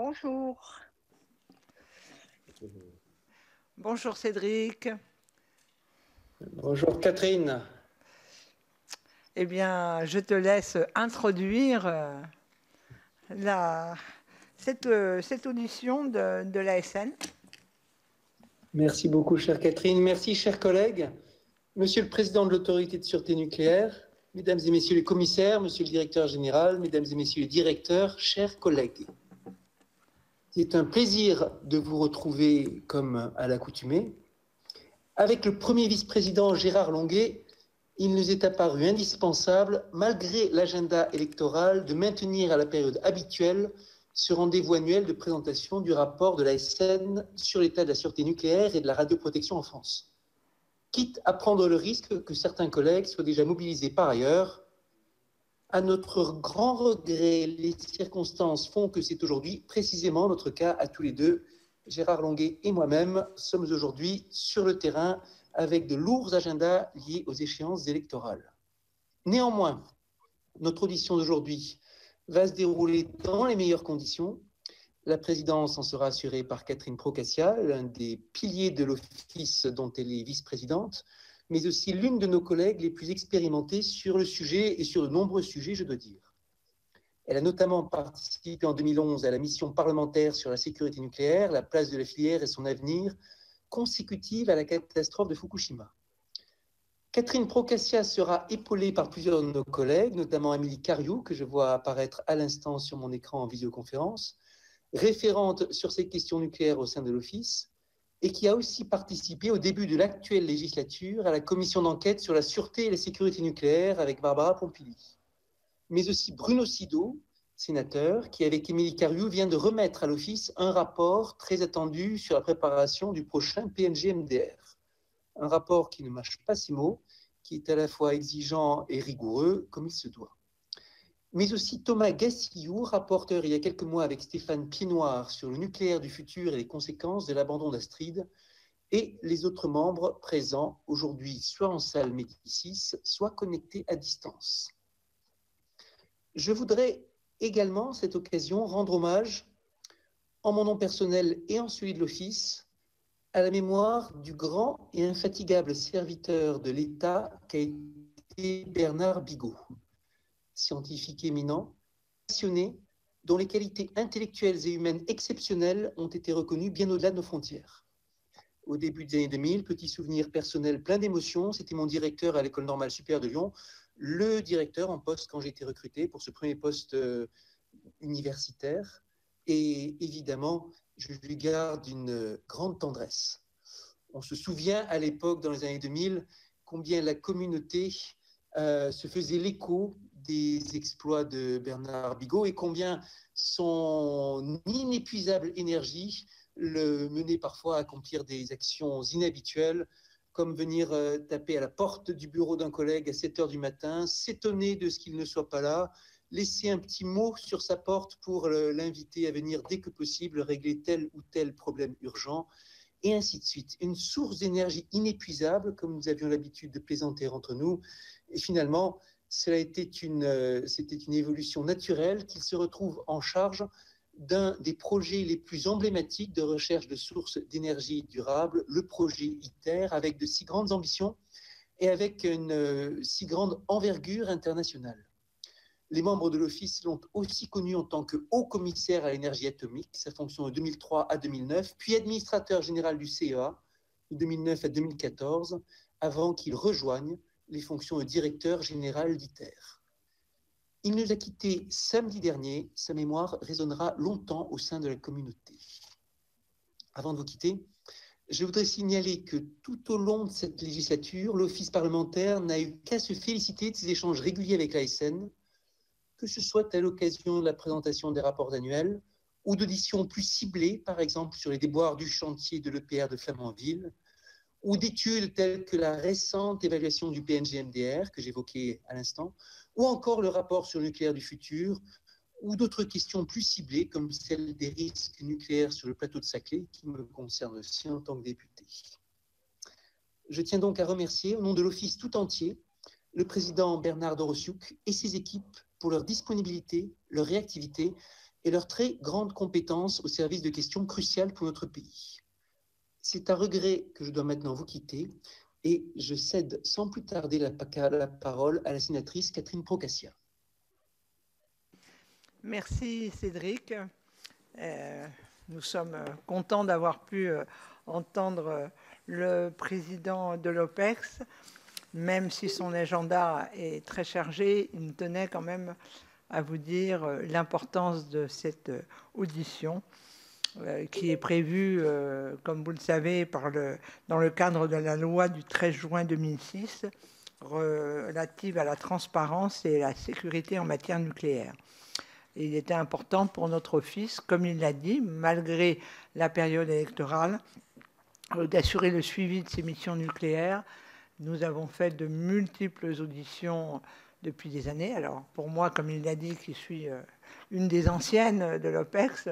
Bonjour. Bonjour Cédric. Bonjour Catherine. Eh bien, je te laisse introduire cette audition de l'ASN. Merci beaucoup, chère Catherine. Merci, chers collègues. Monsieur le Président de l'Autorité de Sûreté Nucléaire, Mesdames et Messieurs les commissaires, Monsieur le Directeur Général, Mesdames et Messieurs les directeurs, chers collègues. C'est un plaisir de vous retrouver, comme à l'accoutumée. Avec le premier vice-président Gérard Longuet, il nous est apparu indispensable, malgré l'agenda électoral, de maintenir à la période habituelle ce rendez-vous annuel de présentation du rapport de l'ASN sur l'état de la sûreté nucléaire et de la radioprotection en France. Quitte à prendre le risque que certains collègues soient déjà mobilisés par ailleurs, à notre grand regret, les circonstances font que c'est aujourd'hui précisément notre cas à tous les deux. Gérard Longuet et moi-même sommes aujourd'hui sur le terrain avec de lourds agendas liés aux échéances électorales. Néanmoins, notre audition d'aujourd'hui va se dérouler dans les meilleures conditions. La présidence en sera assurée par Catherine Procaccia, l'un des piliers de l'Office dont elle est vice-présidente, mais aussi l'une de nos collègues les plus expérimentées sur le sujet et sur de nombreux sujets, je dois dire. Elle a notamment participé en 2011 à la mission parlementaire sur la sécurité nucléaire, la place de la filière et son avenir, consécutive à la catastrophe de Fukushima. Catherine Procaccia sera épaulée par plusieurs de nos collègues, notamment Amélie Cariou, que je vois apparaître à l'instant sur mon écran en visioconférence, référente sur ces questions nucléaires au sein de l'Office et qui a aussi participé au début de l'actuelle législature à la commission d'enquête sur la sûreté et la sécurité nucléaire avec Barbara Pompili. Mais aussi Bruno Sido, sénateur, qui avec Émilie Cariou vient de remettre à l'Office un rapport très attendu sur la préparation du prochain PNGMDR. Un rapport qui ne mâche pas ses mots, qui est à la fois exigeant et rigoureux comme il se doit. Mais aussi Thomas Gassilloux, rapporteur il y a quelques mois avec Stéphane Piednoir sur le nucléaire du futur et les conséquences de l'abandon d'Astrid, et les autres membres présents aujourd'hui, soit en salle Médicis, soit connectés à distance. Je voudrais également, à cette occasion, rendre hommage, en mon nom personnel et en celui de l'Office, à la mémoire du grand et infatigable serviteur de l'État qu'a été Bernard Bigot. Scientifique éminent, passionné, dont les qualités intellectuelles et humaines exceptionnelles ont été reconnues bien au-delà de nos frontières. Au début des années 2000, petit souvenir personnel plein d'émotions, c'était mon directeur à l'École normale supérieure de Lyon, le directeur en poste quand j'ai été recruté pour ce premier poste universitaire. Et évidemment, je lui garde une grande tendresse. On se souvient à l'époque, dans les années 2000, combien la communauté se faisait l'écho des exploits de Bernard Bigot et combien son inépuisable énergie le menait parfois à accomplir des actions inhabituelles, comme venir taper à la porte du bureau d'un collègue à 7 h du matin, s'étonner de ce qu'il ne soit pas là, laisser un petit mot sur sa porte pour l'inviter à venir dès que possible régler tel ou tel problème urgent, et ainsi de suite. Une source d'énergie inépuisable, comme nous avions l'habitude de plaisanter entre nous, et finalement, c'était une évolution naturelle qu'il se retrouve en charge d'un des projets les plus emblématiques de recherche de sources d'énergie durable, le projet ITER, avec de si grandes ambitions et avec une si grande envergure internationale. Les membres de l'Office l'ont aussi connu en tant que haut-commissaire à l'énergie atomique, sa fonction de 2003 à 2009, puis administrateur général du CEA de 2009 à 2014, avant qu'il rejoigne les fonctions de directeur général d'ITER. Il nous a quittés samedi dernier, sa mémoire résonnera longtemps au sein de la communauté. Avant de vous quitter, je voudrais signaler que tout au long de cette législature, l'Office parlementaire n'a eu qu'à se féliciter de ses échanges réguliers avec l'ASN, que ce soit à l'occasion de la présentation des rapports annuels ou d'auditions plus ciblées, par exemple sur les déboires du chantier de l'EPR de Flamanville, ou d'études telles que la récente évaluation du PNGMDR, que j'évoquais à l'instant, ou encore le rapport sur le nucléaire du futur, ou d'autres questions plus ciblées, comme celle des risques nucléaires sur le plateau de Saclay, qui me concerne aussi en tant que député. Je tiens donc à remercier, au nom de l'Office tout entier, le président Bernard Rosiuk et ses équipes pour leur disponibilité, leur réactivité, et leur très grande compétence au service de questions cruciales pour notre pays. C'est à regret que je dois maintenant vous quitter et je cède sans plus tarder la parole à la sénatrice Catherine Procaccia. Merci Cédric. Nous sommes contents d'avoir pu entendre le président de l'OPEX. Même si son agenda est très chargé, il me tenait quand même à vous dire l'importance de cette audition qui est prévue, comme vous le savez, dans le cadre de la loi du 13 juin 2006 relative à la transparence et à la sécurité en matière nucléaire. Et il était important pour notre office, comme il l'a dit, malgré la période électorale, d'assurer le suivi de ces missions nucléaires. Nous avons fait de multiples auditions depuis des années. Alors, pour moi, comme il l'a dit, qui suis une des anciennes de l'OPEX,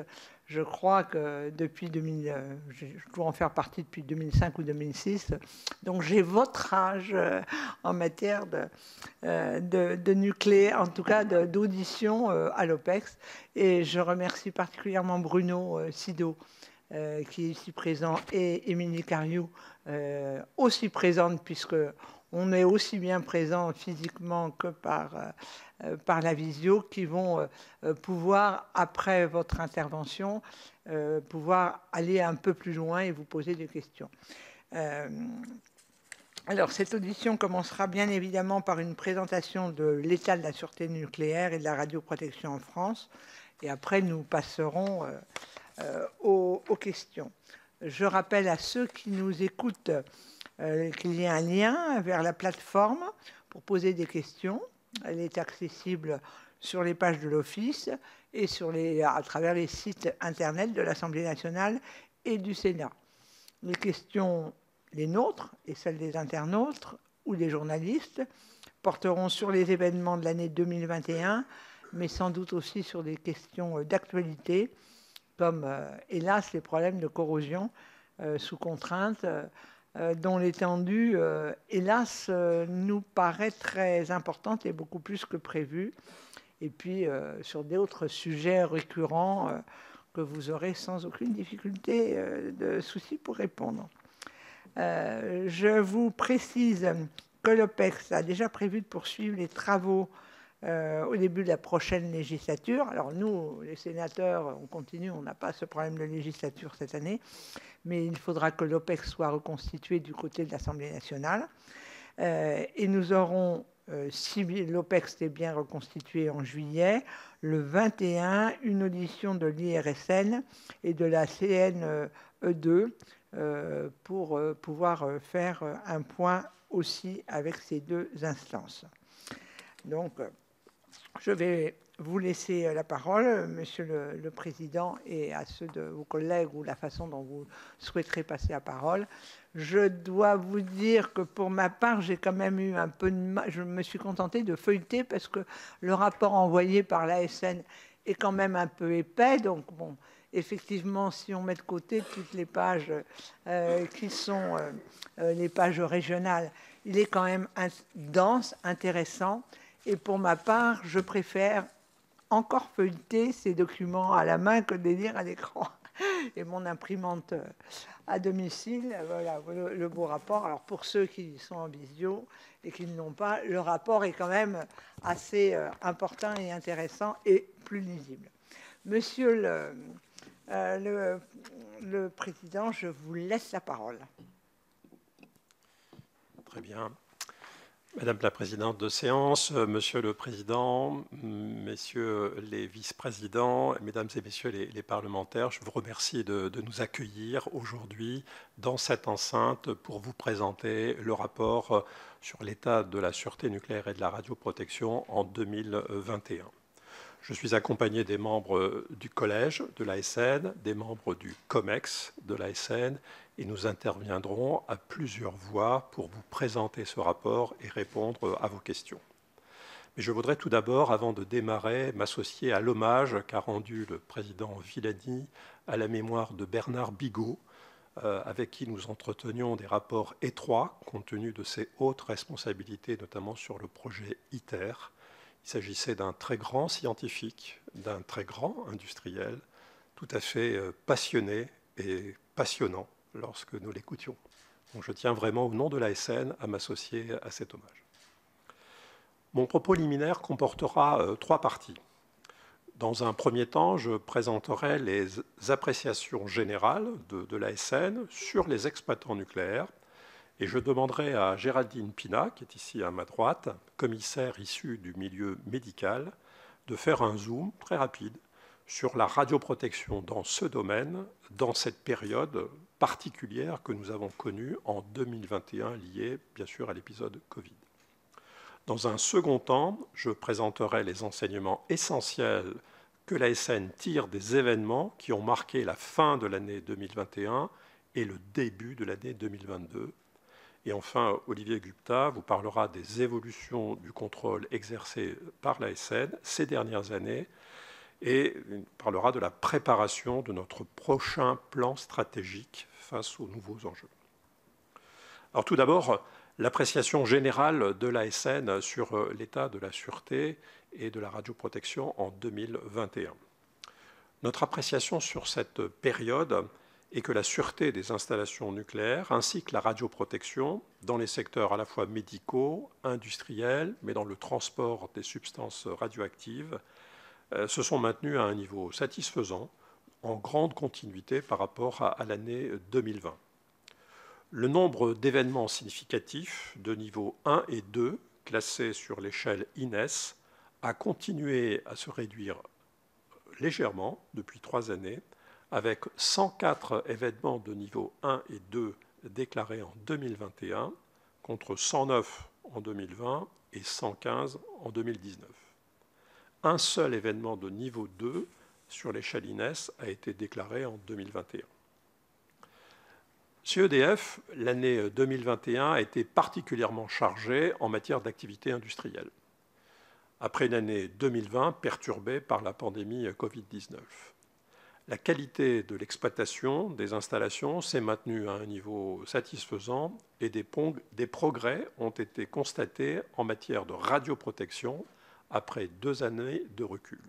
je crois que depuis 2000, je dois en faire partie depuis 2005 ou 2006. Donc, j'ai votre âge en matière de nucléaire, en tout cas d'audition à l'OPEX. Et je remercie particulièrement Bruno Sido, qui est ici présent, et Émilie Cariou, aussi présente, puisqu'on est aussi bien présent physiquement que par la visio, qui vont pouvoir, après votre intervention, pouvoir aller un peu plus loin et vous poser des questions. Alors, cette audition commencera bien évidemment par une présentation de l'état de la sûreté nucléaire et de la radioprotection en France, et après nous passerons aux questions. Je rappelle à ceux qui nous écoutent qu'il y a un lien vers la plateforme pour poser des questions. Elle est accessible sur les pages de l'Office et à travers les sites Internet de l'Assemblée nationale et du Sénat. Les questions, les nôtres et celles des internautes ou des journalistes, porteront sur les événements de l'année 2021, mais sans doute aussi sur des questions d'actualité, comme, hélas, les problèmes de corrosion sous contrainte, dont l'étendue, hélas, nous paraît très importante et beaucoup plus que prévu. Et puis, sur d'autres sujets récurrents que vous aurez sans aucune difficulté de souci pour répondre. Je vous précise que l'OPEX a déjà prévu de poursuivre les travaux au début de la prochaine législature. Alors nous, les sénateurs, on continue, on n'a pas ce problème de législature cette année, mais il faudra que l'OPEX soit reconstitué du côté de l'Assemblée nationale. Et nous aurons, si l'OPEX est bien reconstitué en juillet, le 21, une audition de l'IRSN et de la CNE2 pour pouvoir faire un point aussi avec ces deux instances. Donc, je vais vous laisser la parole, Monsieur le Président, et à ceux de vos collègues ou la façon dont vous souhaiterez passer la parole. Je dois vous dire que pour ma part, j'ai quand même eu un peu de mal. Je me suis contentée de feuilleter parce que le rapport envoyé par l'ASN est quand même un peu épais. Donc, bon, effectivement, si on met de côté toutes les pages qui sont les pages régionales, il est quand même dense, intéressant. Et pour ma part, je préfère encore feuilleter ces documents à la main que de les lire à l'écran. Et mon imprimante à domicile, voilà le beau rapport. Alors pour ceux qui sont en visio et qui ne l'ont pas, le rapport est quand même assez important et intéressant et plus lisible. Monsieur le Président, je vous laisse la parole. Très bien. Madame la présidente de séance, Monsieur le Président, Messieurs les vice-présidents, Mesdames et Messieurs les parlementaires, je vous remercie de nous accueillir aujourd'hui dans cette enceinte pour vous présenter le rapport sur l'état de la sûreté nucléaire et de la radioprotection en 2021. Je suis accompagné des membres du Collège de l'ASN, des membres du COMEX de l'ASN, et nous interviendrons à plusieurs voix pour vous présenter ce rapport et répondre à vos questions. Mais je voudrais tout d'abord, avant de démarrer, m'associer à l'hommage qu'a rendu le président Villani à la mémoire de Bernard Bigot, avec qui nous entretenions des rapports étroits, compte tenu de ses hautes responsabilités, notamment sur le projet ITER. Il s'agissait d'un très grand scientifique, d'un très grand industriel, tout à fait passionné et passionnant lorsque nous l'écoutions. Donc je tiens vraiment au nom de l'ASN à m'associer à cet hommage. Mon propos liminaire comportera trois parties. Dans un premier temps, je présenterai les appréciations générales de l'ASN sur les exploitants nucléaires et je demanderai à Géraldine Pina, qui est ici à ma droite, commissaire issue du milieu médical, de faire un zoom très rapide sur la radioprotection dans ce domaine, dans cette période particulière que nous avons connue en 2021, liée bien sûr à l'épisode Covid. Dans un second temps, je présenterai les enseignements essentiels que l'ASN tire des événements qui ont marqué la fin de l'année 2021 et le début de l'année 2022. Et enfin, Olivier Gupta vous parlera des évolutions du contrôle exercé par l'ASN ces dernières années et il parlera de la préparation de notre prochain plan stratégique face aux nouveaux enjeux. Alors tout d'abord, l'appréciation générale de l'ASN sur l'état de la sûreté et de la radioprotection en 2021. Notre appréciation sur cette période est que la sûreté des installations nucléaires ainsi que la radioprotection dans les secteurs à la fois médicaux, industriels, mais dans le transport des substances radioactives, se sont maintenues à un niveau satisfaisant, en grande continuité par rapport à l'année 2020. Le nombre d'événements significatifs de niveau 1 et 2, classés sur l'échelle INES, a continué à se réduire légèrement depuis 3 années, avec 104 événements de niveau 1 et 2 déclarés en 2021, contre 109 en 2020 et 115 en 2019. Un seul événement de niveau 2 sur l'échelle INES a été déclaré en 2021. Chez EDF, l'année 2021 a été particulièrement chargée en matière d'activité industrielle, après une année 2020 perturbée par la pandémie Covid-19. La qualité de l'exploitation des installations s'est maintenue à un niveau satisfaisant et des progrès ont été constatés en matière de radioprotection après 2 années de recul.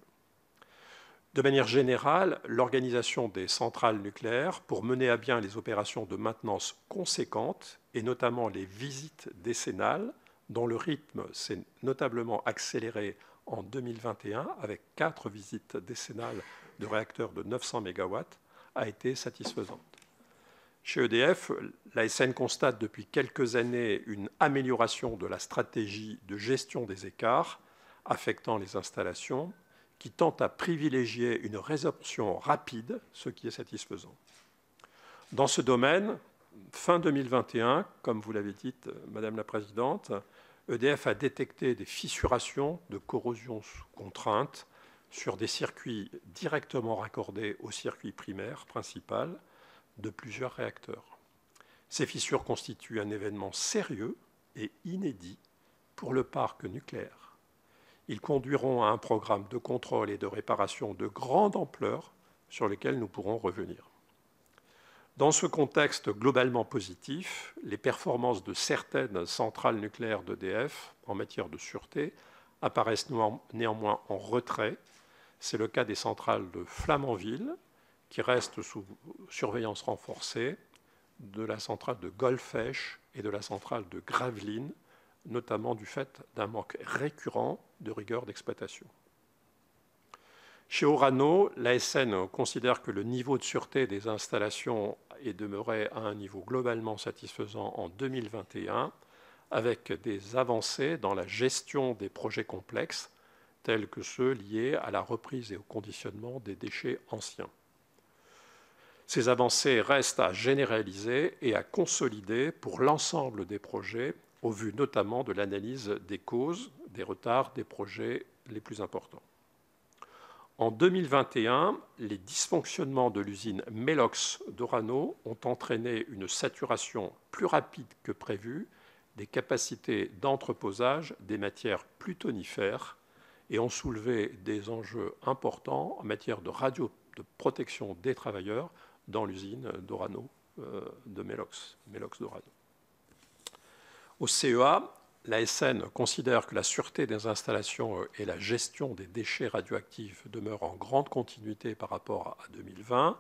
De manière générale, l'organisation des centrales nucléaires pour mener à bien les opérations de maintenance conséquentes et notamment les visites décennales, dont le rythme s'est notablement accéléré en 2021 avec 4 visites décennales de réacteurs de 900 MW, a été satisfaisante. Chez EDF, l'ASN constate depuis quelques années une amélioration de la stratégie de gestion des écarts affectant les installations, qui tente à privilégier une résorption rapide, ce qui est satisfaisant. Dans ce domaine, fin 2021, comme vous l'avez dit, Madame la Présidente, EDF a détecté des fissurations de corrosion sous contrainte sur des circuits directement raccordés au circuit primaire principal de plusieurs réacteurs. Ces fissures constituent un événement sérieux et inédit pour le parc nucléaire. Ils conduiront à un programme de contrôle et de réparation de grande ampleur sur lequel nous pourrons revenir. Dans ce contexte globalement positif, les performances de certaines centrales nucléaires d'EDF en matière de sûreté apparaissent néanmoins en retrait. C'est le cas des centrales de Flamanville, qui restent sous surveillance renforcée, de la centrale de Golfech et de la centrale de Gravelines, notamment du fait d'un manque récurrent de rigueur d'exploitation. Chez Orano, l'ASN considère que le niveau de sûreté des installations est demeuré à un niveau globalement satisfaisant en 2021, avec des avancées dans la gestion des projets complexes, tels que ceux liés à la reprise et au conditionnement des déchets anciens. Ces avancées restent à généraliser et à consolider pour l'ensemble des projets, au vu notamment de l'analyse des causes des retards des projets les plus importants. En 2021, les dysfonctionnements de l'usine Mélox d'Orano ont entraîné une saturation plus rapide que prévu des capacités d'entreposage des matières plutonifères et ont soulevé des enjeux importants en matière de radioprotection des travailleurs dans l'usine d'Orano de Mélox d'Orano. Au CEA, l'ASN considère que la sûreté des installations et la gestion des déchets radioactifs demeurent en grande continuité par rapport à 2020,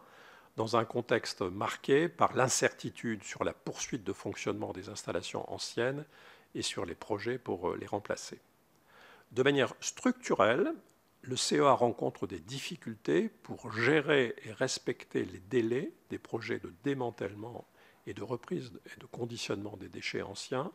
dans un contexte marqué par l'incertitude sur la poursuite de fonctionnement des installations anciennes et sur les projets pour les remplacer. De manière structurelle, le CEA rencontre des difficultés pour gérer et respecter les délais des projets de démantèlement et de reprise et de conditionnement des déchets anciens,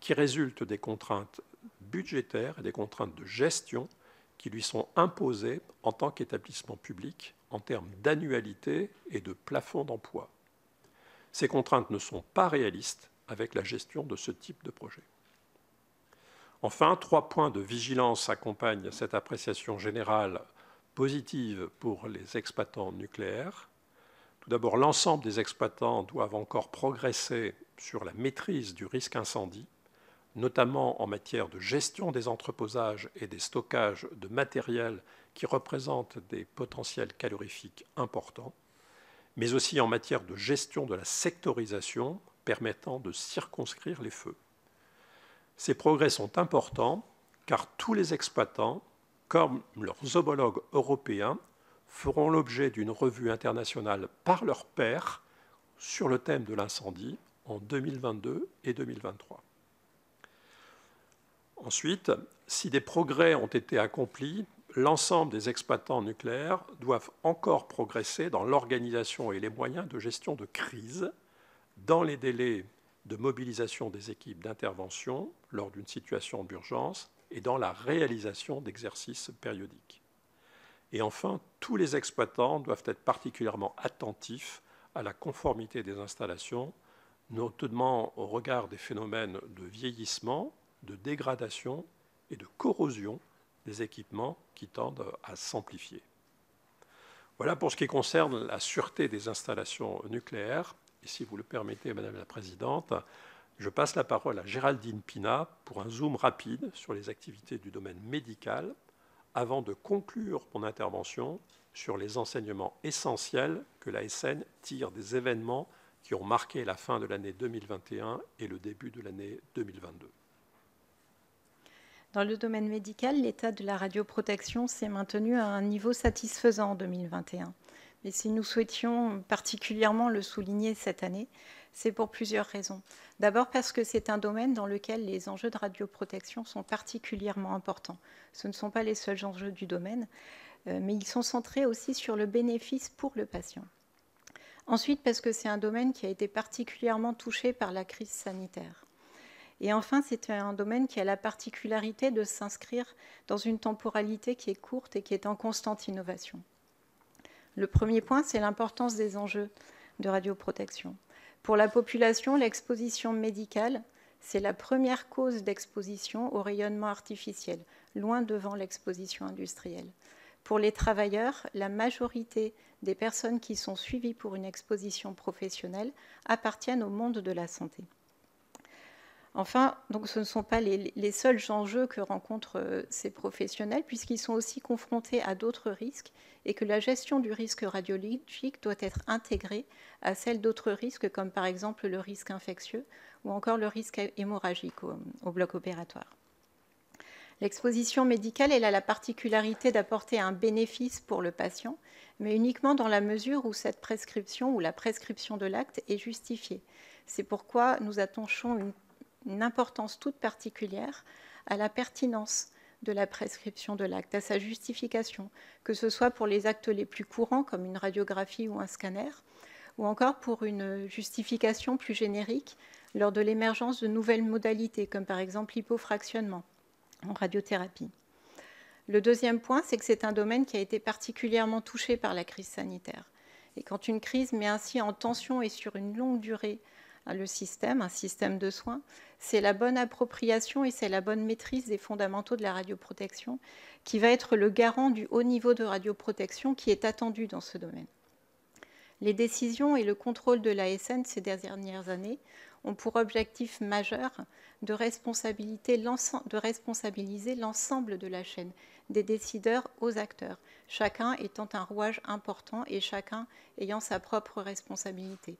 qui résultent des contraintes budgétaires et des contraintes de gestion qui lui sont imposées en tant qu'établissement public en termes d'annualité et de plafond d'emploi. Ces contraintes ne sont pas réalistes avec la gestion de ce type de projet. Enfin, 3 points de vigilance accompagnent cette appréciation générale positive pour les exploitants nucléaires. Tout d'abord, l'ensemble des exploitants doivent encore progresser sur la maîtrise du risque incendie, notamment en matière de gestion des entreposages et des stockages de matériel qui représentent des potentiels calorifiques importants, mais aussi en matière de gestion de la sectorisation permettant de circonscrire les feux. Ces progrès sont importants car tous les exploitants, comme leurs homologues européens, feront l'objet d'une revue internationale par leurs pairs sur le thème de l'incendie en 2022 et 2023. Ensuite, si des progrès ont été accomplis, l'ensemble des exploitants nucléaires doivent encore progresser dans l'organisation et les moyens de gestion de crise, dans les délais de mobilisation des équipes d'intervention lors d'une situation d'urgence et dans la réalisation d'exercices périodiques. Et enfin, tous les exploitants doivent être particulièrement attentifs à la conformité des installations, notamment au regard des phénomènes de vieillissement, de dégradation et de corrosion des équipements qui tendent à s'amplifier. Voilà pour ce qui concerne la sûreté des installations nucléaires. Et si vous le permettez, Madame la Présidente, je passe la parole à Géraldine Pina pour un zoom rapide sur les activités du domaine médical, avant de conclure mon intervention sur les enseignements essentiels que l'ASN tire des événements qui ont marqué la fin de l'année 2021 et le début de l'année 2022. Dans le domaine médical, l'état de la radioprotection s'est maintenu à un niveau satisfaisant en 2021. Mais si nous souhaitions particulièrement le souligner cette année, c'est pour plusieurs raisons. D'abord parce que c'est un domaine dans lequel les enjeux de radioprotection sont particulièrement importants. Ce ne sont pas les seuls enjeux du domaine, mais ils sont centrés aussi sur le bénéfice pour le patient. Ensuite, parce que c'est un domaine qui a été particulièrement touché par la crise sanitaire. Et enfin, c'est un domaine qui a la particularité de s'inscrire dans une temporalité qui est courte et qui est en constante innovation. Le premier point, c'est l'importance des enjeux de radioprotection. Pour la population, l'exposition médicale, c'est la première cause d'exposition au rayonnement artificiel, loin devant l'exposition industrielle. Pour les travailleurs, la majorité des personnes qui sont suivies pour une exposition professionnelle appartiennent au monde de la santé. Enfin, donc ce ne sont pas les seuls enjeux que rencontrent ces professionnels, puisqu'ils sont aussi confrontés à d'autres risques et que la gestion du risque radiologique doit être intégrée à celle d'autres risques, comme par exemple le risque infectieux ou encore le risque hémorragique au bloc opératoire. L'exposition médicale, elle a la particularité d'apporter un bénéfice pour le patient, mais uniquement dans la mesure où cette prescription ou la prescription de l'acte est justifiée. C'est pourquoi nous attachons une importance toute particulière à la pertinence de la prescription de l'acte, à sa justification, que ce soit pour les actes les plus courants, comme une radiographie ou un scanner, ou encore pour une justification plus générique lors de l'émergence de nouvelles modalités, comme par exemple l'hypofractionnement en radiothérapie. Le deuxième point, c'est que c'est un domaine qui a été particulièrement touché par la crise sanitaire. Et quand une crise met ainsi en tension et sur une longue durée le système, un système de soins, c'est la bonne appropriation et c'est la bonne maîtrise des fondamentaux de la radioprotection qui va être le garant du haut niveau de radioprotection qui est attendu dans ce domaine. Les décisions et le contrôle de l'ASN ces dernières années ont pour objectif majeur de responsabiliser l'ensemble de la chaîne, des décideurs aux acteurs, chacun étant un rouage important et chacun ayant sa propre responsabilité.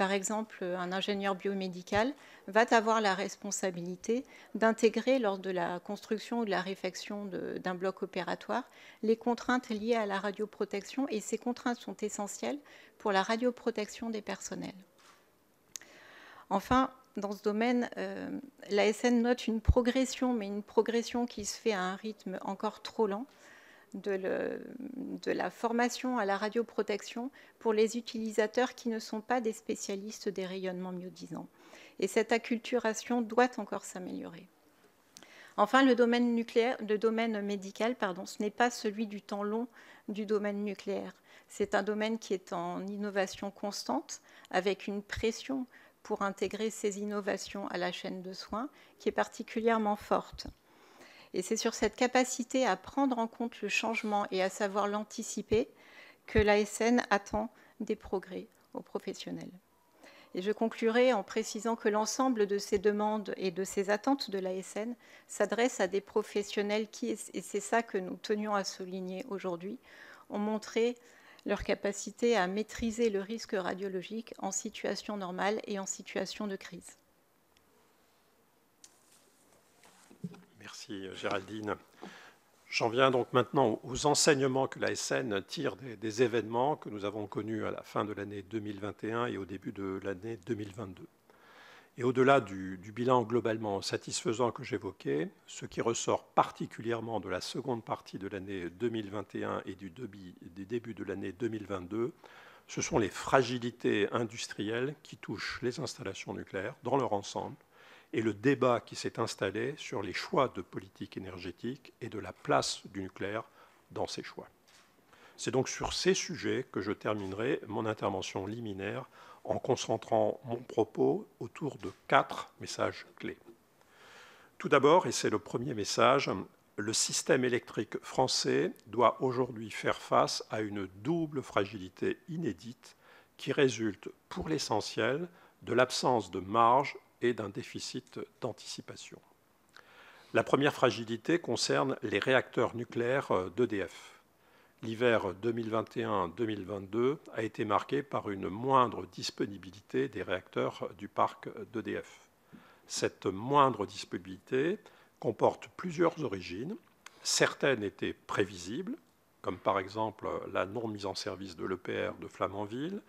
par exemple un ingénieur biomédical, va avoir la responsabilité d'intégrer lors de la construction ou de la réfection d'un bloc opératoire les contraintes liées à la radioprotection, et ces contraintes sont essentielles pour la radioprotection des personnels. Enfin, dans ce domaine, l'ASN note une progression, mais une progression qui se fait à un rythme encore trop lent, de la formation à la radioprotection pour les utilisateurs qui ne sont pas des spécialistes des rayonnements mieux-disants. Et cette acculturation doit encore s'améliorer. Enfin, le domaine médical, ce n'est pas celui du temps long du domaine nucléaire. C'est un domaine qui est en innovation constante, avec une pression pour intégrer ces innovations à la chaîne de soins qui est particulièrement forte. Et c'est sur cette capacité à prendre en compte le changement et à savoir l'anticiper que l'ASN attend des progrès aux professionnels. Et je conclurai en précisant que l'ensemble de ces demandes et de ces attentes de l'ASN s'adressent à des professionnels qui, et c'est ça que nous tenions à souligner aujourd'hui, ont montré leur capacité à maîtriser le risque radiologique en situation normale et en situation de crise. Merci Géraldine. J'en viens donc maintenant aux enseignements que l'ASN tire des événements que nous avons connus à la fin de l'année 2021 et au début de l'année 2022. Et au-delà du bilan globalement satisfaisant que j'évoquais, ce qui ressort particulièrement de la seconde partie de l'année 2021 et du début de l'année 2022, ce sont les fragilités industrielles qui touchent les installations nucléaires dans leur ensemble, et le débat qui s'est installé sur les choix de politique énergétique et de la place du nucléaire dans ces choix. C'est donc sur ces sujets que je terminerai mon intervention liminaire en concentrant mon propos autour de 4 messages clés. Tout d'abord, et c'est le premier message, le système électrique français doit aujourd'hui faire face à une double fragilité inédite qui résulte pour l'essentiel de l'absence de marge et d'un déficit d'anticipation. La première fragilité concerne les réacteurs nucléaires d'EDF. L'hiver 2021-2022 a été marqué par une moindre disponibilité des réacteurs du parc d'EDF. Cette moindre disponibilité comporte plusieurs origines. Certaines étaient prévisibles, comme par exemple la non-mise en service de l'EPR de Flamanville,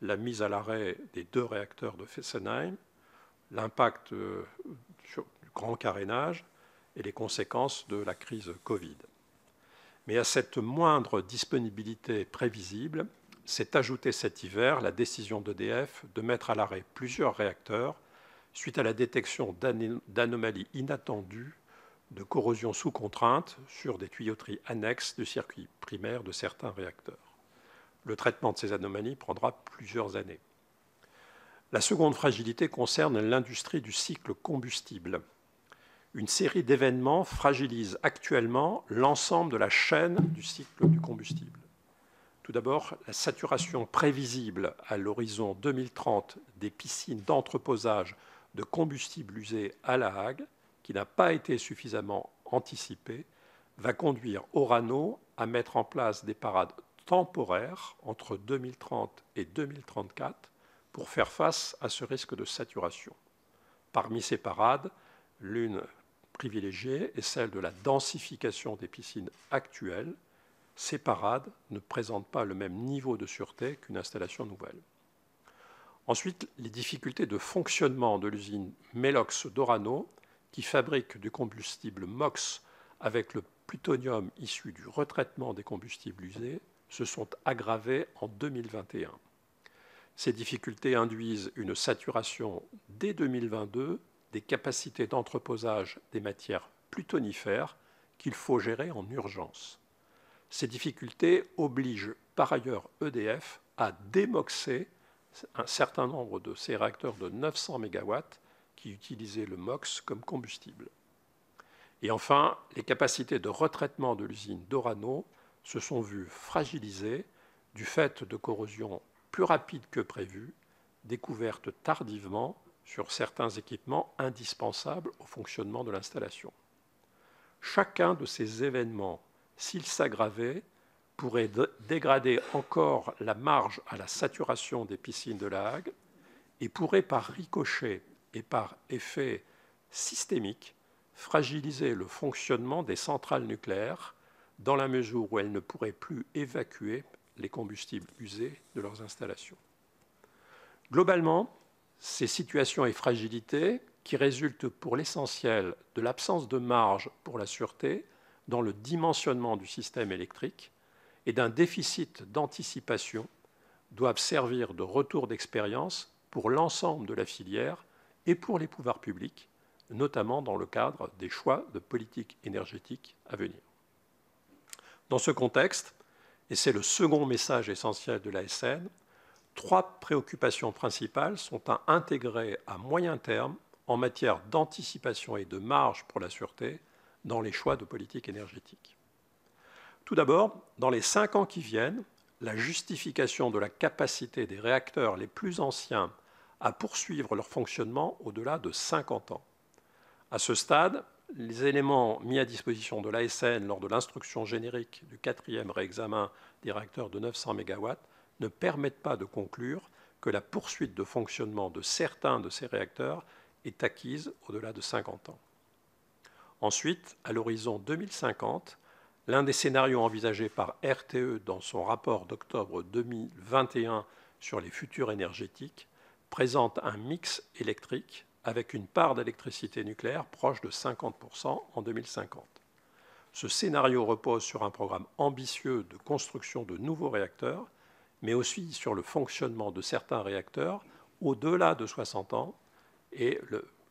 la mise à l'arrêt des 2 réacteurs de Fessenheim, l'impact du grand carénage et les conséquences de la crise Covid. Mais à cette moindre disponibilité prévisible, s'est ajoutée cet hiver la décision d'EDF de mettre à l'arrêt plusieurs réacteurs suite à la détection d'anomalies inattendues de corrosion sous contrainte sur des tuyauteries annexes du circuit primaire de certains réacteurs. Le traitement de ces anomalies prendra plusieurs années. La seconde fragilité concerne l'industrie du cycle combustible. Une série d'événements fragilise actuellement l'ensemble de la chaîne du cycle du combustible. Tout d'abord, la saturation prévisible à l'horizon 2030 des piscines d'entreposage de combustible usé à La Hague, qui n'a pas été suffisamment anticipée, va conduire Orano à mettre en place des parades temporaires entre 2030 et 2034 pour faire face à ce risque de saturation. Parmi ces parades, l'une privilégiée est celle de la densification des piscines actuelles. Ces parades ne présentent pas le même niveau de sûreté qu'une installation nouvelle. Ensuite, les difficultés de fonctionnement de l'usine Mélox d'Orano, qui fabrique du combustible MOX avec le plutonium issu du retraitement des combustibles usés, se sont aggravées en 2021. Ces difficultés induisent une saturation dès 2022 des capacités d'entreposage des matières plutonifères qu'il faut gérer en urgence. Ces difficultés obligent par ailleurs EDF à démoxer un certain nombre de ses réacteurs de 900 MW qui utilisaient le MOX comme combustible. Et enfin, les capacités de retraitement de l'usine d'Orano se sont vues fragilisées du fait de corrosion plus rapide que prévu, découverte tardivement sur certains équipements indispensables au fonctionnement de l'installation. Chacun de ces événements, s'il s'aggravait, pourrait dégrader encore la marge à la saturation des piscines de La Hague et pourrait par ricochet et par effet systémique fragiliser le fonctionnement des centrales nucléaires dans la mesure où elles ne pourraient plus évacuer les combustibles usés de leurs installations. Globalement, ces situations et fragilités qui résultent pour l'essentiel de l'absence de marge pour la sûreté dans le dimensionnement du système électrique et d'un déficit d'anticipation doivent servir de retour d'expérience pour l'ensemble de la filière et pour les pouvoirs publics, notamment dans le cadre des choix de politique énergétique à venir. Dans ce contexte, et c'est le second message essentiel de l'ASN, trois préoccupations principales sont à intégrer à moyen terme en matière d'anticipation et de marge pour la sûreté dans les choix de politique énergétique. Tout d'abord, dans les 5 ans qui viennent, la justification de la capacité des réacteurs les plus anciens à poursuivre leur fonctionnement au-delà de 50 ans. À ce stade, les éléments mis à disposition de l'ASN lors de l'instruction générique du 4e réexamen des réacteurs de 900 MW ne permettent pas de conclure que la poursuite de fonctionnement de certains de ces réacteurs est acquise au-delà de 50 ans. Ensuite, à l'horizon 2050, l'un des scénarios envisagés par RTE dans son rapport d'octobre 2021 sur les futurs énergétiques présente un mix électrique avec une part d'électricité nucléaire proche de 50% en 2050. Ce scénario repose sur un programme ambitieux de construction de nouveaux réacteurs, mais aussi sur le fonctionnement de certains réacteurs au-delà de 60 ans et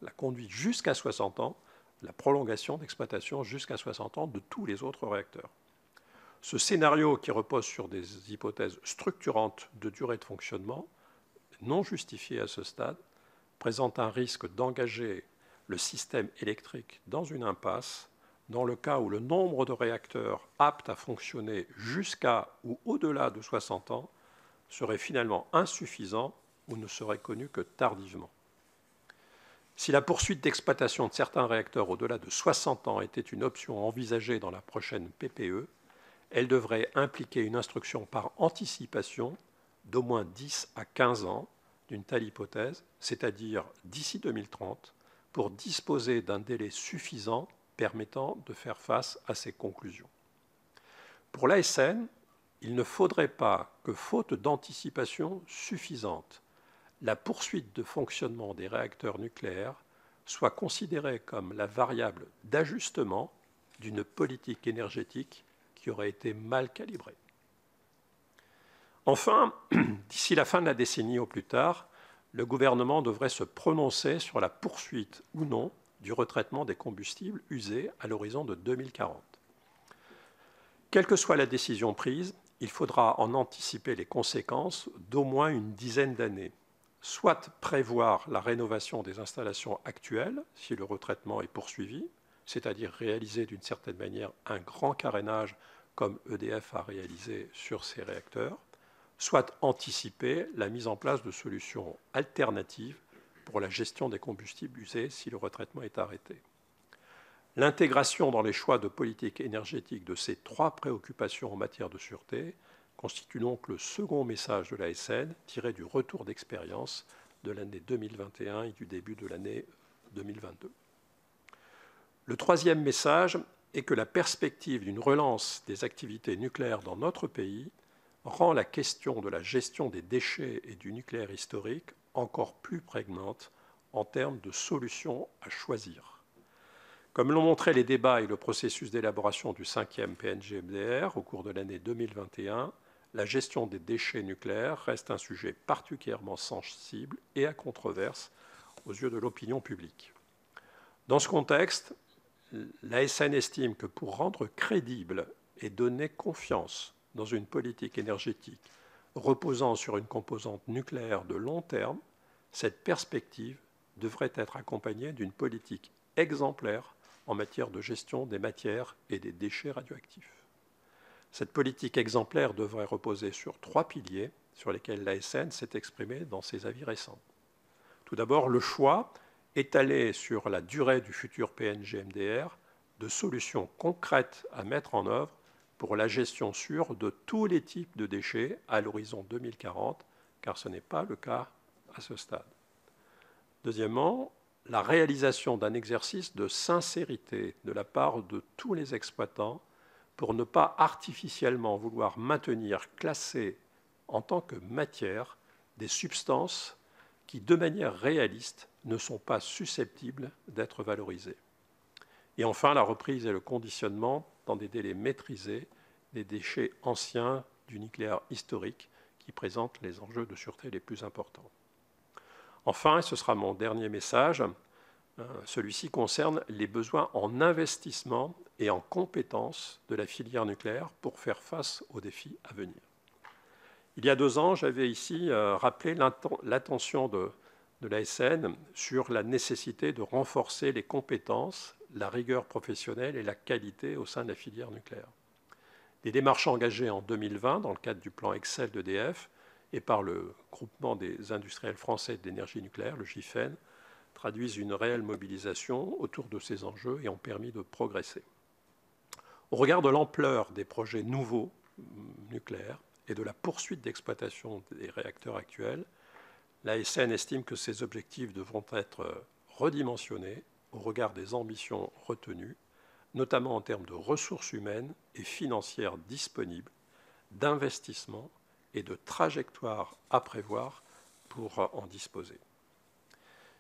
la conduite jusqu'à 60 ans, la prolongation d'exploitation jusqu'à 60 ans de tous les autres réacteurs. Ce scénario, qui repose sur des hypothèses structurantes de durée de fonctionnement, non justifiées à ce stade, présente un risque d'engager le système électrique dans une impasse dans le cas où le nombre de réacteurs aptes à fonctionner jusqu'à ou au-delà de 60 ans serait finalement insuffisant ou ne serait connu que tardivement. Si la poursuite d'exploitation de certains réacteurs au-delà de 60 ans était une option envisagée dans la prochaine PPE, elle devrait impliquer une instruction par anticipation d'au moins 10 à 15 ans d'une telle hypothèse, c'est-à-dire d'ici 2030, pour disposer d'un délai suffisant permettant de faire face à ces conclusions. Pour l'ASN, il ne faudrait pas que, faute d'anticipation suffisante, la poursuite de fonctionnement des réacteurs nucléaires soit considérée comme la variable d'ajustement d'une politique énergétique qui aurait été mal calibrée. Enfin, d'ici la fin de la décennie au plus tard, le gouvernement devrait se prononcer sur la poursuite ou non du retraitement des combustibles usés à l'horizon de 2040. Quelle que soit la décision prise, il faudra en anticiper les conséquences d'au moins une dizaine d'années, soit prévoir la rénovation des installations actuelles si le retraitement est poursuivi, c'est-à-dire réaliser d'une certaine manière un grand carénage comme EDF a réalisé sur ses réacteurs, soit anticiper la mise en place de solutions alternatives pour la gestion des combustibles usés si le retraitement est arrêté. L'intégration dans les choix de politique énergétique de ces trois préoccupations en matière de sûreté constitue donc le second message de l'ASN tiré du retour d'expérience de l'année 2021 et du début de l'année 2022. Le troisième message est que la perspective d'une relance des activités nucléaires dans notre pays rend la question de la gestion des déchets et du nucléaire historique encore plus prégnante en termes de solutions à choisir. Comme l'ont montré les débats et le processus d'élaboration du 5e PNGMDR au cours de l'année 2021, la gestion des déchets nucléaires reste un sujet particulièrement sensible et à controverse aux yeux de l'opinion publique. Dans ce contexte, l'ASN estime que pour rendre crédible et donner confiance dans une politique énergétique reposant sur une composante nucléaire de long terme, cette perspective devrait être accompagnée d'une politique exemplaire en matière de gestion des matières et des déchets radioactifs. Cette politique exemplaire devrait reposer sur trois piliers sur lesquels l'ASN s'est exprimée dans ses avis récents. Tout d'abord, le choix, étalé sur la durée du futur PNGMDR, de solutions concrètes à mettre en œuvre pour la gestion sûre de tous les types de déchets à l'horizon 2040, car ce n'est pas le cas à ce stade. Deuxièmement, la réalisation d'un exercice de sincérité de la part de tous les exploitants pour ne pas artificiellement vouloir maintenir classées en tant que matière des substances qui, de manière réaliste, ne sont pas susceptibles d'être valorisées. Et enfin, la reprise et le conditionnement dans des délais maîtrisés des déchets anciens du nucléaire historique qui présentent les enjeux de sûreté les plus importants. Enfin, et ce sera mon dernier message, celui-ci concerne les besoins en investissement et en compétences de la filière nucléaire pour faire face aux défis à venir. Il y a 2 ans, j'avais ici rappelé l'attention de l'ASN sur la nécessité de renforcer les compétences, la rigueur professionnelle et la qualité au sein de la filière nucléaire. Les démarches engagées en 2020 dans le cadre du plan Excel d'EDF et par le groupement des industriels français d'énergie nucléaire, le GIFEN, traduisent une réelle mobilisation autour de ces enjeux et ont permis de progresser. Au regard de l'ampleur des projets nouveaux nucléaires et de la poursuite d'exploitation des réacteurs actuels, l'ASN estime que ces objectifs devront être redimensionnés au regard des ambitions retenues, notamment en termes de ressources humaines et financières disponibles, d'investissements et de trajectoires à prévoir pour en disposer.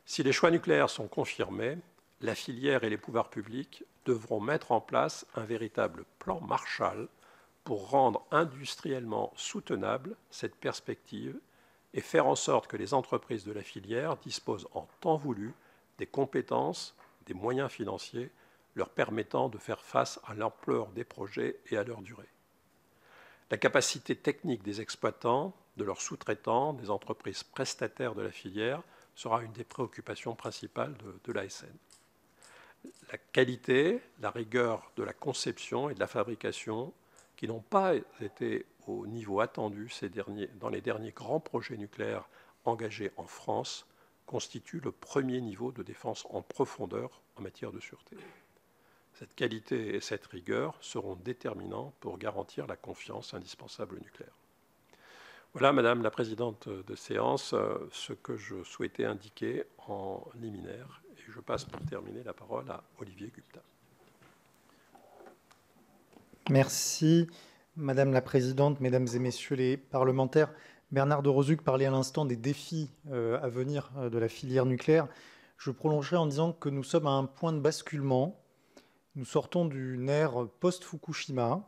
Si les choix nucléaires sont confirmés, la filière et les pouvoirs publics devront mettre en place un véritable plan Marshall pour rendre industriellement soutenable cette perspective et faire en sorte que les entreprises de la filière disposent en temps voulu des compétences, des moyens financiers leur permettant de faire face à l'ampleur des projets et à leur durée. La capacité technique des exploitants, de leurs sous-traitants, des entreprises prestataires de la filière sera une des préoccupations principales de l'ASN. La qualité, la rigueur de la conception et de la fabrication, qui n'ont pas été au niveau attendu dans les derniers grands projets nucléaires engagés en France, constituent le premier niveau de défense en profondeur en matière de sûreté. Cette qualité et cette rigueur seront déterminants pour garantir la confiance indispensable au nucléaire. Voilà, Madame la Présidente de séance, ce que je souhaitais indiquer en liminaire. Et je passe pour terminer la parole à Olivier Gupta. Merci, Madame la Présidente, Mesdames et Messieurs les parlementaires. Bernard Rosiuk parlait à l'instant des défis à venir de la filière nucléaire. Je prolongerai en disant que nous sommes à un point de basculement. Nous sortons d'une ère post-Fukushima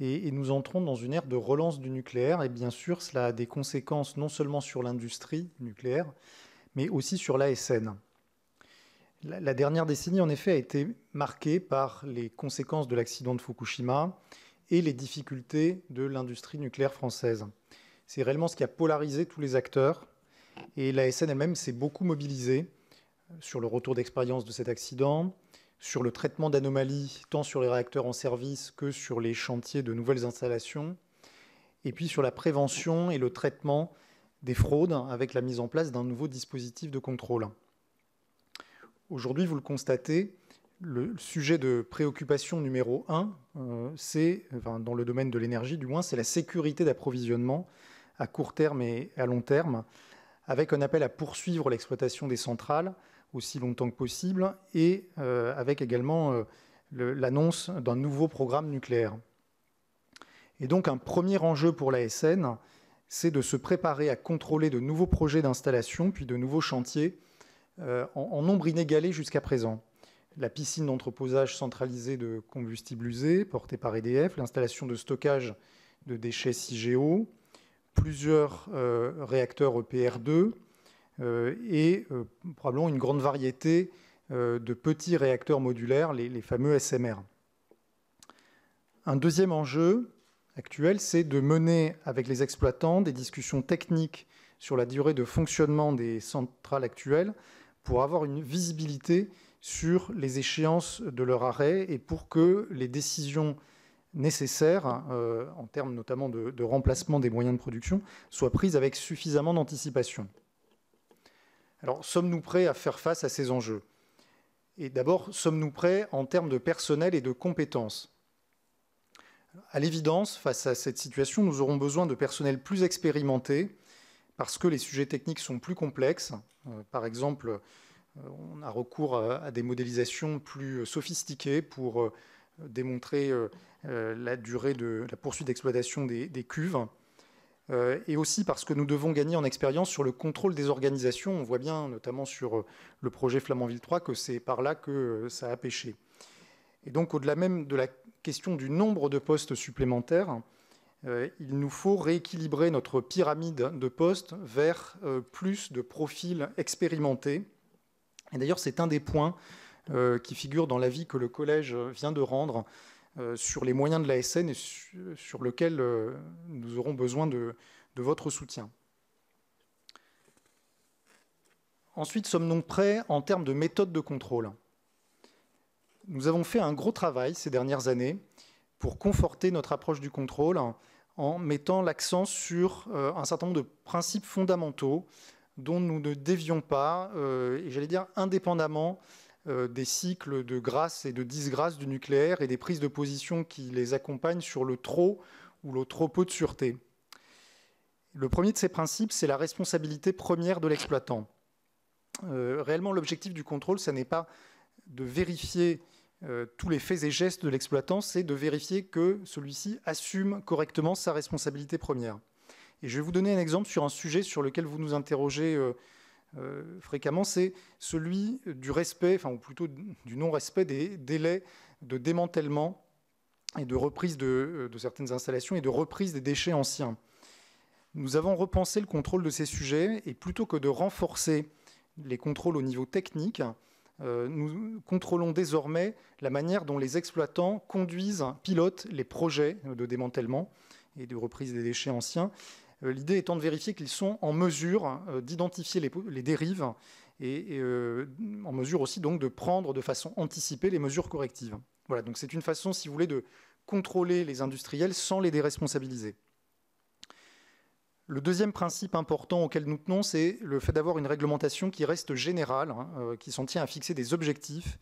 et nous entrons dans une ère de relance du nucléaire. Et bien sûr, cela a des conséquences non seulement sur l'industrie nucléaire, mais aussi sur l'ASN. La dernière décennie, en effet, a été marquée par les conséquences de l'accident de Fukushima et les difficultés de l'industrie nucléaire française. C'est réellement ce qui a polarisé tous les acteurs. Et l'ASN elle-même s'est beaucoup mobilisée sur le retour d'expérience de cet accident, sur le traitement d'anomalies, tant sur les réacteurs en service que sur les chantiers de nouvelles installations, et puis sur la prévention et le traitement des fraudes avec la mise en place d'un nouveau dispositif de contrôle. Aujourd'hui, vous le constatez, le sujet de préoccupation numéro 1, dans le domaine de l'énergie du moins, c'est la sécurité d'approvisionnement à court terme et à long terme, avec un appel à poursuivre l'exploitation des centrales aussi longtemps que possible, et avec également l'annonce d'un nouveau programme nucléaire. Et donc un premier enjeu pour l'ASN, c'est de se préparer à contrôler de nouveaux projets d'installation, puis de nouveaux chantiers, en nombre inégalé jusqu'à présent. La piscine d'entreposage centralisée de combustibles usés, portée par EDF, l'installation de stockage de déchets CIGEO, plusieurs réacteurs EPR2, et probablement une grande variété de petits réacteurs modulaires, les fameux SMR. Un deuxième enjeu actuel, c'est de mener avec les exploitants des discussions techniques sur la durée de fonctionnement des centrales actuelles pour avoir une visibilité sur les échéances de leur arrêt et pour que les décisions nécessaires, en termes notamment de remplacement des moyens de production, soient prises avec suffisamment d'anticipation. Alors, sommes-nous prêts à faire face à ces enjeux? Et d'abord, sommes-nous prêts en termes de personnel et de compétences? À l'évidence, face à cette situation, nous aurons besoin de personnel plus expérimenté, parce que les sujets techniques sont plus complexes. Par exemple, on a recours à des modélisations plus sophistiquées pour démontrer la durée de la poursuite d'exploitation des cuves. Et aussi parce que nous devons gagner en expérience sur le contrôle des organisations. On voit bien, notamment sur le projet Flamanville 3, que c'est par là que ça a pêché. Et donc, au-delà même de la question du nombre de postes supplémentaires, il nous faut rééquilibrer notre pyramide de postes vers plus de profils expérimentés. Et d'ailleurs, c'est un des points qui figure dans l'avis que le collège vient de rendre sur les moyens de l'ASN et sur lequel nous aurons besoin de votre soutien. Ensuite, sommes-nous prêts en termes de méthode de contrôle? Nous avons fait un gros travail ces dernières années pour conforter notre approche du contrôle en mettant l'accent sur un certain nombre de principes fondamentaux dont nous ne dévions pas, et j'allais dire indépendamment des cycles de grâce et de disgrâce du nucléaire et des prises de position qui les accompagnent sur le trop ou le trop peu de sûreté. Le premier de ces principes, c'est la responsabilité première de l'exploitant. Réellement, l'objectif du contrôle, ce n'est pas de vérifier tous les faits et gestes de l'exploitant, c'est de vérifier que celui-ci assume correctement sa responsabilité première. Et je vais vous donner un exemple sur un sujet sur lequel vous nous interrogez fréquemment, c'est celui du respect, enfin, ou plutôt du non-respect des délais de démantèlement et de reprise de certaines installations et de reprise des déchets anciens. Nous avons repensé le contrôle de ces sujets et plutôt que de renforcer les contrôles au niveau technique, nous contrôlons désormais la manière dont les exploitants conduisent, pilotent les projets de démantèlement et de reprise des déchets anciens. L'idée étant de vérifier qu'ils sont en mesure d'identifier les dérives et en mesure aussi donc de prendre de façon anticipée les mesures correctives. Voilà, donc c'est une façon, si vous voulez, de contrôler les industriels sans les déresponsabiliser. Le deuxième principe important auquel nous tenons, c'est le fait d'avoir une réglementation qui reste générale, qui s'en tient à fixer des objectifs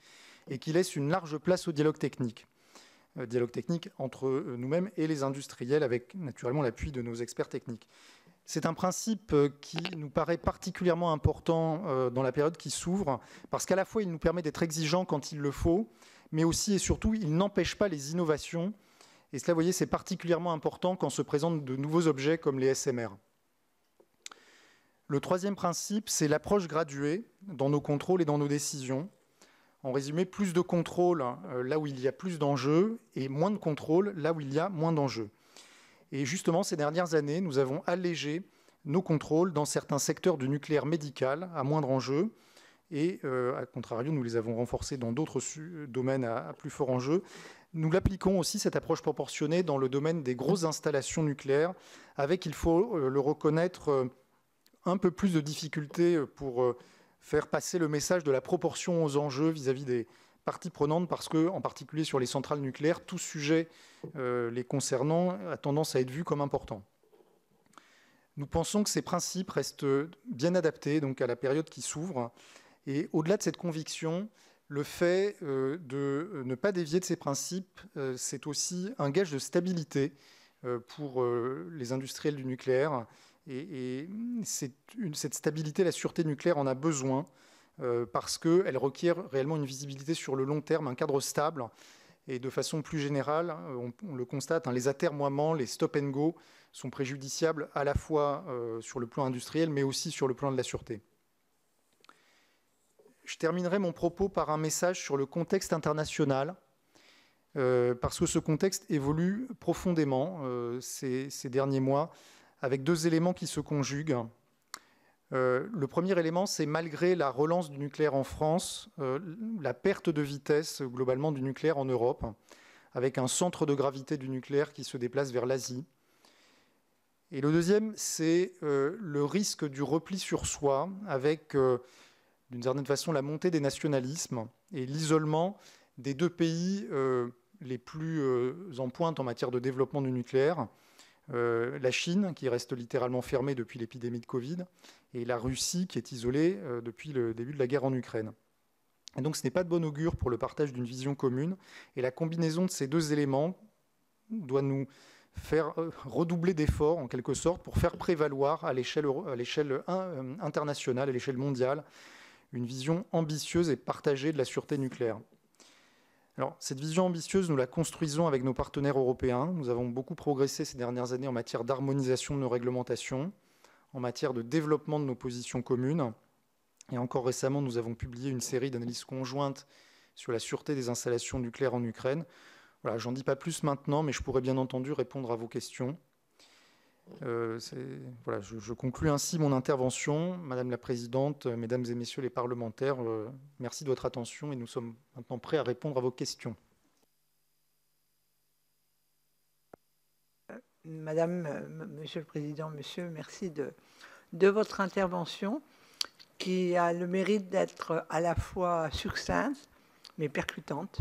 et qui laisse une large place au dialogue technique entre nous-mêmes et les industriels, avec naturellement l'appui de nos experts techniques. C'est un principe qui nous paraît particulièrement important dans la période qui s'ouvre, parce qu'à la fois il nous permet d'être exigeants quand il le faut, mais aussi et surtout il n'empêche pas les innovations. Et cela, vous voyez, c'est particulièrement important quand se présentent de nouveaux objets comme les SMR. Le troisième principe, c'est l'approche graduée dans nos contrôles et dans nos décisions. En résumé, plus de contrôle là où il y a plus d'enjeux et moins de contrôle là où il y a moins d'enjeux. Et justement, ces dernières années, nous avons allégé nos contrôles dans certains secteurs du nucléaire médical à moindre enjeu. Et à contrario, nous les avons renforcés dans d'autres domaines à plus fort enjeu. Nous l'appliquons aussi, cette approche proportionnée, dans le domaine des grosses installations nucléaires, avec, il faut le reconnaître, un peu plus de difficultés pour faire passer le message de la proportion aux enjeux vis-à-vis des parties prenantes, parce que, en particulier sur les centrales nucléaires, tout sujet les concernant a tendance à être vu comme important. Nous pensons que ces principes restent bien adaptés donc, à la période qui s'ouvre. Et au-delà de cette conviction, le fait de ne pas dévier de ces principes, c'est aussi un gage de stabilité pour les industriels du nucléaire. Et cette stabilité, la sûreté nucléaire en a besoin parce qu'elle requiert réellement une visibilité sur le long terme, un cadre stable. Et de façon plus générale, on le constate, les atermoiements, les stop and go sont préjudiciables à la fois sur le plan industriel, mais aussi sur le plan de la sûreté. Je terminerai mon propos par un message sur le contexte international, parce que ce contexte évolue profondément ces derniers mois, avec deux éléments qui se conjuguent. Le premier élément, c'est malgré la relance du nucléaire en France, la perte de vitesse globalement du nucléaire en Europe, avec un centre de gravité du nucléaire qui se déplace vers l'Asie. Et le deuxième, c'est le risque du repli sur soi, avec... d'une certaine façon, la montée des nationalismes et l'isolement des deux pays les plus en pointe en matière de développement du nucléaire, la Chine, qui reste littéralement fermée depuis l'épidémie de Covid, et la Russie, qui est isolée depuis le début de la guerre en Ukraine. Et donc, ce n'est pas de bon augure pour le partage d'une vision commune. Et la combinaison de ces deux éléments doit nous faire redoubler d'efforts, en quelque sorte, pour faire prévaloir à l'échelle internationale, à l'échelle mondiale, une vision ambitieuse et partagée de la sûreté nucléaire. Alors, cette vision ambitieuse, nous la construisons avec nos partenaires européens. Nous avons beaucoup progressé ces dernières années en matière d'harmonisation de nos réglementations, en matière de développement de nos positions communes. Et encore récemment, nous avons publié une série d'analyses conjointes sur la sûreté des installations nucléaires en Ukraine. Voilà, j'en dis pas plus maintenant, mais je pourrais bien entendu répondre à vos questions. Voilà, je conclus ainsi mon intervention. Madame la Présidente, Mesdames et Messieurs les parlementaires, merci de votre attention et nous sommes maintenant prêts à répondre à vos questions. Madame, Monsieur le Président, Monsieur, merci de votre intervention qui a le mérite d'être à la fois succincte mais percutante,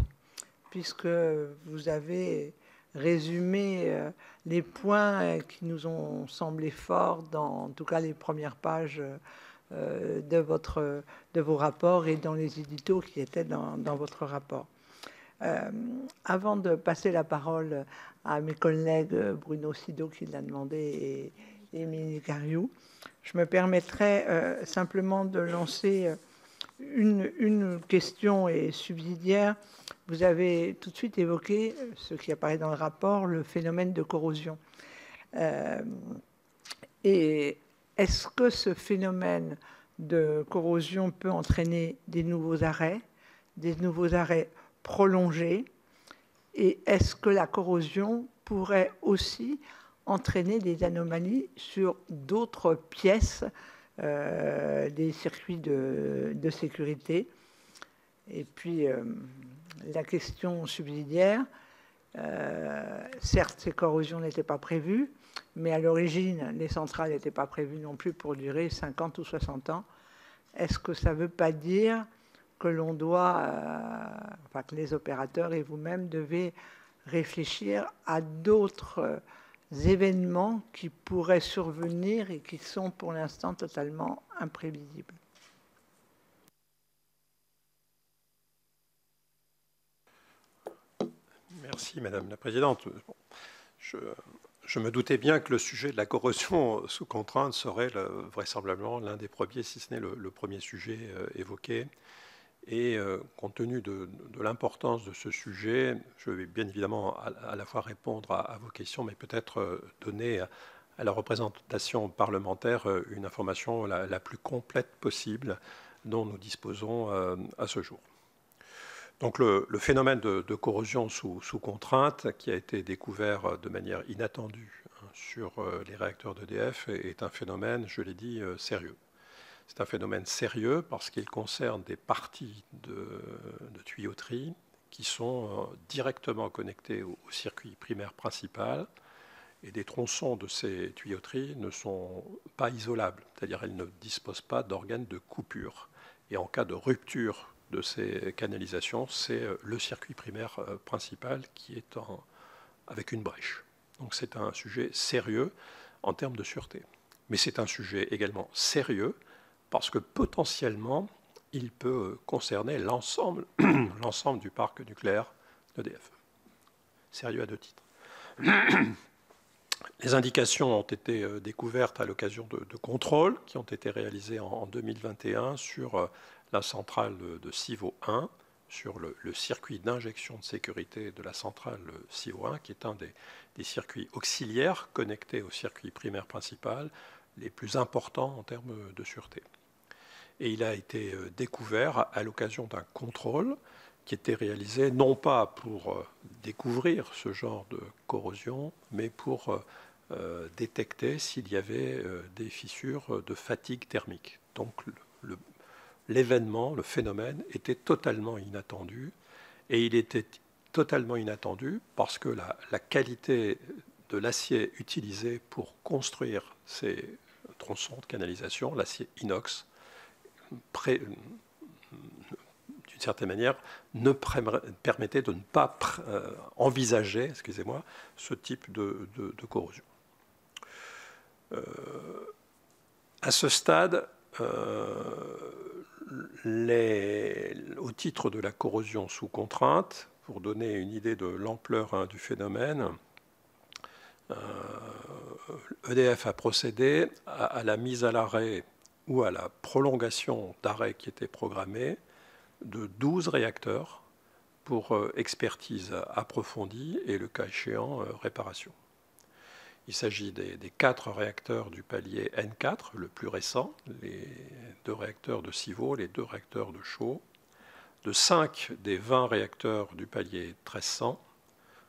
puisque vous avez résumé les points qui nous ont semblé forts dans, en tout cas, les premières pages de vos rapports et dans les éditos qui étaient dans votre rapport. Avant de passer la parole à mes collègues Bruno Sido qui l'a demandé et Émilie Cariou, je me permettrai simplement de lancer une question et subsidiaire. Vous avez tout de suite évoqué, ce qui apparaît dans le rapport, le phénomène de corrosion. Et est-ce que ce phénomène de corrosion peut entraîner des nouveaux arrêts prolongés? Et est-ce que la corrosion pourrait aussi entraîner des anomalies sur d'autres pièces des circuits de sécurité? Et puis... la question subsidiaire, certes, ces corrosions n'étaient pas prévues, mais à l'origine, les centrales n'étaient pas prévues non plus pour durer 50 ou 60 ans. Est-ce que ça ne veut pas dire que l'on doit, enfin que les opérateurs et vous-même devez réfléchir à d'autres événements qui pourraient survenir et qui sont pour l'instant totalement imprévisibles? Merci Madame la Présidente. Je me doutais bien que le sujet de la corrosion sous contrainte serait vraisemblablement l'un des premiers, si ce n'est le premier sujet évoqué. Et compte tenu de l'importance de ce sujet, je vais bien évidemment à la fois répondre à vos questions, mais peut-être donner à la représentation parlementaire une information la plus complète possible dont nous disposons à ce jour. Donc le phénomène de corrosion sous contrainte, qui a été découvert de manière inattendue sur les réacteurs d'EDF, est un phénomène, je l'ai dit, sérieux. C'est un phénomène sérieux parce qu'il concerne des parties de tuyauterie qui sont directement connectées au circuit primaire principal, et des tronçons de ces tuyauteries ne sont pas isolables, c'est-à-dire elles ne disposent pas d'organes de coupure. Et en cas de rupture de ces canalisations, c'est le circuit primaire principal qui est avec une brèche. Donc c'est un sujet sérieux en termes de sûreté. Mais c'est un sujet également sérieux parce que potentiellement, il peut concerner l'ensemble du parc nucléaire d'EDF. Sérieux à deux titres. Les indications ont été découvertes à l'occasion de contrôles qui ont été réalisés en 2021 sur la centrale de Civaux 1, sur le circuit d'injection de sécurité de la centrale Civaux 1, qui est un des circuits auxiliaires connectés au circuit primaire principal les plus importants en termes de sûreté. Et il a été découvert à l'occasion d'un contrôle qui était réalisé non pas pour découvrir ce genre de corrosion, mais pour détecter s'il y avait des fissures de fatigue thermique. Donc l'événement, le phénomène, était totalement inattendu. Et il était totalement inattendu parce que la qualité de l'acier utilisé pour construire ces tronçons de canalisation, l'acier inox, d'une certaine manière, ne permettait de ne pas envisager, excusez-moi, ce type de corrosion. À ce stade, au titre de la corrosion sous contrainte, pour donner une idée de l'ampleur du phénomène, EDF a procédé à la mise à l'arrêt ou à la prolongation d'arrêt qui était programmée de 12 réacteurs pour expertise approfondie et, le cas échéant, réparation. Il s'agit des 4 réacteurs du palier N4, le plus récent, les 2 réacteurs de Civaux, les 2 réacteurs de Chaux, de 5 des 20 réacteurs du palier 1300,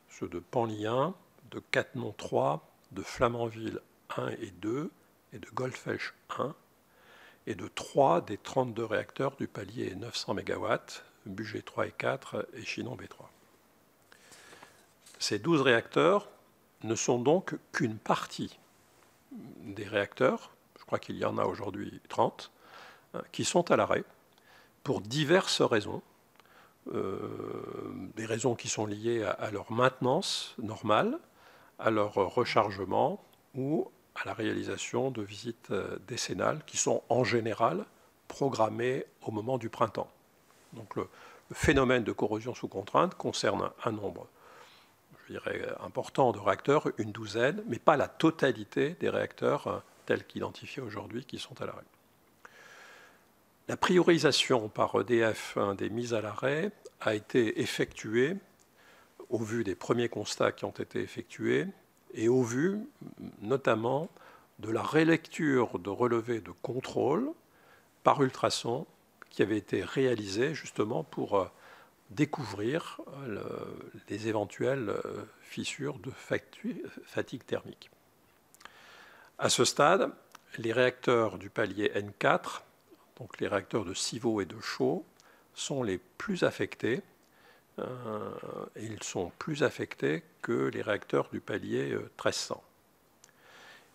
ceux de Panlien, de Cattenom 3, de Flamanville 1 et 2, et de Golfech 1, et de 3 des 32 réacteurs du palier 900 MW, Bugey 3 et 4 et Chinon B3. Ces 12 réacteurs ne sont donc qu'une partie des réacteurs, je crois qu'il y en a aujourd'hui 30, qui sont à l'arrêt pour diverses raisons, des raisons qui sont liées à leur maintenance normale, à leur rechargement ou à la réalisation de visites décennales qui sont en général programmées au moment du printemps. Donc le phénomène de corrosion sous contrainte concerne un nombre, je dirais, important de réacteurs, une douzaine, mais pas la totalité des réacteurs tels qu'identifiés aujourd'hui qui sont à l'arrêt. La priorisation par EDF des mises à l'arrêt a été effectuée au vu des premiers constats qui ont été effectués et au vu notamment de la relecture de relevés de contrôle par ultrasons qui avait été réalisé justement pour découvrir les éventuelles fissures de fatigue thermique. À ce stade, les réacteurs du palier N4, donc les réacteurs de Civaux et de Chaux, sont les plus affectés. Ils sont plus affectés que les réacteurs du palier 1300.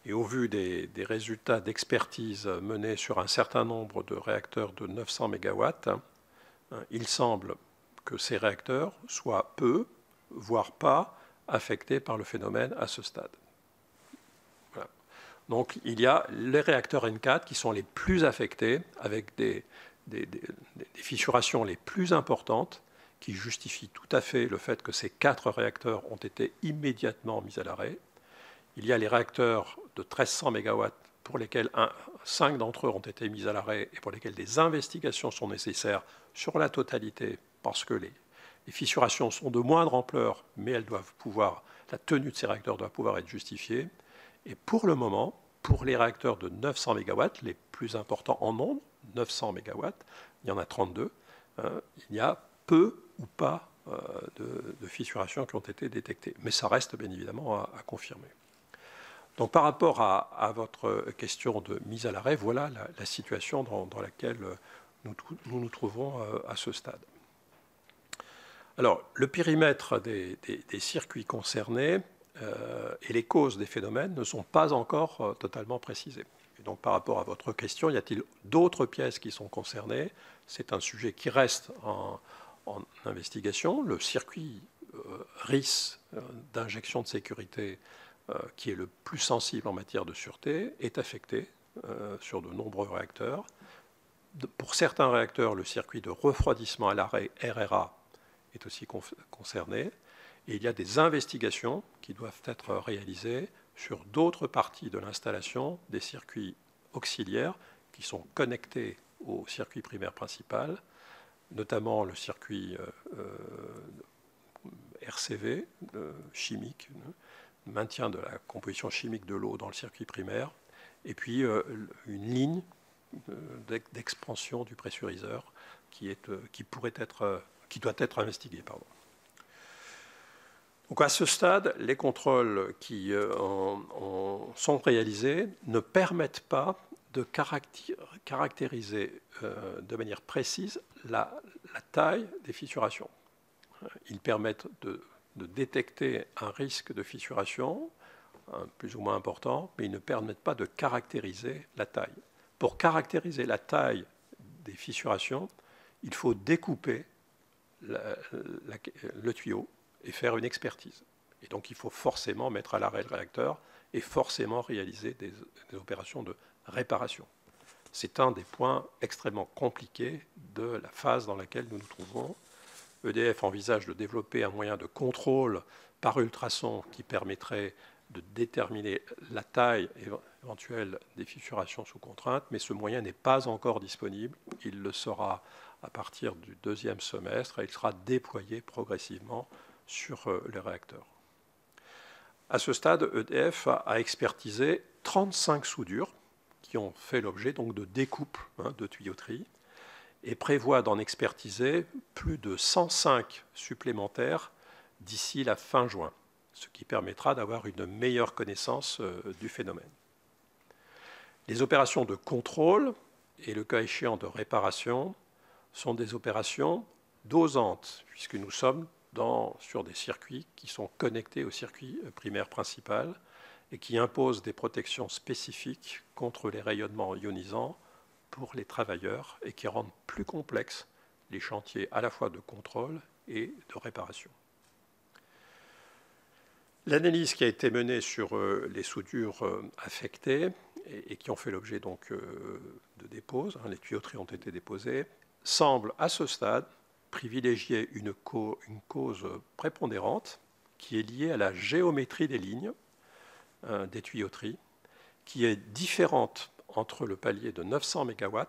Et au vu des résultats d'expertise menés sur un certain nombre de réacteurs de 900 MW, il semble que ces réacteurs soient peu, voire pas, affectés par le phénomène à ce stade. Voilà. Donc il y a les réacteurs N4 qui sont les plus affectés, avec des fissurations les plus importantes, qui justifient tout à fait le fait que ces 4 réacteurs ont été immédiatement mis à l'arrêt. Il y a les réacteurs de 1300 MW pour lesquels 5 d'entre eux ont été mis à l'arrêt et pour lesquels des investigations sont nécessaires sur la totalité parce que les fissurations sont de moindre ampleur, mais elles doivent pouvoir, la tenue de ces réacteurs doit pouvoir être justifiée. Et pour le moment, pour les réacteurs de 900 MW, les plus importants en nombre, 900 MW, il y en a 32, il y a peu ou pas de fissurations qui ont été détectées. Mais ça reste bien évidemment à confirmer. Donc par rapport à votre question de mise à l'arrêt, voilà la situation dans laquelle nous trouvons à ce stade. Alors le périmètre des circuits concernés et les causes des phénomènes ne sont pas encore totalement précisées. Et donc par rapport à votre question, y a-t-il d'autres pièces qui sont concernées? C'est un sujet qui reste en investigation. Le circuit RIS d'injection de sécurité qui est le plus sensible en matière de sûreté, est affecté sur de nombreux réacteurs. Pour certains réacteurs, le circuit de refroidissement à l'arrêt, RRA, est aussi concerné. Et il y a des investigations qui doivent être réalisées sur d'autres parties de l'installation, des circuits auxiliaires qui sont connectés au circuit primaire principal, notamment le circuit RCV, chimique, maintien de la composition chimique de l'eau dans le circuit primaire, et puis une ligne d'expansion du pressuriseur qui doit être investiguée. Pardon. Donc à ce stade, les contrôles qui sont réalisés ne permettent pas de caractériser de manière précise la taille des fissurations. Ils permettent de détecter un risque de fissuration, plus ou moins important, mais ils ne permettent pas de caractériser la taille. Pour caractériser la taille des fissurations, il faut découper le tuyau et faire une expertise. Et donc il faut forcément mettre à l'arrêt le réacteur et forcément réaliser des opérations de réparation. C'est un des points extrêmement compliqués de la phase dans laquelle nous nous trouvons. EDF envisage de développer un moyen de contrôle par ultrasons qui permettrait de déterminer la taille éventuelle des fissurations sous contrainte, mais ce moyen n'est pas encore disponible. Il le sera à partir du deuxième semestre et il sera déployé progressivement sur les réacteurs. À ce stade, EDF a expertisé 35 soudures qui ont fait l'objet de découpes de tuyauterie et prévoit d'en expertiser plus de 105 supplémentaires d'ici la fin juin, ce qui permettra d'avoir une meilleure connaissance du phénomène. Les opérations de contrôle et le cas échéant de réparation sont des opérations dosantes, puisque nous sommes sur des circuits qui sont connectés au circuit primaire principal et qui imposent des protections spécifiques contre les rayonnements ionisants pour les travailleurs et qui rendent plus complexes les chantiers à la fois de contrôle et de réparation. L'analyse qui a été menée sur les soudures affectées et qui ont fait l'objet de déposes, les tuyauteries ont été déposées, semble à ce stade privilégier une cause prépondérante qui est liée à la géométrie des lignes des tuyauteries, qui est différente entre le palier de 900 MW,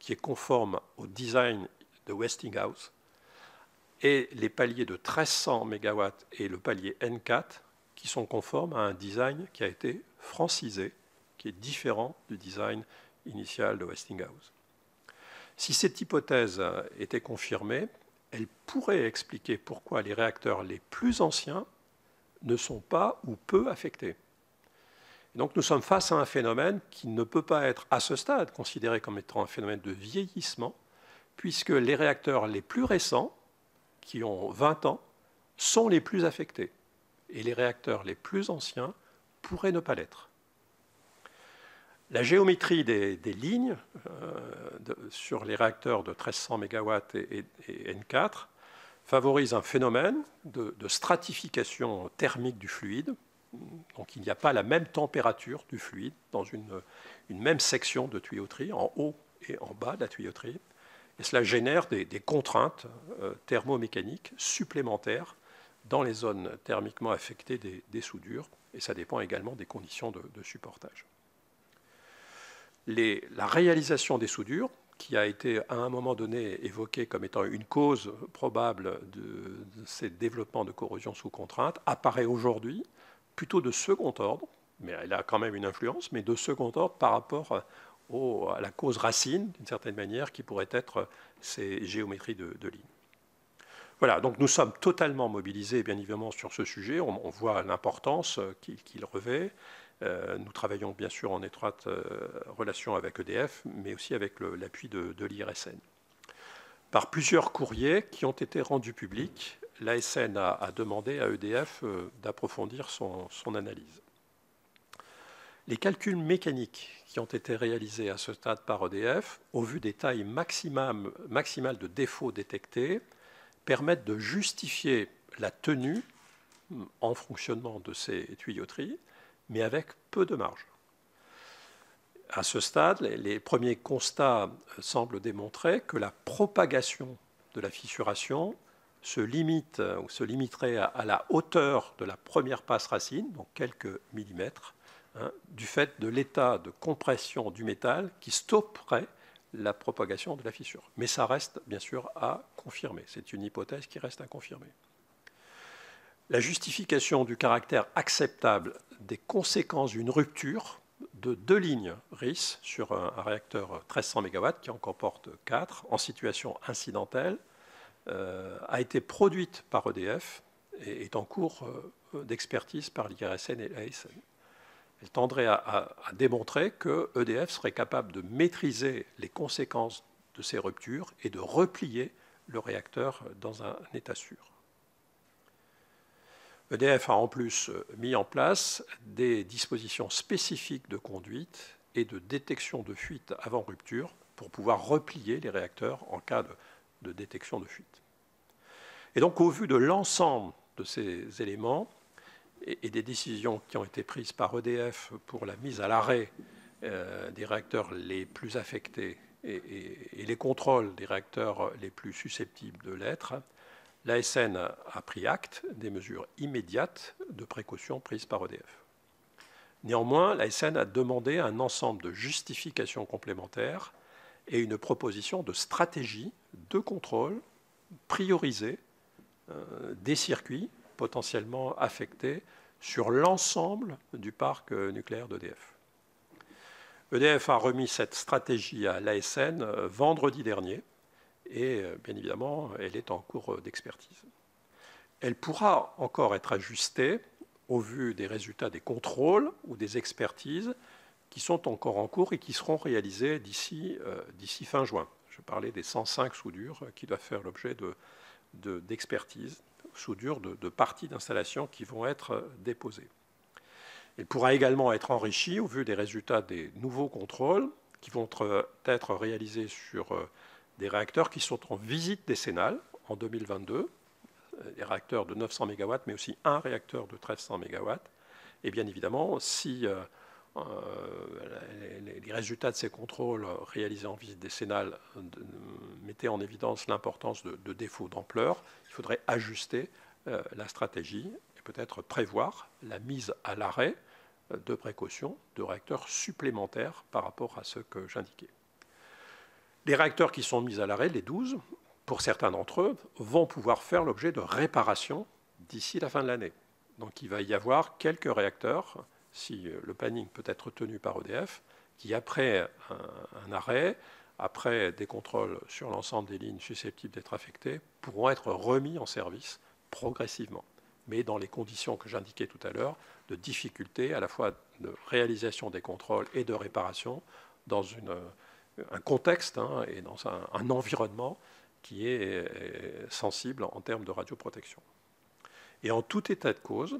qui est conforme au design de Westinghouse, et les paliers de 1300 MW et le palier N4, qui sont conformes à un design qui a été francisé, qui est différent du design initial de Westinghouse. Si cette hypothèse était confirmée, elle pourrait expliquer pourquoi les réacteurs les plus anciens ne sont pas ou peu affectés. Et donc nous sommes face à un phénomène qui ne peut pas être à ce stade considéré comme étant un phénomène de vieillissement, puisque les réacteurs les plus récents, qui ont 20 ans, sont les plus affectés. Et les réacteurs les plus anciens pourraient ne pas l'être. La géométrie des lignes sur les réacteurs de 1300 MW et N4 favorise un phénomène de stratification thermique du fluide. Donc il n'y a pas la même température du fluide dans une même section de tuyauterie, en haut et en bas de la tuyauterie. Et cela génère des contraintes thermomécaniques supplémentaires dans les zones thermiquement affectées des soudures. Et ça dépend également des conditions de supportage. La réalisation des soudures, qui a été à un moment donné évoquée comme étant une cause probable de ces développements de corrosion sous contrainte, apparaît aujourd'hui plutôt de second ordre, mais elle a quand même une influence, mais de second ordre par rapport à la cause racine, d'une certaine manière, qui pourrait être ces géométries de lignes. Voilà, donc nous sommes totalement mobilisés, bien évidemment, sur ce sujet. On voit l'importance qu'il revêt. Nous travaillons bien sûr en étroite relation avec EDF, mais aussi avec l'appui de l'IRSN. Par plusieurs courriers qui ont été rendus publics, l'ASN a demandé à EDF d'approfondir son analyse. Les calculs mécaniques qui ont été réalisés à ce stade par EDF, au vu des tailles maximales de défauts détectés, permettent de justifier la tenue en fonctionnement de ces tuyauteries, mais avec peu de marge. À ce stade, les premiers constats semblent démontrer que la propagation de la fissuration se limiterait à la hauteur de la première passe racine, donc quelques millimètres, du fait de l'état de compression du métal qui stopperait la propagation de la fissure. Mais ça reste bien sûr à confirmer. C'est une hypothèse qui reste à confirmer. La justification du caractère acceptable des conséquences d'une rupture de deux lignes RIS sur un réacteur 1300 MW qui en comporte 4 en situation incidentelle a été produite par EDF et est en cours d'expertise par l'IRSN et l'ASN. Elle tendrait à démontrer que EDF serait capable de maîtriser les conséquences de ces ruptures et de replier le réacteur dans un état sûr. EDF a en plus mis en place des dispositions spécifiques de conduite et de détection de fuite avant rupture pour pouvoir replier les réacteurs en cas de détection de fuite. Et donc, au vu de l'ensemble de ces éléments et des décisions qui ont été prises par EDF pour la mise à l'arrêt des réacteurs les plus affectés et les contrôles des réacteurs les plus susceptibles de l'être, l'ASN a pris acte des mesures immédiates de précaution prises par EDF. Néanmoins, l'ASN a demandé un ensemble de justifications complémentaires et une proposition de stratégie de contrôle priorisée des circuits potentiellement affectés sur l'ensemble du parc nucléaire d'EDF. EDF a remis cette stratégie à l'ASN vendredi dernier et, bien évidemment, elle est en cours d'expertise. Elle pourra encore être ajustée au vu des résultats des contrôles ou des expertises qui sont encore en cours et qui seront réalisés d'ici fin juin. Je parlais des 105 soudures qui doivent faire l'objet d'expertises, soudures de parties d'installation qui vont être déposées. Elle pourra également être enrichie au vu des résultats des nouveaux contrôles qui vont être réalisés sur des réacteurs qui sont en visite décennale en 2022, des réacteurs de 900 MW, mais aussi un réacteur de 1300 MW. Et bien évidemment, si les résultats de ces contrôles réalisés en visite décennale mettaient en évidence l'importance de défauts d'ampleur, il faudrait ajuster la stratégie et peut-être prévoir la mise à l'arrêt de précaution de réacteurs supplémentaires par rapport à ce que j'indiquais. Les réacteurs qui sont mis à l'arrêt, les 12, pour certains d'entre eux, vont pouvoir faire l'objet de réparations d'ici la fin de l'année. Donc il va y avoir quelques réacteurs, si le planning peut être tenu par EDF, qui après un arrêt, après des contrôles sur l'ensemble des lignes susceptibles d'être affectées, pourront être remis en service progressivement, mais dans les conditions que j'indiquais tout à l'heure, de difficultés à la fois de réalisation des contrôles et de réparation dans un contexte et dans un environnement qui est sensible en termes de radioprotection. Et en tout état de cause,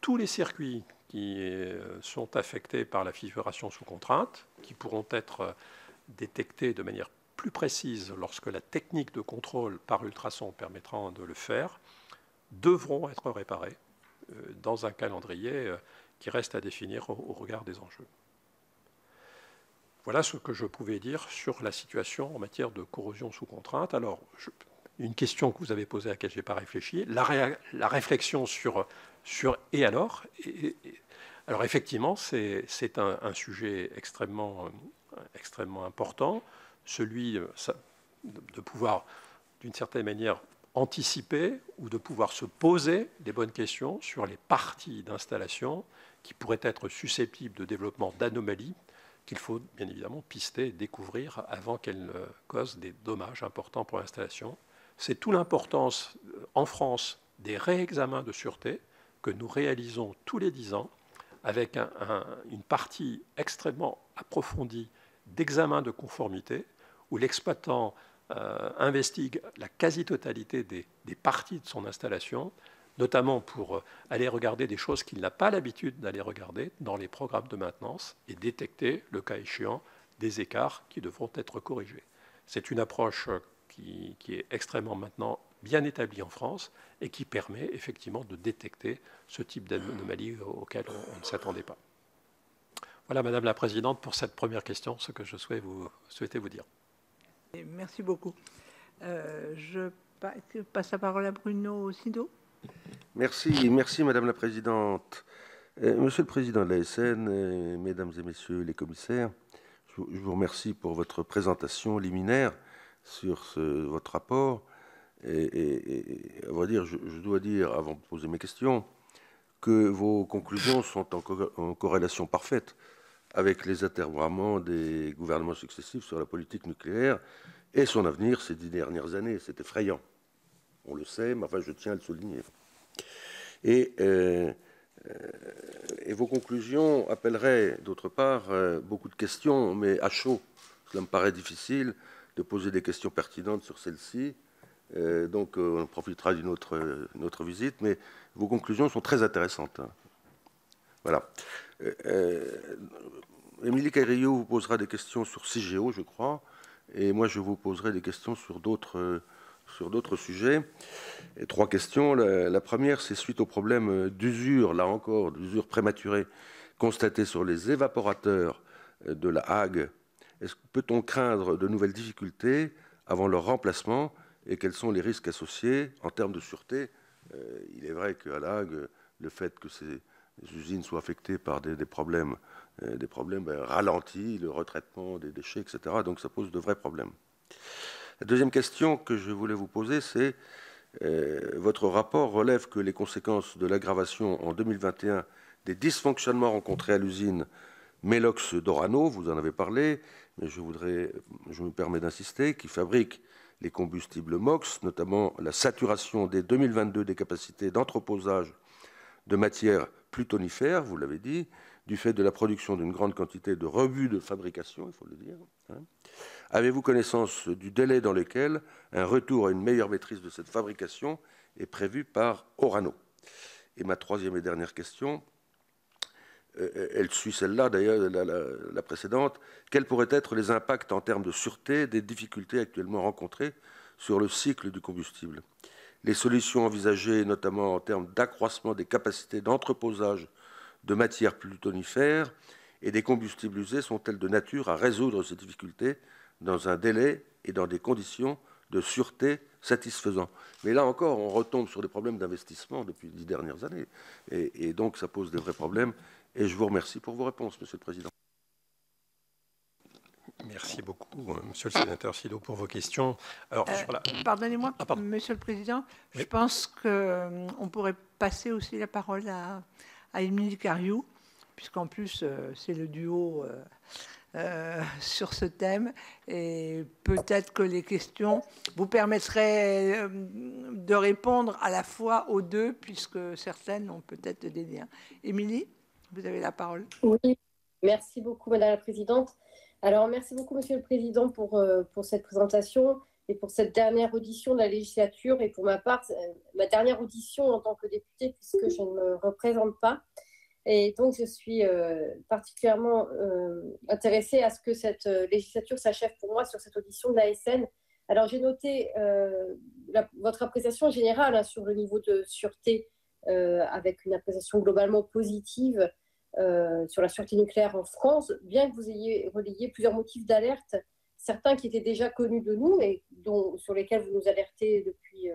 tous les circuits qui sont affectés par la fissuration sous contrainte, qui pourront être détectés de manière plus précise lorsque la technique de contrôle par ultrasons permettra de le faire, devront être réparés dans un calendrier qui reste à définir au regard des enjeux. Voilà ce que je pouvais dire sur la situation en matière de corrosion sous contrainte. Alors, une question que vous avez posée à laquelle je n'ai pas réfléchi, la réflexion sur « et alors ?». Alors effectivement, c'est un sujet extrêmement important, celui de pouvoir, d'une certaine manière, anticiper ou de pouvoir se poser des bonnes questions sur les parties d'installation qui pourraient être susceptibles de développement d'anomalies qu'il faut bien évidemment pister, découvrir avant qu'elle cause des dommages importants pour l'installation. C'est toute l'importance en France des réexamens de sûreté que nous réalisons tous les 10 ans avec une partie extrêmement approfondie d'examens de conformité où l'exploitant investigue la quasi-totalité des parties de son installation, notamment pour aller regarder des choses qu'il n'a pas l'habitude d'aller regarder dans les programmes de maintenance et détecter, le cas échéant, des écarts qui devront être corrigés. C'est une approche qui est extrêmement maintenant bien établie en France et qui permet effectivement de détecter ce type d'anomalie auquel on ne s'attendait pas. Voilà, Madame la Présidente, pour cette première question, ce que je souhaitais vous dire. Merci beaucoup. Je passe la parole à Bruno Sido. Merci Madame la Présidente. Monsieur le Président de l'ASN, Mesdames et Messieurs les commissaires, je vous remercie pour votre présentation liminaire sur votre rapport. Et à vrai dire, je dois dire, avant de poser mes questions, que vos conclusions sont en corrélation parfaite avec les atermoiements des gouvernements successifs sur la politique nucléaire et son avenir ces 10 dernières années. C'est effrayant. On le sait, mais enfin, je tiens à le souligner. Et vos conclusions appelleraient, d'autre part, beaucoup de questions, mais à chaud. Cela me paraît difficile de poser des questions pertinentes sur celles-ci. Donc, on profitera d'une autre visite, mais vos conclusions sont très intéressantes. Voilà. Émilie Cariou vous posera des questions sur CIGEO, je crois, et moi, je vous poserai des questions sur d'autres sujets. Et trois questions. La première, c'est suite au problème d'usure, là encore, d'usure prématurée constatée sur les évaporateurs de la Hague. Peut-on craindre de nouvelles difficultés avant leur remplacement et quels sont les risques associés en termes de sûreté ? Il est vrai qu'à La Hague, le fait que ces les usines soient affectées par des problèmes ralentis, le retraitement des déchets, etc. Donc ça pose de vrais problèmes. La deuxième question que je voulais vous poser, c'est votre rapport relève que les conséquences de l'aggravation en 2021 des dysfonctionnements rencontrés à l'usine Mélox d'Orano, vous en avez parlé, mais je me permets d'insister, qui fabrique les combustibles MOX, notamment la saturation dès 2022 des capacités d'entreposage de matières plutonifères, vous l'avez dit, du fait de la production d'une grande quantité de rebuts de fabrication, il faut le dire. Avez-vous connaissance du délai dans lequel un retour à une meilleure maîtrise de cette fabrication est prévu par Orano? Et ma troisième et dernière question, elle suit celle-là, d'ailleurs, la précédente. Quels pourraient être les impacts en termes de sûreté des difficultés actuellement rencontrées sur le cycle du combustible? Les solutions envisagées, notamment en termes d'accroissement des capacités d'entreposage de matières plutonifères et des combustibles usés, sont-elles de nature à résoudre ces difficultés dans un délai et dans des conditions de sûreté satisfaisant? Mais là encore, on retombe sur des problèmes d'investissement depuis les 10 dernières années. Et donc, ça pose des vrais problèmes. Et je vous remercie pour vos réponses, Monsieur le Président. Merci beaucoup, Monsieur le Sénateur Sido, pour vos questions. Pardonnez-moi, Monsieur le Président, oui. Je pense qu'on pourrait passer aussi la parole à Émilie Cariou, puisqu'en plus, c'est le duo sur ce thème. Et peut-être que les questions vous permettraient de répondre à la fois aux deux, puisque certaines ont peut-être des liens. Émilie, vous avez la parole. Oui, merci beaucoup, Madame la Présidente. Alors, merci beaucoup, Monsieur le Président, pour cette présentation et pour cette dernière audition de la législature. Et pour ma part, ma dernière audition en tant que députée, puisque je ne me représente pas. Et donc, je suis particulièrement intéressée à ce que cette législature s'achève pour moi sur cette audition de l'ASN. Alors, j'ai noté votre appréciation générale sur le niveau de sûreté, avec une appréciation globalement positive sur la sûreté nucléaire en France, bien que vous ayez relayé plusieurs motifs d'alerte, certains qui étaient déjà connus de nous et sur lesquels vous nous alertez depuis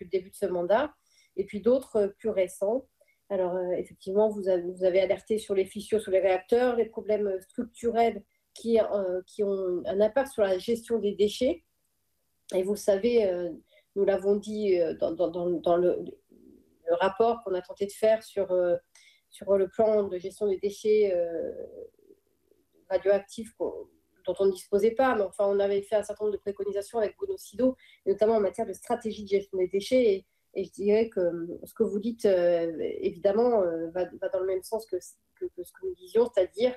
le début de ce mandat, et puis d'autres plus récents. Alors effectivement, vous avez alerté sur les fissures, sur les réacteurs, les problèmes structurels qui ont un impact sur la gestion des déchets. Et vous savez, nous l'avons dit dans le rapport qu'on a tenté de faire sur le plan de gestion des déchets radioactifs dont on ne disposait pas, mais enfin on avait fait un certain nombre de préconisations avec Bruno Sido, notamment en matière de stratégie de gestion des déchets, et je dirais que ce que vous dites évidemment va dans le même sens que ce que nous disions, c'est-à-dire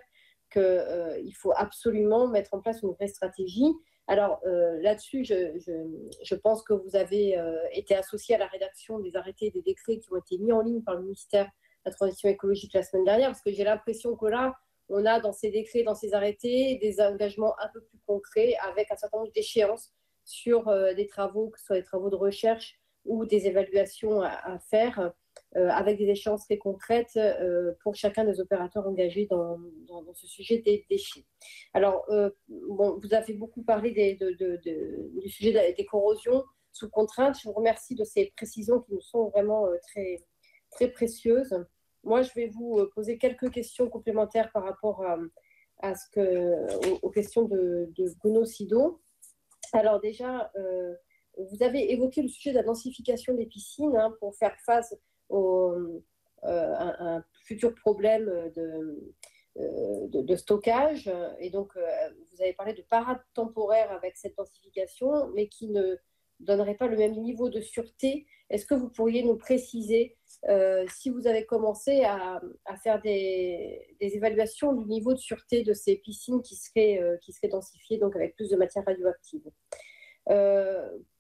qu'il faut absolument mettre en place une vraie stratégie. Alors là-dessus, je pense que vous avez été associé à la rédaction des arrêtés et des décrets qui ont été mis en ligne par le ministère de la Transition écologique la semaine dernière, parce que j'ai l'impression que là, on a dans ces décrets, dans ces arrêtés, des engagements un peu plus concrets avec un certain nombre d'échéances sur des travaux, que ce soit des travaux de recherche ou des évaluations à faire, avec des échéances très concrètes pour chacun des opérateurs engagés dans ce sujet des déchets. Alors, vous avez beaucoup parlé du sujet des corrosions sous contrainte. Je vous remercie de ces précisions qui nous sont vraiment très, très précieuses. Moi, je vais vous poser quelques questions complémentaires par rapport aux questions de Bruno Sido. Alors déjà, vous avez évoqué le sujet de la densification des piscines pour faire face un futur problème de stockage, et donc vous avez parlé de parade temporaire avec cette densification, mais qui ne donnerait pas le même niveau de sûreté. Est-ce que vous pourriez nous préciser si vous avez commencé à faire des évaluations du niveau de sûreté de ces piscines qui seraient densifiées, donc avec plus de matière radioactive?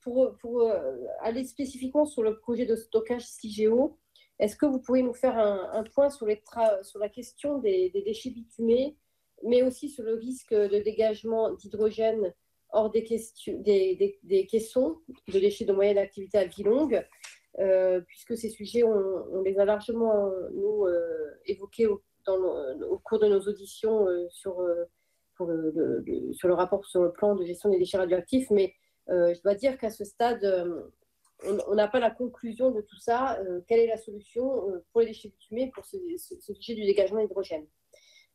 Pour aller spécifiquement sur le projet de stockage CIGEO, est-ce que vous pouvez nous faire un point sur la question des déchets bitumés, mais aussi sur le risque de dégagement d'hydrogène hors des caissons de déchets de moyenne activité à vie longue, puisque ces sujets, on les a largement évoqués au cours de nos auditions sur le rapport sur le plan de gestion des déchets radioactifs, mais je dois dire qu'à ce stade, on n'a pas la conclusion de tout ça. Quelle est la solution pour les déchets bitumés, pour ce sujet du dégagement d'hydrogène?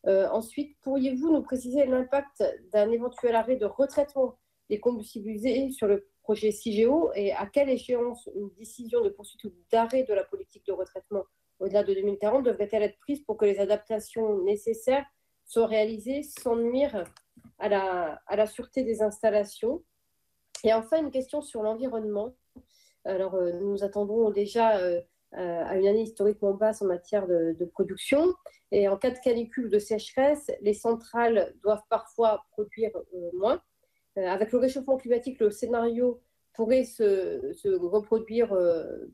Ensuite, pourriez-vous nous préciser l'impact d'un éventuel arrêt de retraitement des combustibles usés sur le projet CIGEO et à quelle échéance une décision de poursuite ou d'arrêt de la politique de retraitement au-delà de 2040 devrait-elle être prise pour que les adaptations nécessaires soient réalisées sans nuire à la sûreté des installations? Et enfin, une question sur l'environnement. Alors, nous attendons déjà à une année historiquement basse en matière de production. Et en cas de canicule ou de sécheresse, les centrales doivent parfois produire moins. Avec le réchauffement climatique, le scénario pourrait se reproduire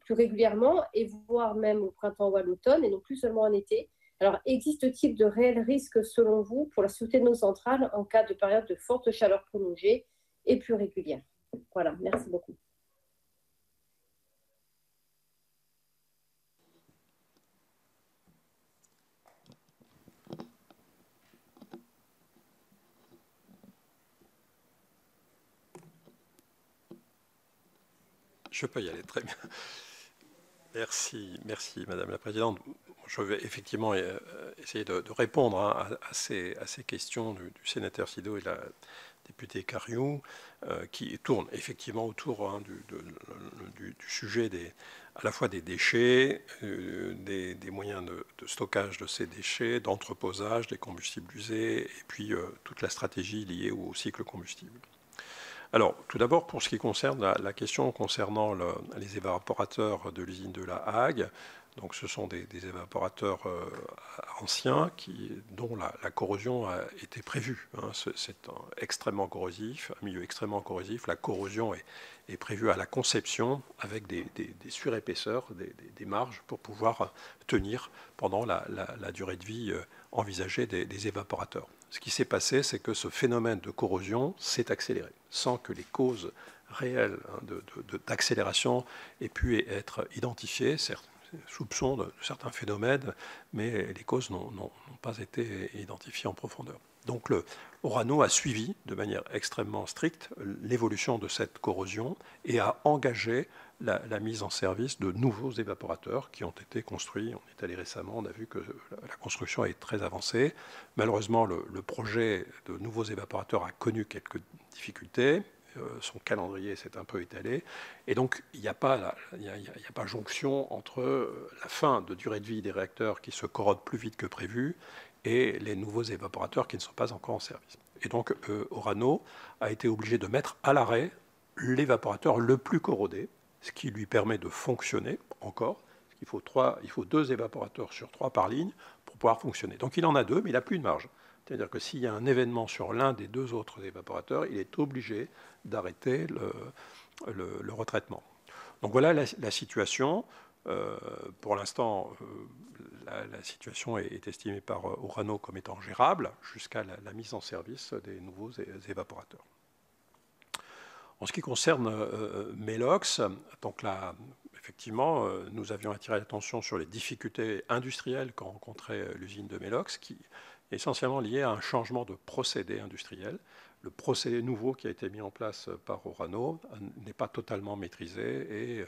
plus régulièrement, et voire même au printemps ou à l'automne, et non plus seulement en été. Alors, existe-t-il de réels risques, selon vous, pour la sûreté de nos centrales en cas de période de forte chaleur prolongée et plus régulière? Voilà, merci beaucoup. Je peux y aller, très bien. Merci Madame la Présidente. Je vais effectivement essayer de répondre à ces questions du sénateur Sido et de la députée Cariou, qui tournent effectivement autour du sujet à la fois des déchets, des moyens de stockage de ces déchets, d'entreposage des combustibles usés, et puis toute la stratégie liée au cycle combustible. Alors, tout d'abord, pour ce qui concerne la question concernant les évaporateurs de l'usine de La Hague, donc ce sont des évaporateurs anciens dont la corrosion a été prévue. Hein. C'est extrêmement corrosif, un milieu extrêmement corrosif. La corrosion est prévue à la conception avec des surépaisseurs, des marges pour pouvoir tenir pendant la durée de vie envisagée des évaporateurs. Ce qui s'est passé, c'est que ce phénomène de corrosion s'est accéléré, sans que les causes réelles d'accélération aient pu être identifiées. Certes, soupçons de certains phénomènes, mais les causes n'ont pas été identifiées en profondeur. Donc Orano a suivi de manière extrêmement stricte l'évolution de cette corrosion et a engagé la mise en service de nouveaux évaporateurs qui ont été construits. On est allé récemment, on a vu que la construction est très avancée. Malheureusement, le projet de nouveaux évaporateurs a connu quelques difficultés. Son calendrier s'est un peu étalé. Et donc, il n'y a pas jonction entre la fin de durée de vie des réacteurs qui se corrodent plus vite que prévu et les nouveaux évaporateurs qui ne sont pas encore en service. Et donc, Orano a été obligé de mettre à l'arrêt l'évaporateur le plus corrodé, ce qui lui permet de fonctionner encore. Il faut 2 évaporateurs sur 3 par ligne pour pouvoir fonctionner. Donc, il en a 2, mais il n'a plus de marge. C'est-à-dire que s'il y a un événement sur l'un des 2 autres évaporateurs, il est obligé d'arrêter le retraitement. Donc voilà la situation. Pour l'instant, la situation est estimée par Orano comme étant gérable jusqu'à la mise en service des nouveaux évaporateurs. En ce qui concerne Mélox, donc effectivement, nous avions attiré l'attention sur les difficultés industrielles qu'a rencontré l'usine de Mélox, qui est essentiellement liée à un changement de procédé industriel. Le procédé nouveau qui a été mis en place par Orano n'est pas totalement maîtrisé et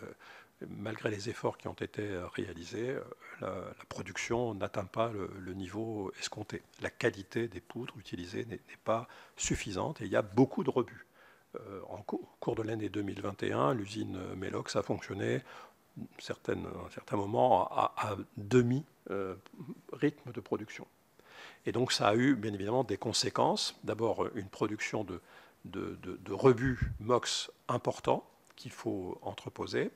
malgré les efforts qui ont été réalisés, la production n'atteint pas le niveau escompté. La qualité des poudres utilisées n'est pas suffisante et il y a beaucoup de rebuts. Au cours de l'année 2021, l'usine Mélox a fonctionné à certains moments à demi-rythme de production. Et donc ça a eu bien évidemment des conséquences. D'abord, une production de rebuts MOX importants qu'il faut entreposer.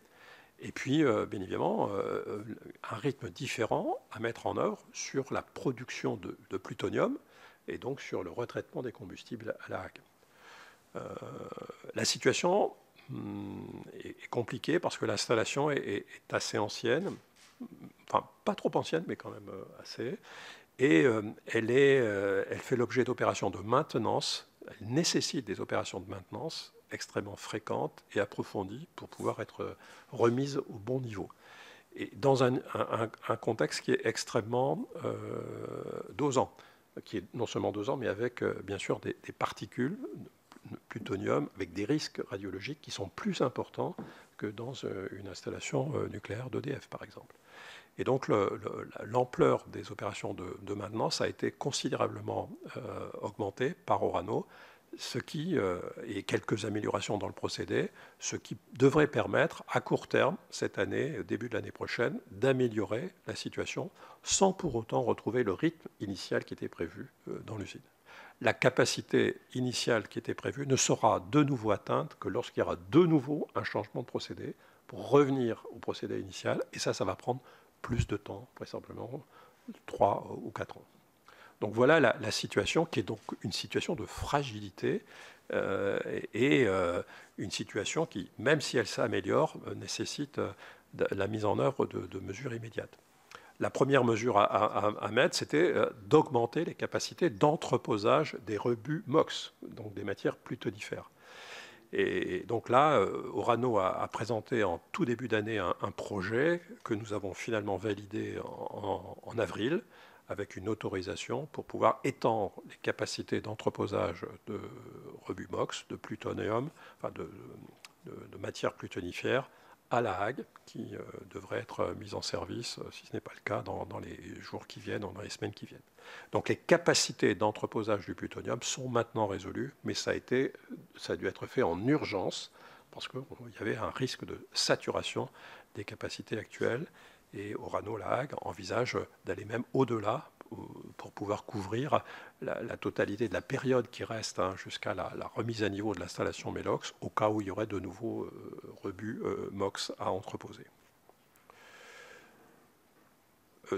Et puis, bien évidemment, un rythme différent à mettre en œuvre sur la production de plutonium et donc sur le retraitement des combustibles à La Hague. La situation est compliquée parce que l'installation est assez ancienne, enfin pas trop ancienne, mais quand même assez, et elle fait l'objet d'opérations de maintenance, elle nécessite des opérations de maintenance extrêmement fréquente et approfondie pour pouvoir être remise au bon niveau. Et dans un contexte qui est extrêmement dosant, qui est non seulement dosant, mais avec bien sûr des particules de plutonium, avec des risques radiologiques qui sont plus importants que dans une installation nucléaire d'EDF, par exemple. Et donc, l'ampleur des opérations de maintenance a été considérablement augmentée par Orano, ce qui, et quelques améliorations dans le procédé, ce qui devrait permettre, à court terme, cette année, début de l'année prochaine, d'améliorer la situation sans pour autant retrouver le rythme initial qui était prévu dans l'usine. La capacité initiale qui était prévue ne sera de nouveau atteinte que lorsqu'il y aura de nouveau un changement de procédé pour revenir au procédé initial. Et ça va prendre plus de temps, vraisemblablement 3 ou 4 ans. Donc voilà la situation qui est donc une situation de fragilité une situation qui, même si elle s'améliore, nécessite la mise en œuvre de mesures immédiates. La première mesure à mettre, c'était d'augmenter les capacités d'entreposage des rebuts MOX, donc des matières plutonifères. Et donc là, Orano a présenté en tout début d'année un projet que nous avons finalement validé en avril, avec une autorisation pour pouvoir étendre les capacités d'entreposage de rebuts MOX, de plutonium, enfin de matières plutonifères, à La Hague, qui devrait être mise en service, si ce n'est pas le cas, dans les jours qui viennent, dans les semaines qui viennent. Donc les capacités d'entreposage du plutonium sont maintenant résolues, mais ça a dû être fait en urgence, parce qu'il y avait un risque de saturation des capacités actuelles, et Orano La Hague envisage d'aller même au-delà, pour pouvoir couvrir la totalité de la période qui reste jusqu'à la remise à niveau de l'installation Mélox, au cas où il y aurait de nouveaux rebuts MOX à entreposer.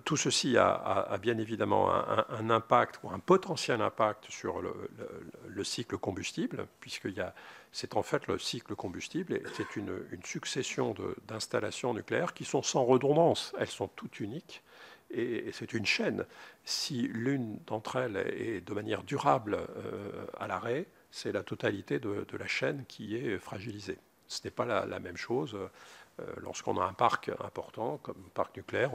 Tout ceci a bien évidemment un impact ou un potentiel impact sur le cycle combustible, puisque c'est en fait le cycle combustible, c'est une succession d'installations nucléaires qui sont sans redondance, elles sont toutes uniques. Et c'est une chaîne. Si l'une d'entre elles est de manière durable à l'arrêt, c'est la totalité de la chaîne qui est fragilisée. Ce n'est pas la même chose lorsqu'on a un parc important, comme un parc nucléaire.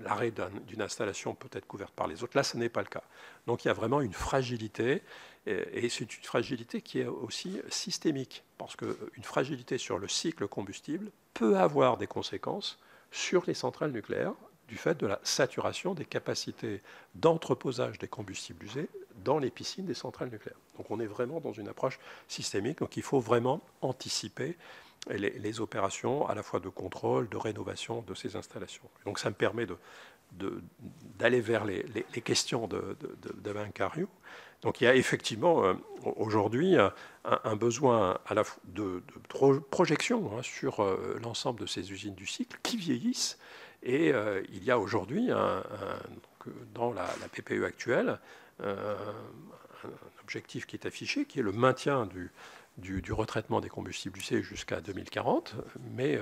L'arrêt d'une installation peut être couverte par les autres. Là, ce n'est pas le cas. Donc il y a vraiment une fragilité, et c'est une fragilité qui est aussi systémique, parce qu'une fragilité sur le cycle combustible peut avoir des conséquences sur les centrales nucléaires, du fait de la saturation des capacités d'entreposage des combustibles usés dans les piscines des centrales nucléaires. Donc on est vraiment dans une approche systémique, donc il faut vraiment anticiper les opérations à la fois de contrôle, de rénovation de ces installations. Donc ça me permet d'aller vers les questions d'Amélie Cariou. Donc il y a effectivement aujourd'hui un besoin à la fois de projection sur l'ensemble de ces usines du cycle qui vieillissent. Et il y a aujourd'hui, dans la PPE actuelle, un objectif qui est affiché, qui est le maintien du retraitement des combustibles usés jusqu'à 2040. Mais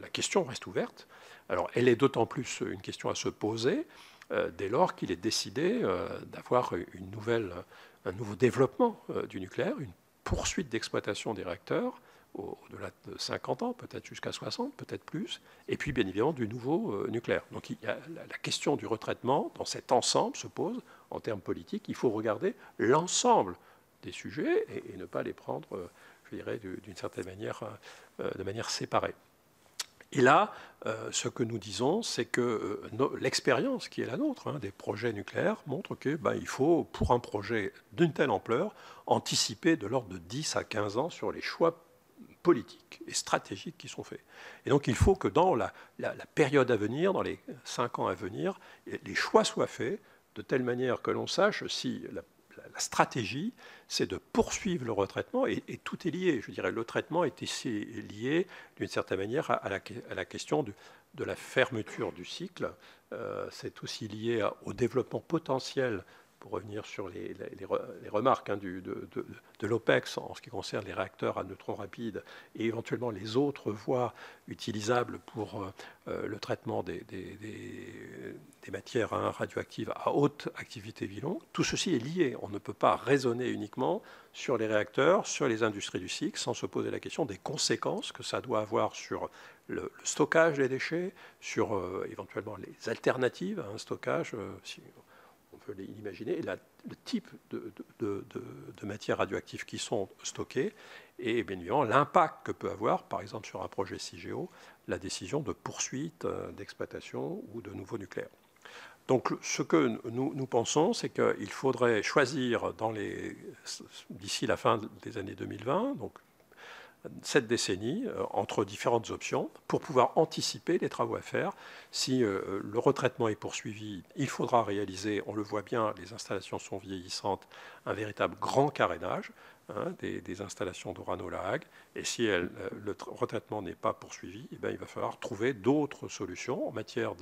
la question reste ouverte. Alors elle est d'autant plus une question à se poser, dès lors qu'il est décidé d'avoir un nouveau développement du nucléaire, une poursuite d'exploitation des réacteurs au-delà de 50 ans, peut-être jusqu'à 60, peut-être plus, et puis bien évidemment du nouveau nucléaire. Donc il y a la question du retraitement dans cet ensemble se pose en termes politiques. Il faut regarder l'ensemble des sujets et ne pas les prendre, je dirais, d'une certaine manière, de manière séparée. Et là, ce que nous disons, c'est que l'expérience qui est la nôtre des projets nucléaires montre qu'il faut, pour un projet d'une telle ampleur, anticiper de l'ordre de 10 à 15 ans sur les choix politiques et stratégiques qui sont faits. Et donc il faut que dans la période à venir, dans les 5 ans à venir, les choix soient faits de telle manière que l'on sache si la stratégie, c'est de poursuivre le retraitement, et tout est lié. Je dirais, le traitement est ici lié d'une certaine manière à la question de la fermeture du cycle. C'est aussi lié au développement potentiel, pour revenir sur les remarques de l'OPEX en ce qui concerne les réacteurs à neutrons rapides et éventuellement les autres voies utilisables pour le traitement des matières radioactives à haute activité Villon. Tout ceci est lié. On ne peut pas raisonner uniquement sur les réacteurs, sur les industries du cycle, sans se poser la question des conséquences que ça doit avoir sur le stockage des déchets, sur éventuellement les alternatives à un stockage. Si on peut l'imaginer, et le type de matières radioactives qui sont stockées, et bien évidemment l'impact que peut avoir, par exemple sur un projet CIGEO, la décision de poursuite d'exploitation ou de nouveau nucléaire. Donc ce que nous pensons, c'est qu'il faudrait choisir d'ici la fin des années 2020, donc cette décennie, entre différentes options, pour pouvoir anticiper les travaux à faire. Si le retraitement est poursuivi, il faudra réaliser, on le voit bien, les installations sont vieillissantes, un véritable grand carénage des installations d'Orano La Hague. Et si le retraitement n'est pas poursuivi, eh bien, il va falloir trouver d'autres solutions en matière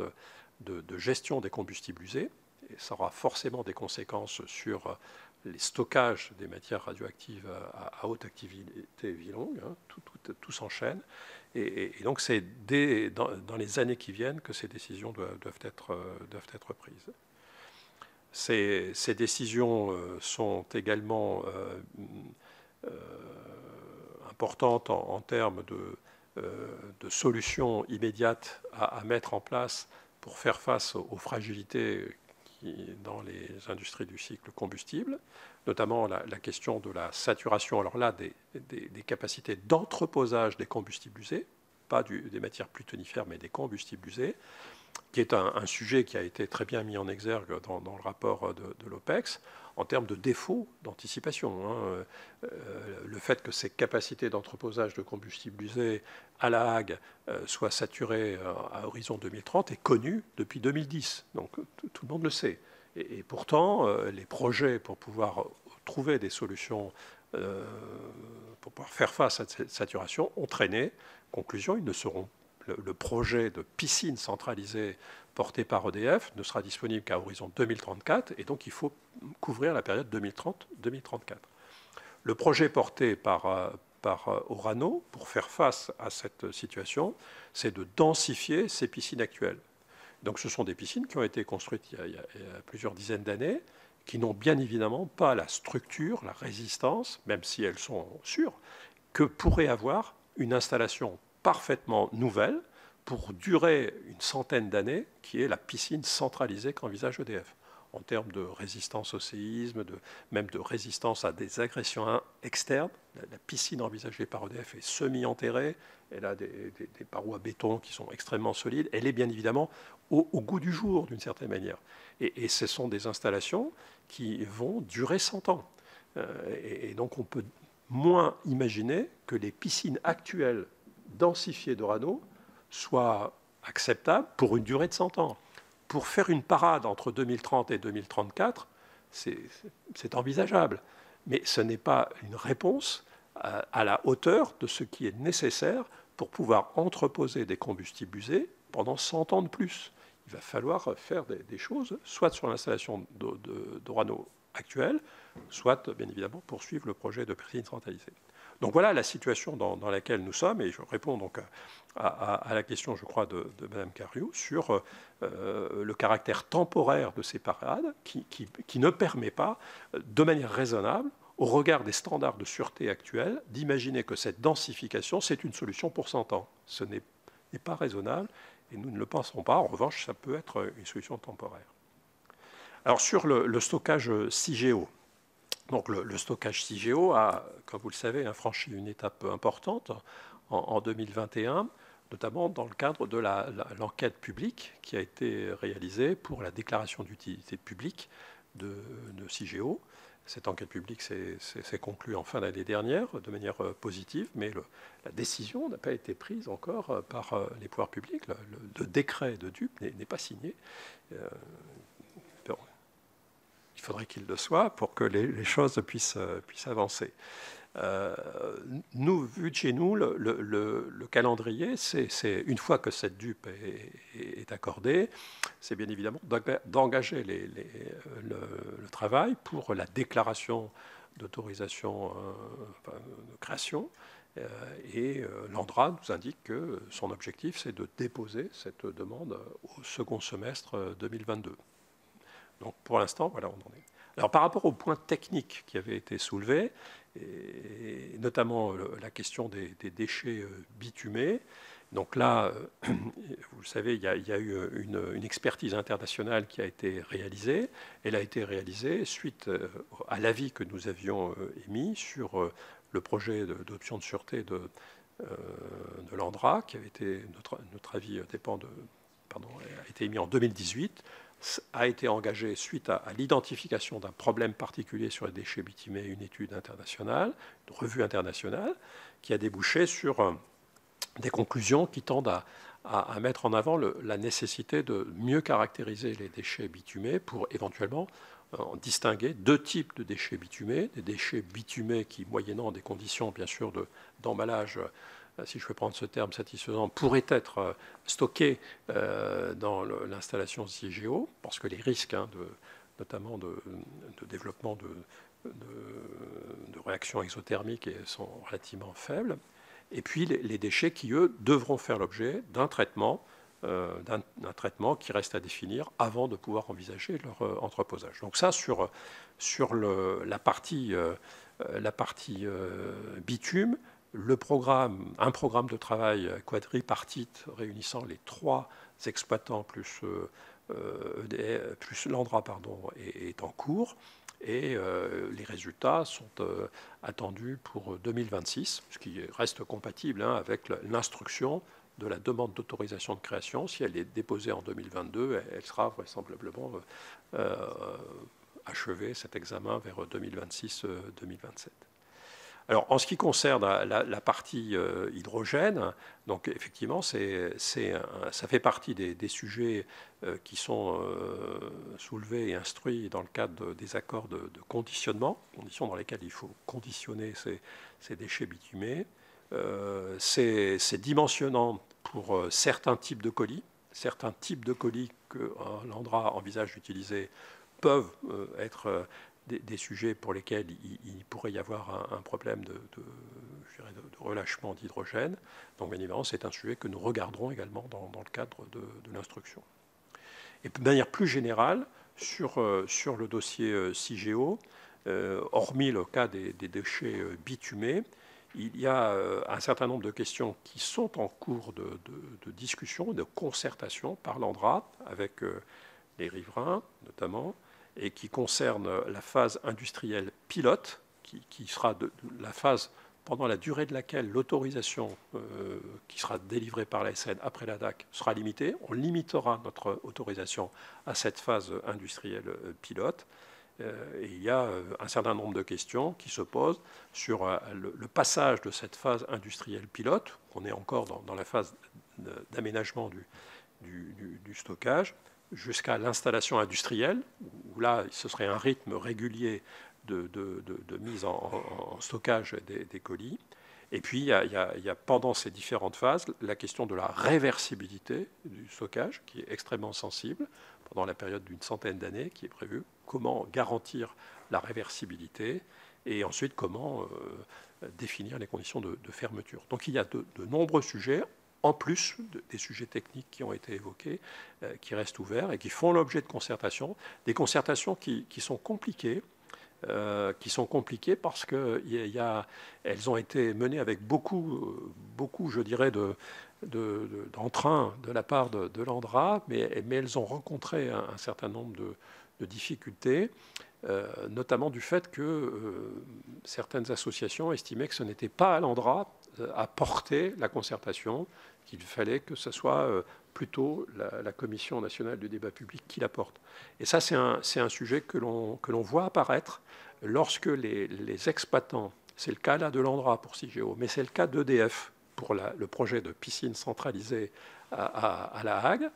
de gestion des combustibles usés. Et ça aura forcément des conséquences sur les stockages des matières radioactives à haute activité vie longue, hein, tout s'enchaîne. Et donc c'est dans les années qui viennent que ces décisions doivent être prises. Ces décisions sont également importantes en termes de solutions immédiates à mettre en place pour faire face aux fragilités dans les industries du cycle combustible, notamment la question de la saturation, alors là, des capacités d'entreposage des combustibles usés, pas des matières plutonifères, mais des combustibles usés, qui est un sujet qui a été très bien mis en exergue dans le rapport de l'OPEX, en termes de défaut d'anticipation. Hein. Le fait que ces capacités d'entreposage de combustibles usés à La Hague soient saturées à horizon 2030 est connu depuis 2010. Donc tout le monde le sait. Et pourtant, les projets pour pouvoir trouver des solutions, pour pouvoir faire face à cette saturation, ont traîné. Conclusion, ils ne seront pas. Le projet de piscine centralisée porté par EDF ne sera disponible qu'à horizon 2034, et donc il faut couvrir la période 2030-2034. Le projet porté par Orano, pour faire face à cette situation, c'est de densifier ces piscines actuelles. Donc ce sont des piscines qui ont été construites il y a plusieurs dizaines d'années, qui n'ont bien évidemment pas la structure, la résistance, même si elles sont sûres, que pourrait avoir une installation parfaitement nouvelle pour durer une centaine d'années, qui est la piscine centralisée qu'envisage EDF, en termes de résistance au séisme, même de résistance à des agressions externes. La piscine envisagée par EDF est semi-enterrée, elle a des parois béton qui sont extrêmement solides, elle est bien évidemment au goût du jour d'une certaine manière. Et ce sont des installations qui vont durer 100 ans. Et donc on peut moins imaginer que les piscines actuelles densifiée d'Orano soit acceptable pour une durée de 100 ans. Pour faire une parade entre 2030 et 2034, c'est envisageable. Mais ce n'est pas une réponse à la hauteur de ce qui est nécessaire pour pouvoir entreposer des combustibles usés pendant 100 ans de plus. Il va falloir faire des choses, soit sur l'installation d'Orano actuelle, soit, bien évidemment, poursuivre le projet de piscine centralisée. Donc voilà la situation dans laquelle nous sommes, et je réponds donc à la question, je crois, de Mme Cariou sur le caractère temporaire de ces parades qui ne permet pas, de manière raisonnable, au regard des standards de sûreté actuels, d'imaginer que cette densification, c'est une solution pour 100 ans. Ce n'est pas raisonnable, et nous ne le pensons pas. En revanche, ça peut être une solution temporaire. Alors sur le stockage CIGEO. Donc le stockage CIGEO a, comme vous le savez, franchi une étape importante en 2021, notamment dans le cadre de l'enquête publique qui a été réalisée pour la déclaration d'utilité publique de CIGEO. Cette enquête publique s'est conclue en fin d'année dernière de manière positive, mais la décision n'a pas été prise encore par les pouvoirs publics. Le décret de DUP n'est pas signé. Il faudrait qu'il le soit pour que les choses puissent avancer. Nous, vu de chez nous, le calendrier, c'est une fois que cette DUP est accordée, c'est bien évidemment d'engager le travail pour la déclaration d'autorisation de création. Et l'ANDRA nous indique que son objectif, c'est de déposer cette demande au second semestre 2022. Donc pour l'instant, voilà, on en est. Alors par rapport aux points techniques qui avaient été soulevés, et notamment la question des déchets bitumés, Donc là, vous le savez, il y a eu une expertise internationale qui a été réalisée. Elle a été réalisée suite à l'avis que nous avions émis sur le projet d'option de sûreté de l'ANDRA, qui avait été, notre avis a été émis en 2018, a été engagé suite à l'identification d'un problème particulier sur les déchets bitumés, une étude internationale, une revue internationale, qui a débouché sur des conclusions qui tendent à mettre en avant la nécessité de mieux caractériser les déchets bitumés pour éventuellement distinguer deux types de déchets bitumés. Des déchets bitumés qui, moyennant des conditions bien sûr d'emballage, si je peux prendre ce terme satisfaisant, pourraient être stockés dans l'installation CIGEO, parce que les risques, notamment de développement de réactions exothermiques, sont relativement faibles. Et puis les déchets qui, eux, devront faire l'objet d'un traitement, qui reste à définir avant de pouvoir envisager leur entreposage. Donc ça, sur la partie bitume, un programme de travail quadripartite réunissant les trois exploitants plus l'ANDRA est en cours. Et les résultats sont attendus pour 2026, ce qui reste compatible avec l'instruction de la demande d'autorisation de création. Si elle est déposée en 2022, elle sera vraisemblablement achevée, cet examen, vers 2026-2027. Alors, en ce qui concerne la partie hydrogène, donc effectivement, ça fait partie des sujets qui sont soulevés et instruits dans le cadre des accords de conditionnement, conditions dans lesquelles il faut conditionner ces déchets bitumés. C'est dimensionnant pour certains types de colis que l'ANDRA envisage d'utiliser peuvent être des sujets pour lesquels il pourrait y avoir un problème de relâchement d'hydrogène. Donc, bien évidemment, c'est un sujet que nous regarderons également dans le cadre de l'instruction. Et de manière plus générale, sur le dossier CIGEO, hormis le cas des déchets bitumés, il y a un certain nombre de questions qui sont en cours de discussion, de concertation par l'ANDRA avec les riverains, notamment, et qui concerne la phase industrielle pilote, qui sera la phase pendant la durée de laquelle l'autorisation qui sera délivrée par la ASN après la DAC sera limitée. On limitera notre autorisation à cette phase industrielle pilote. Et il y a un certain nombre de questions qui se posent sur le passage de cette phase industrielle pilote. On est encore dans la phase d'aménagement du stockage, jusqu'à l'installation industrielle, où là, ce serait un rythme régulier de mise en stockage des colis. Et puis, il y a pendant ces différentes phases, la question de la réversibilité du stockage, qui est extrêmement sensible, pendant la période d'une centaine d'années qui est prévue. Comment garantir la réversibilité et ensuite comment définir les conditions de fermeture. Donc, il y a de nombreux sujets, en plus des sujets techniques qui ont été évoqués, qui restent ouverts et qui font l'objet de concertations, des concertations qui sont compliquées, parce qu'elles ont été menées avec beaucoup, je dirais, d'entrain de la part de l'ANDRA, mais elles ont rencontré un certain nombre de difficultés, notamment du fait que certaines associations estimaient que ce n'était pas à l'ANDRA à porter la concertation, qu'il fallait que ce soit plutôt la Commission nationale du débat public qui la porte. Et ça, c'est un sujet que l'on voit apparaître lorsque les exploitants, c'est le cas là de l'ANDRA pour CIGEO, mais c'est le cas d'EDF pour le projet de piscine centralisée à La Hague,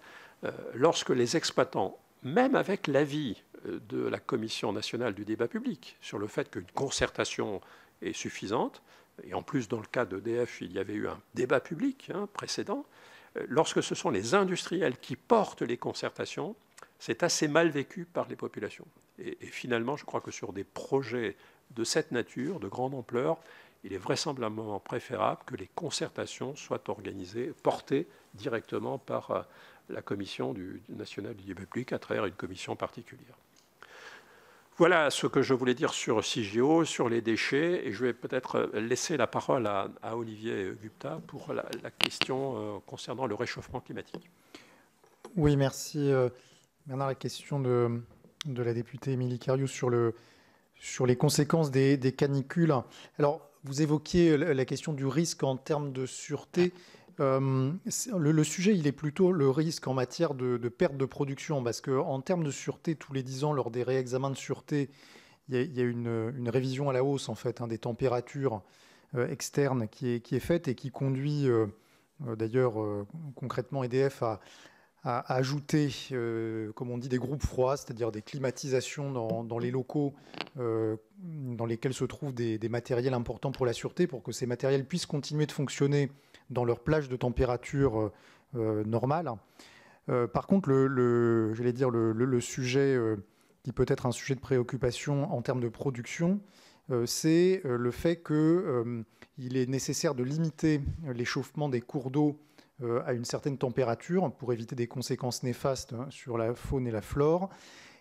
lorsque les exploitants, même avec l'avis de la Commission nationale du débat public sur le fait qu'une concertation est suffisante, et en plus, dans le cas d'EDF, il y avait eu un débat public précédent. Lorsque ce sont les industriels qui portent les concertations, c'est assez mal vécu par les populations. Et finalement, je crois que sur des projets de cette nature, de grande ampleur, il est vraisemblablement préférable que les concertations soient organisées, portées directement par la Commission nationale du débat public à travers une commission particulière. Voilà ce que je voulais dire sur CIGEO, sur les déchets. Et je vais peut-être laisser la parole à Olivier Gupta pour la question concernant le réchauffement climatique. Oui, merci. Bernard, la question de la députée Émilie Cariou sur les conséquences des canicules. Alors, vous évoquiez la question du risque en termes de sûreté. Le sujet, il est plutôt le risque en matière de perte de production, parce qu'en termes de sûreté, tous les 10 ans, lors des réexamens de sûreté, il y a une révision à la hausse en fait, des températures externes qui est faite et qui conduit d'ailleurs concrètement EDF à ajouter, comme on dit, des groupes froids, c'est-à-dire des climatisations dans les locaux dans lesquels se trouvent des matériels importants pour la sûreté, pour que ces matériels puissent continuer de fonctionner dans leur plage de température normale. Par contre, le sujet qui peut être un sujet de préoccupation en termes de production, c'est le fait qu'il est nécessaire de limiter l'échauffement des cours d'eau à une certaine température pour éviter des conséquences néfastes sur la faune et la flore.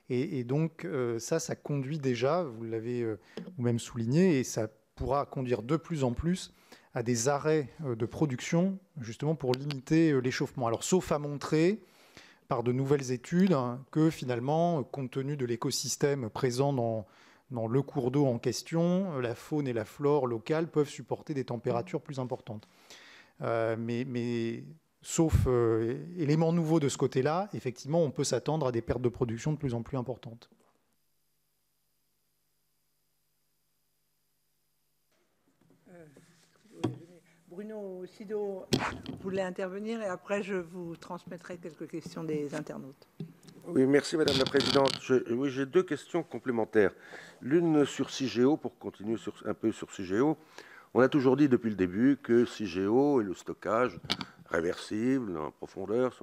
Et donc ça conduit déjà, vous l'avez vous-même souligné, et ça pourra conduire de plus en plus à des arrêts de production, justement pour limiter l'échauffement. Alors, sauf à montrer par de nouvelles études que finalement, compte tenu de l'écosystème présent dans le cours d'eau en question, la faune et la flore locale peuvent supporter des températures plus importantes. Mais sauf élément nouveau de ce côté-là, effectivement, on peut s'attendre à des pertes de production de plus en plus importantes. Bruno Sido voulait intervenir et après je vous transmettrai quelques questions des internautes. Oui, merci Madame la Présidente. Oui, j'ai deux questions complémentaires. L'une sur CIGEO, pour continuer un peu sur CIGEO. On a toujours dit depuis le début que CIGEO et le stockage réversible en profondeur,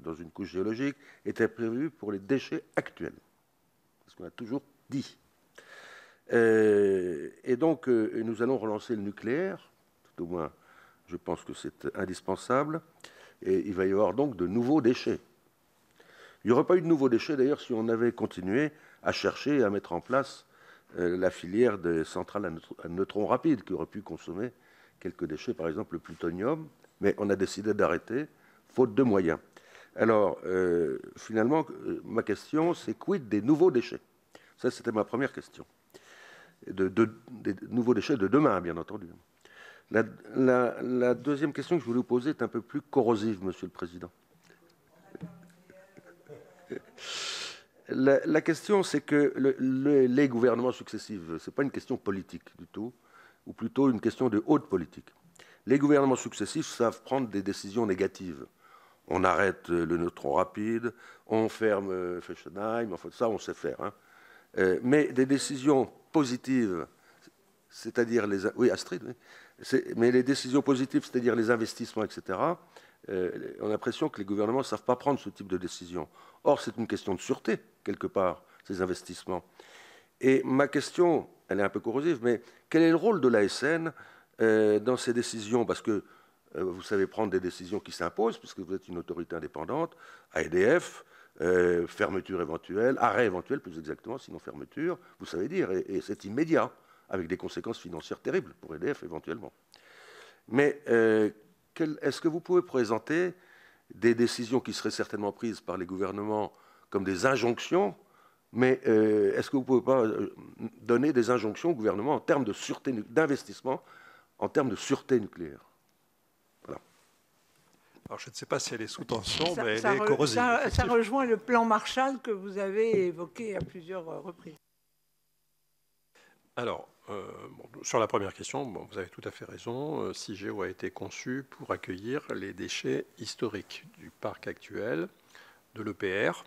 dans une couche géologique, était prévu pour les déchets actuels. C'est ce qu'on a toujours dit. Et donc, nous allons relancer le nucléaire, tout au moins. Je pense que c'est indispensable. Et il va y avoir donc de nouveaux déchets. Il n'y aurait pas eu de nouveaux déchets, d'ailleurs, si on avait continué à chercher et à mettre en place la filière des centrales à neutrons rapides, qui aurait pu consommer quelques déchets, par exemple le plutonium. Mais on a décidé d'arrêter, faute de moyens. Alors, finalement, ma question, c'est quid des nouveaux déchets? Ça, c'était ma première question. Des nouveaux déchets de demain, bien entendu. La deuxième question que je voulais vous poser est un peu plus corrosive, Monsieur le Président. La question, c'est que les gouvernements successifs, ce n'est pas une question politique du tout, ou plutôt une question de haute politique. Les gouvernements successifs savent prendre des décisions négatives. On arrête le neutron rapide, on ferme Fessenheim, enfin ça, on sait faire. Hein. Mais des décisions positives, c'est-à-dire les... Oui, Astrid, oui. Mais les décisions positives, c'est-à-dire les investissements, etc., on a l'impression que les gouvernements ne savent pas prendre ce type de décision. Or, c'est une question de sûreté, quelque part, ces investissements. Et ma question, elle est un peu corrosive, mais quel est le rôle de l'ASN dans ces décisions? Parce que vous savez prendre des décisions qui s'imposent, puisque vous êtes une autorité indépendante, à EDF, fermeture éventuelle, arrêt éventuel, plus exactement, sinon fermeture, vous savez dire, et c'est immédiat, avec des conséquences financières terribles pour EDF éventuellement. Mais est-ce que vous pouvez présenter des décisions qui seraient certainement prises par les gouvernements comme des injonctions, mais est-ce que vous pouvez pas donner des injonctions au gouvernement en termes de sûreté, d'investissement, en termes de sûreté nucléaire? Voilà. Alors je ne sais pas si elle est sous tension, mais elle est corrosive. Ça rejoint le plan Marshall que vous avez évoqué à plusieurs reprises. Alors, sur la première question, bon, vous avez tout à fait raison. CIGEO a été conçu pour accueillir les déchets historiques du parc actuel, de l'EPR,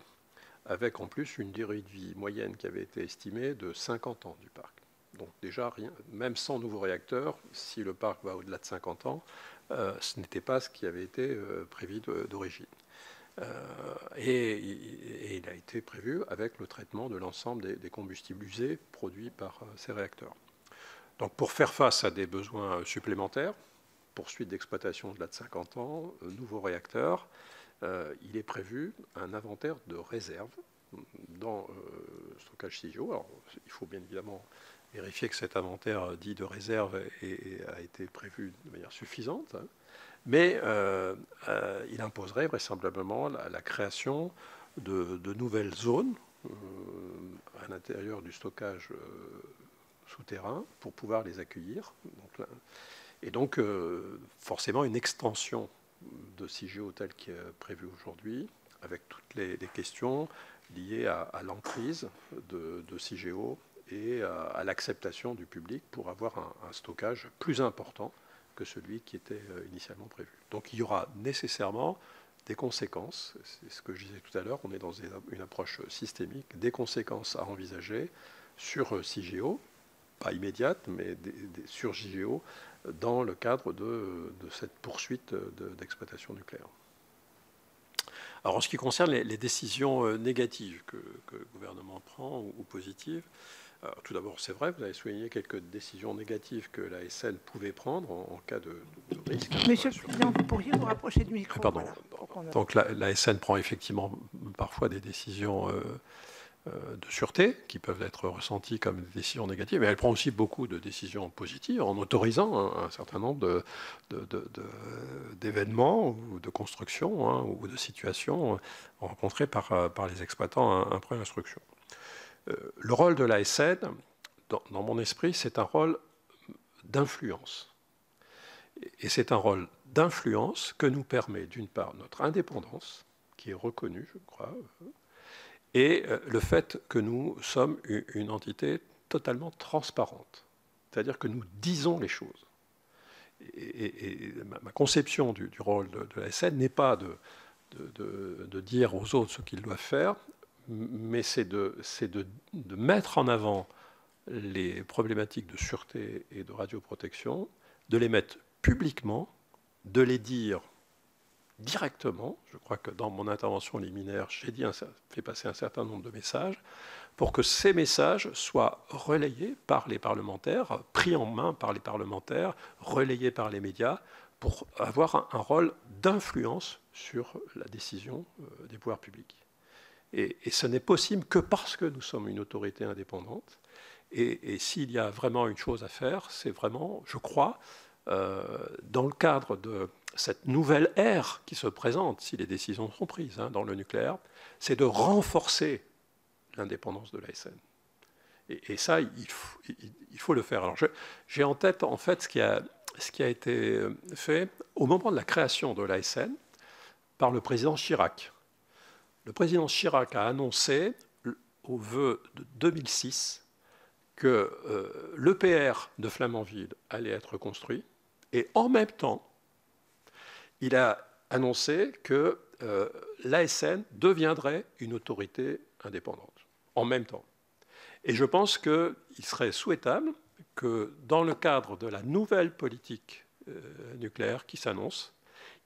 avec en plus une durée de vie moyenne qui avait été estimée de 50 ans du parc. Donc déjà, même sans nouveaux réacteurs, si le parc va au-delà de 50 ans, ce n'était pas ce qui avait été prévu d'origine. Et il a été prévu avec le traitement de l'ensemble des combustibles usés produits par ces réacteurs. Donc pour faire face à des besoins supplémentaires, poursuite d'exploitation au-delà de 50 ans, nouveaux réacteurs, il est prévu un inventaire de réserve dans stockage CIGEO. Alors, il faut bien évidemment vérifier que cet inventaire dit de réserve a été prévu de manière suffisante, mais il imposerait vraisemblablement la création de nouvelles zones à l'intérieur du stockage souterrain pour pouvoir les accueillir. Donc, et donc forcément une extension de CIGEO tel qu'il est prévu aujourd'hui, avec toutes les questions liées à l'emprise de CIGEO et à l'acceptation du public pour avoir un stockage plus important que celui qui était initialement prévu. Donc il y aura nécessairement des conséquences, c'est ce que je disais tout à l'heure, on est dans une approche systémique, des conséquences à envisager sur CIGEO, pas immédiates, mais sur CIGEO, dans le cadre de cette poursuite d'exploitation nucléaire. Alors, en ce qui concerne les décisions négatives que le gouvernement prend ou positives, alors, tout d'abord, c'est vrai, vous avez souligné quelques décisions négatives que la ASN pouvait prendre en cas de risque. Monsieur le Président, vous pourriez vous rapprocher du micro. Pardon. Voilà. Donc, la ASN prend effectivement parfois des décisions de sûreté qui peuvent être ressenties comme des décisions négatives, mais elle prend aussi beaucoup de décisions positives en autorisant un certain nombre d'événements ou de constructions hein, ou de situations rencontrées par les exploitants après l'instruction. Le rôle de l'ASN, dans mon esprit, c'est un rôle d'influence. Et c'est un rôle d'influence que nous permet d'une part notre indépendance, qui est reconnue, je crois, et le fait que nous sommes une entité totalement transparente. C'est-à-dire que nous disons les choses. Et ma conception du rôle de l'ASN n'est pas de dire aux autres ce qu'ils doivent faire, mais c'est de mettre en avant les problématiques de sûreté et de radioprotection, de les mettre publiquement, de les dire directement. Je crois que dans mon intervention liminaire, j'ai fait passer un certain nombre de messages pour que ces messages soient relayés par les parlementaires, pris en main par les parlementaires, relayés par les médias, pour avoir un rôle d'influence sur la décision des pouvoirs publics. Et ce n'est possible que parce que nous sommes une autorité indépendante. Et s'il y a vraiment une chose à faire, c'est vraiment, je crois, dans le cadre de cette nouvelle ère qui se présente, si les décisions sont prises hein, dans le nucléaire, c'est de renforcer l'indépendance de l'ASN. Et ça, il faut le faire. Alors, j'ai en tête, en fait, ce qui a été fait au moment de la création de l'ASN par le président Chirac. Le président Chirac a annoncé au vœu de 2006 que l'EPR de Flamanville allait être construit. Et en même temps, il a annoncé que l'ASN deviendrait une autorité indépendante. En même temps. Et je pense qu'il serait souhaitable que dans le cadre de la nouvelle politique nucléaire qui s'annonce,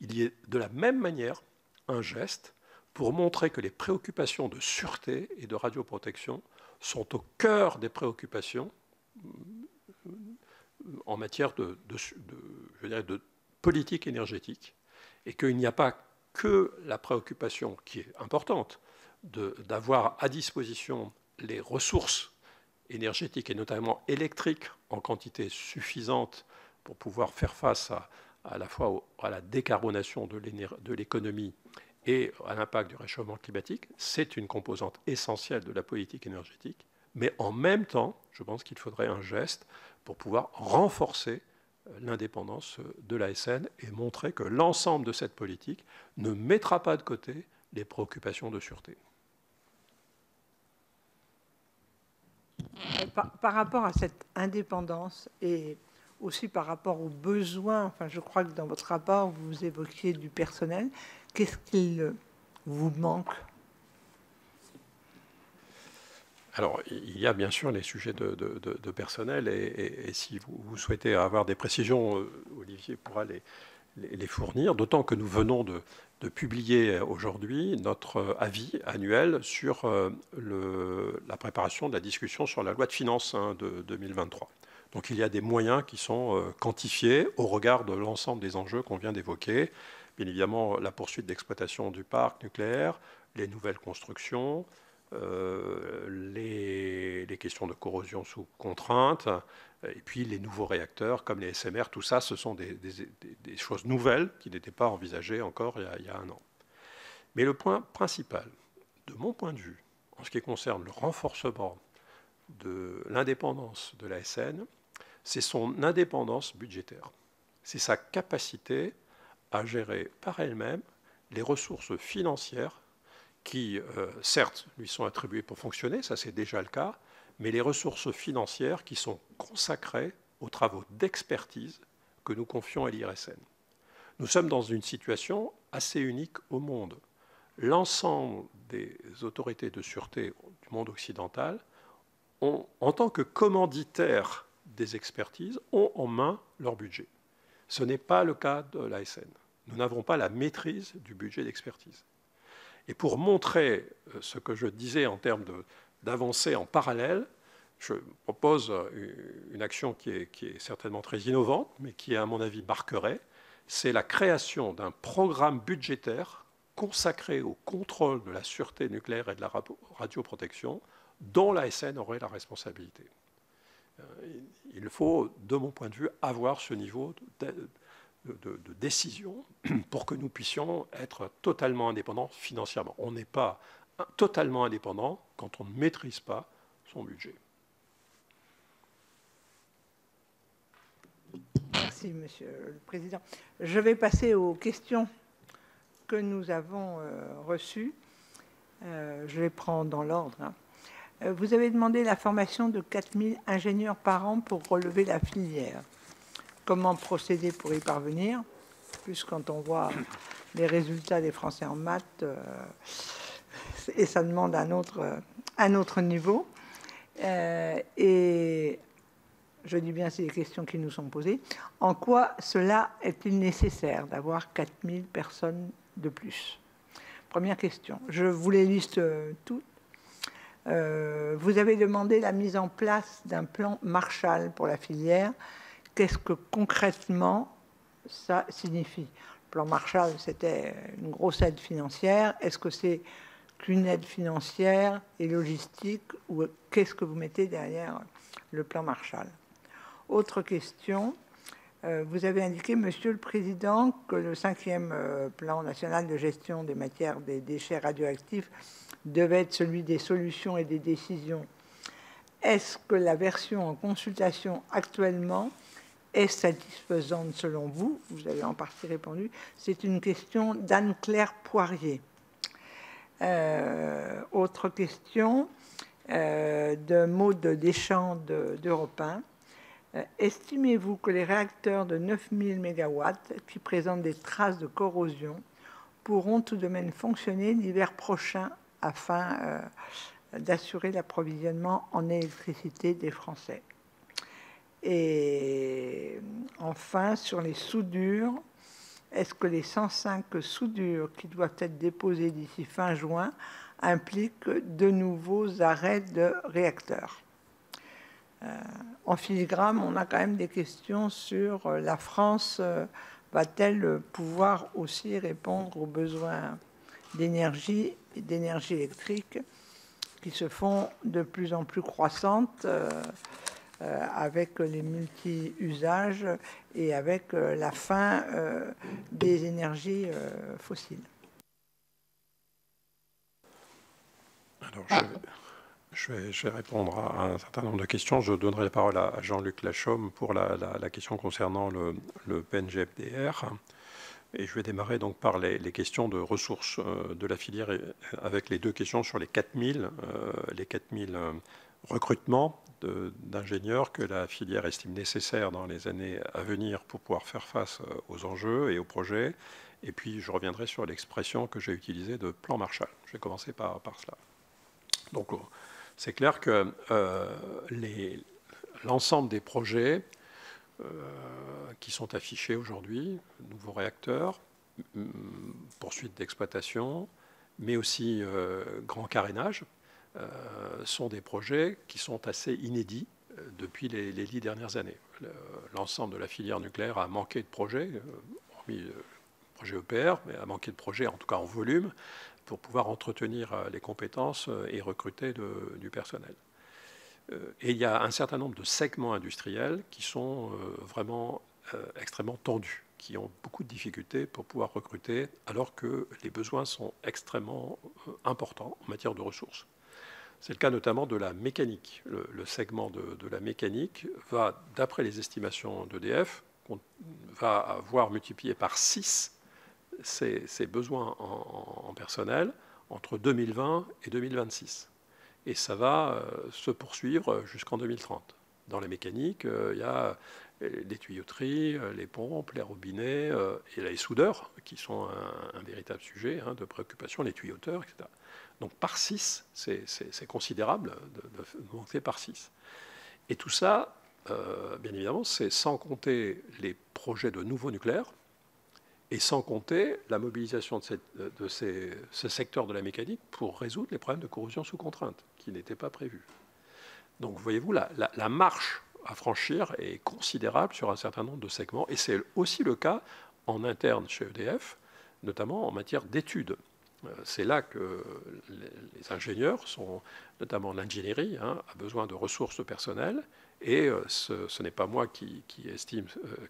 il y ait de la même manière un geste pour montrer que les préoccupations de sûreté et de radioprotection sont au cœur des préoccupations en matière de politique énergétique, et qu'il n'y a pas que la préoccupation, qui est importante, d'avoir à disposition les ressources énergétiques, et notamment électriques, en quantité suffisante pour pouvoir faire face à la fois à la décarbonation de l'économie et à l'impact du réchauffement climatique, c'est une composante essentielle de la politique énergétique. Mais en même temps, je pense qu'il faudrait un geste pour pouvoir renforcer l'indépendance de l'ASN et montrer que l'ensemble de cette politique ne mettra pas de côté les préoccupations de sûreté. Par rapport à cette indépendance et aussi par rapport aux besoins, enfin, je crois que dans votre rapport, vous évoquiez du personnel. Qu'est-ce qu'il vous manque? Alors, il y a bien sûr les sujets de personnel, et si vous souhaitez avoir des précisions, Olivier pourra les fournir, d'autant que nous venons de publier aujourd'hui notre avis annuel sur la préparation de la discussion sur la loi de finances hein, de 2023. Donc, il y a des moyens qui sont quantifiés au regard de l'ensemble des enjeux qu'on vient d'évoquer. Bien évidemment, la poursuite d'exploitation du parc nucléaire, les nouvelles constructions, les questions de corrosion sous contrainte, et puis les nouveaux réacteurs comme les SMR, tout ça, ce sont des choses nouvelles qui n'étaient pas envisagées encore il y a un an. Mais le point principal, de mon point de vue, en ce qui concerne le renforcement de l'indépendance de l'ASN, c'est son indépendance budgétaire. C'est sa capacité à gérer par elle-même les ressources financières qui, certes, lui sont attribuées pour fonctionner, ça c'est déjà le cas, mais les ressources financières qui sont consacrées aux travaux d'expertise que nous confions à l'IRSN. Nous sommes dans une situation assez unique au monde. L'ensemble des autorités de sûreté du monde occidental, en tant que commanditaires des expertises, ont en main leur budget. Ce n'est pas le cas de l'ASN. Nous n'avons pas la maîtrise du budget d'expertise. Et pour montrer ce que je disais en termes d'avancée en parallèle, je propose une action qui est certainement très innovante, mais qui, à mon avis, marquerait. C'est la création d'un programme budgétaire consacré au contrôle de la sûreté nucléaire et de la radioprotection, dont l'ASN aurait la responsabilité. Il faut, de mon point de vue, avoir ce niveau de décision pour que nous puissions être totalement indépendants financièrement. On n'est pas totalement indépendant quand on ne maîtrise pas son budget. Merci, Monsieur le Président. Je vais passer aux questions que nous avons reçues. Je les prends dans l'ordre, hein. Vous avez demandé la formation de 4000 ingénieurs par an pour relever la filière. Comment procéder pour y parvenir? Plus quand on voit les résultats des Français en maths, et ça demande un autre niveau. Et je dis bien, c'est les questions qui nous sont posées. En quoi cela est-il nécessaire d'avoir 4000 personnes de plus? Première question. Je vous les liste toutes. Vous avez demandé la mise en place d'un plan Marshall pour la filière. Qu'est-ce que concrètement ça signifie? Le plan Marshall, c'était une grosse aide financière. Est-ce que c'est qu'une aide financière et logistique, ou qu'est-ce que vous mettez derrière le plan Marshall? Autre question, vous avez indiqué, Monsieur le Président, que le 5e plan national de gestion des matières des déchets radioactifs devait être celui des solutions et des décisions. Est-ce que la version en consultation actuellement est satisfaisante selon vous? Vous avez en partie répondu. C'est une question d'Anne-Claire Poirier. Autre question de Maud Deschamps d'Europe 1. Estimez-vous que les réacteurs de 9000 MW qui présentent des traces de corrosion pourront tout de même fonctionner l'hiver prochain afin d'assurer l'approvisionnement en électricité des Français? Et enfin, sur les soudures, est-ce que les 105 soudures qui doivent être déposées d'ici fin juin impliquent de nouveaux arrêts de réacteurs? En filigrane, on a quand même des questions sur la France va-t-elle pouvoir aussi répondre aux besoins d'énergie et d'énergie électrique qui se font de plus en plus croissantes avec les multi-usages et avec la fin des énergies fossiles. Alors, je vais répondre à un certain nombre de questions. Je donnerai la parole à Jean-Luc Lachaume pour la question concernant le PNGMDR. Et je vais démarrer donc par les questions de ressources de la filière, avec les deux questions sur les 4000 recrutements d'ingénieurs que la filière estime nécessaire dans les années à venir pour pouvoir faire face aux enjeux et aux projets. Et puis, je reviendrai sur l'expression que j'ai utilisée de plan Marshall. Je vais commencer par cela. Donc, c'est clair que l'ensemble des projets qui sont affichés aujourd'hui, nouveaux réacteurs, poursuite d'exploitation, mais aussi grand carénage, sont des projets qui sont assez inédits depuis les 10 dernières années. L'ensemble de la filière nucléaire a manqué de projets, hormis le projet EPR, mais a manqué de projets, en tout cas en volume, pour pouvoir entretenir les compétences et recruter du personnel. Et il y a un certain nombre de segments industriels qui sont vraiment extrêmement tendus, qui ont beaucoup de difficultés pour pouvoir recruter, alors que les besoins sont extrêmement importants en matière de ressources. C'est le cas notamment de la mécanique. Le segment de la mécanique va, d'après les estimations d'EDF, va avoir multiplié par 6 ses besoins en personnel entre 2020 et 2026. Et ça va se poursuivre jusqu'en 2030. Dans la mécanique, il y a les tuyauteries, les pompes, les robinets et les soudeurs, qui sont un véritable sujet de préoccupation, les tuyauteurs, etc. Donc par 6, c'est considérable de monter par 6. Et tout ça, bien évidemment, c'est sans compter les projets de nouveaux nucléaires et sans compter la mobilisation de ce secteur de la mécanique pour résoudre les problèmes de corrosion sous contrainte, qui n'étaient pas prévus. Donc voyez-vous, la marche à franchir est considérable sur un certain nombre de segments, et c'est aussi le cas en interne chez EDF, notamment en matière d'études. C'est là que les ingénieurs, notamment l'ingénierie, a besoin de ressources personnelles. Et ce n'est pas moi qui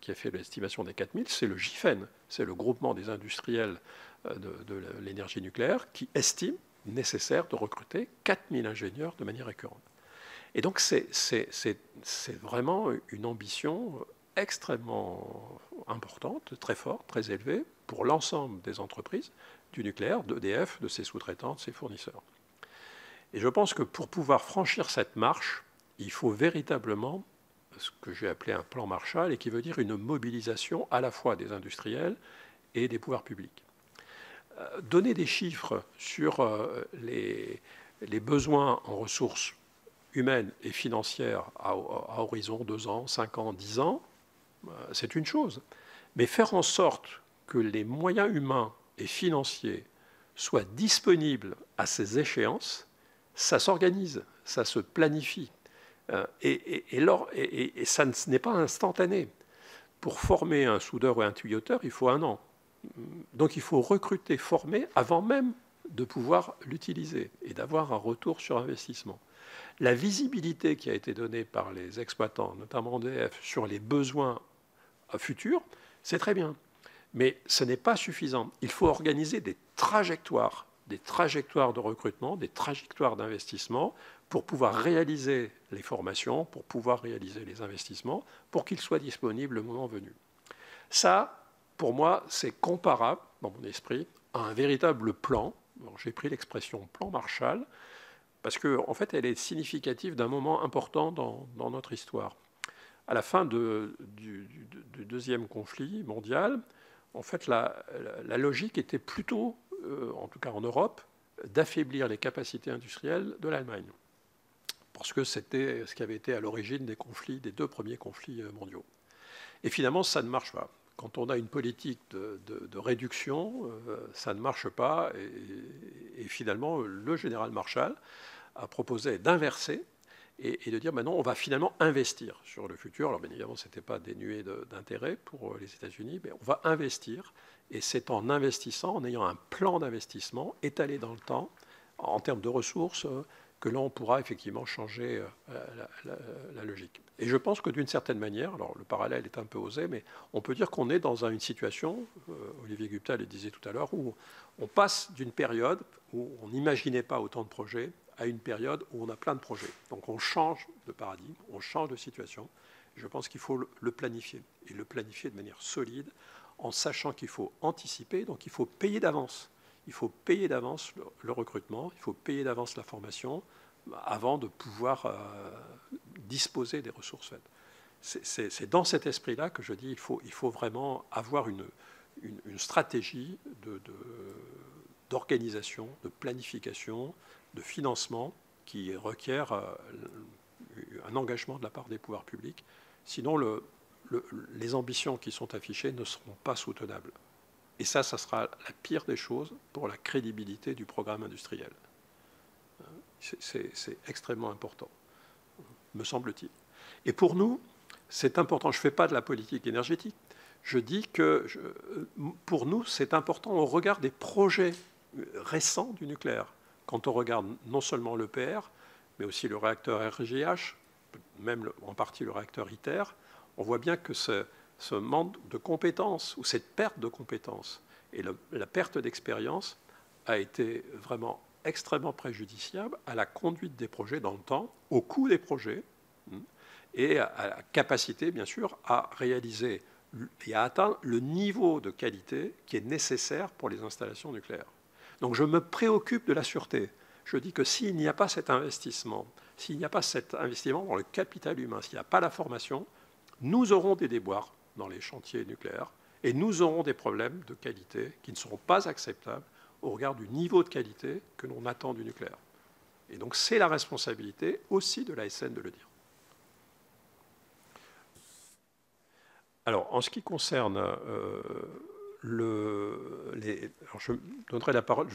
a fait l'estimation des 4000, c'est le GIFEN, c'est le groupement des industriels de l'énergie nucléaire, qui estime nécessaire de recruter 4000 ingénieurs de manière récurrente. Et donc c'est vraiment une ambition extrêmement importante, très forte, très élevée, pour l'ensemble des entreprises du nucléaire, d'EDF, de ses sous-traitants, de ses fournisseurs. Et je pense que pour pouvoir franchir cette marche, il faut véritablement ce que j'ai appelé un plan Marshall, et qui veut dire une mobilisation à la fois des industriels et des pouvoirs publics. Donner des chiffres sur les besoins en ressources humaines et financières à horizon 2 ans, 5 ans, 10 ans, c'est une chose. Mais faire en sorte que les moyens humains et financiers soient disponibles à ces échéances, ça s'organise, ça se planifie. Et ça n'est pas instantané. Pour former un soudeur ou un tuyauteur, il faut 1 an. Donc il faut recruter, former, avant même de pouvoir l'utiliser et d'avoir un retour sur investissement. La visibilité qui a été donnée par les exploitants, notamment EDF, sur les besoins futurs, c'est très bien. Mais ce n'est pas suffisant. Il faut organiser des trajectoires de recrutement, des trajectoires d'investissement, pour pouvoir réaliser les formations, pour pouvoir réaliser les investissements, pour qu'ils soient disponibles le moment venu. Ça, pour moi, c'est comparable, dans mon esprit, à un véritable plan. J'ai pris l'expression « plan Marshall » parce qu'en fait, elle est significative d'un moment important dans notre histoire. À la fin du deuxième conflit mondial, en fait, la logique était plutôt, en tout cas en Europe, d'affaiblir les capacités industrielles de l'Allemagne, parce que c'était ce qui avait été à l'origine des conflits, des 2 premiers conflits mondiaux. Et finalement, ça ne marche pas. Quand on a une politique de réduction, ça ne marche pas. Et finalement, le général Marshall a proposé d'inverser et de dire maintenant, on va finalement investir sur le futur. Alors bien évidemment, ce n'était pas dénué d'intérêt pour les États-Unis, mais on va investir. Et c'est en investissant, en ayant un plan d'investissement étalé dans le temps, en termes de ressources, que l'on pourra effectivement changer la logique. Et je pense que d'une certaine manière, alors le parallèle est un peu osé, mais on peut dire qu'on est dans une situation, Olivier Gupta le disait tout à l'heure, où on passe d'une période où on n'imaginait pas autant de projets à une période où on a plein de projets. Donc on change de paradigme, on change de situation. Je pense qu'il faut le planifier, et le planifier de manière solide, en sachant qu'il faut anticiper, donc il faut payer d'avance. Il faut payer d'avance le recrutement, il faut payer d'avance la formation avant de pouvoir disposer des ressources faites. C'est dans cet esprit-là que je dis il faut vraiment avoir une stratégie d'organisation, de planification, de financement qui requiert un engagement de la part des pouvoirs publics. Sinon, les ambitions qui sont affichées ne seront pas soutenables. Et ça sera la pire des choses pour la crédibilité du programme industriel. C'est extrêmement important, me semble-t-il. Et pour nous, c'est important. Je ne fais pas de la politique énergétique. Je dis que pour nous, c'est important au regard des projets récents du nucléaire. Quand on regarde non seulement l'EPR, mais aussi le réacteur RGH, même en partie le réacteur ITER, on voit bien que ce manque de compétences ou cette perte de compétences et la perte d'expérience a été vraiment extrêmement préjudiciable à la conduite des projets dans le temps, au coût des projets et à la capacité, bien sûr, à réaliser et à atteindre le niveau de qualité qui est nécessaire pour les installations nucléaires. Donc je me préoccupe de la sûreté. Je dis que s'il n'y a pas cet investissement, s'il n'y a pas cet investissement dans le capital humain, s'il n'y a pas la formation, nous aurons des déboires dans les chantiers nucléaires et nous aurons des problèmes de qualité qui ne seront pas acceptables au regard du niveau de qualité que l'on attend du nucléaire. Et donc c'est la responsabilité aussi de l'ASN de le dire. Alors en ce qui concerne je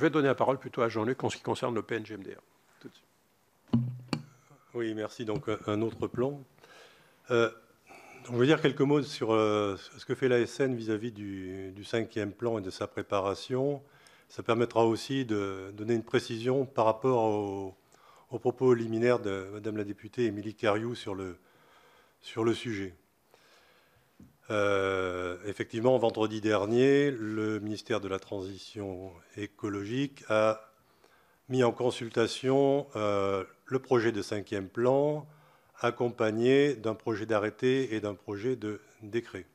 vais donner la parole plutôt à Jean-Luc en ce qui concerne le PNGMDR. Tout de suite. Oui, merci. Donc un autre plan. Je veux dire quelques mots sur ce que fait l'ASN vis-à-vis du 5e plan et de sa préparation. Ça permettra aussi de donner une précision par rapport aux propos liminaires de Madame la députée Émilie Cariou sur le sujet. Effectivement, vendredi dernier, le ministère de la Transition écologique a mis en consultation le projet de 5e plan, accompagné d'un projet d'arrêté et d'un projet de décret.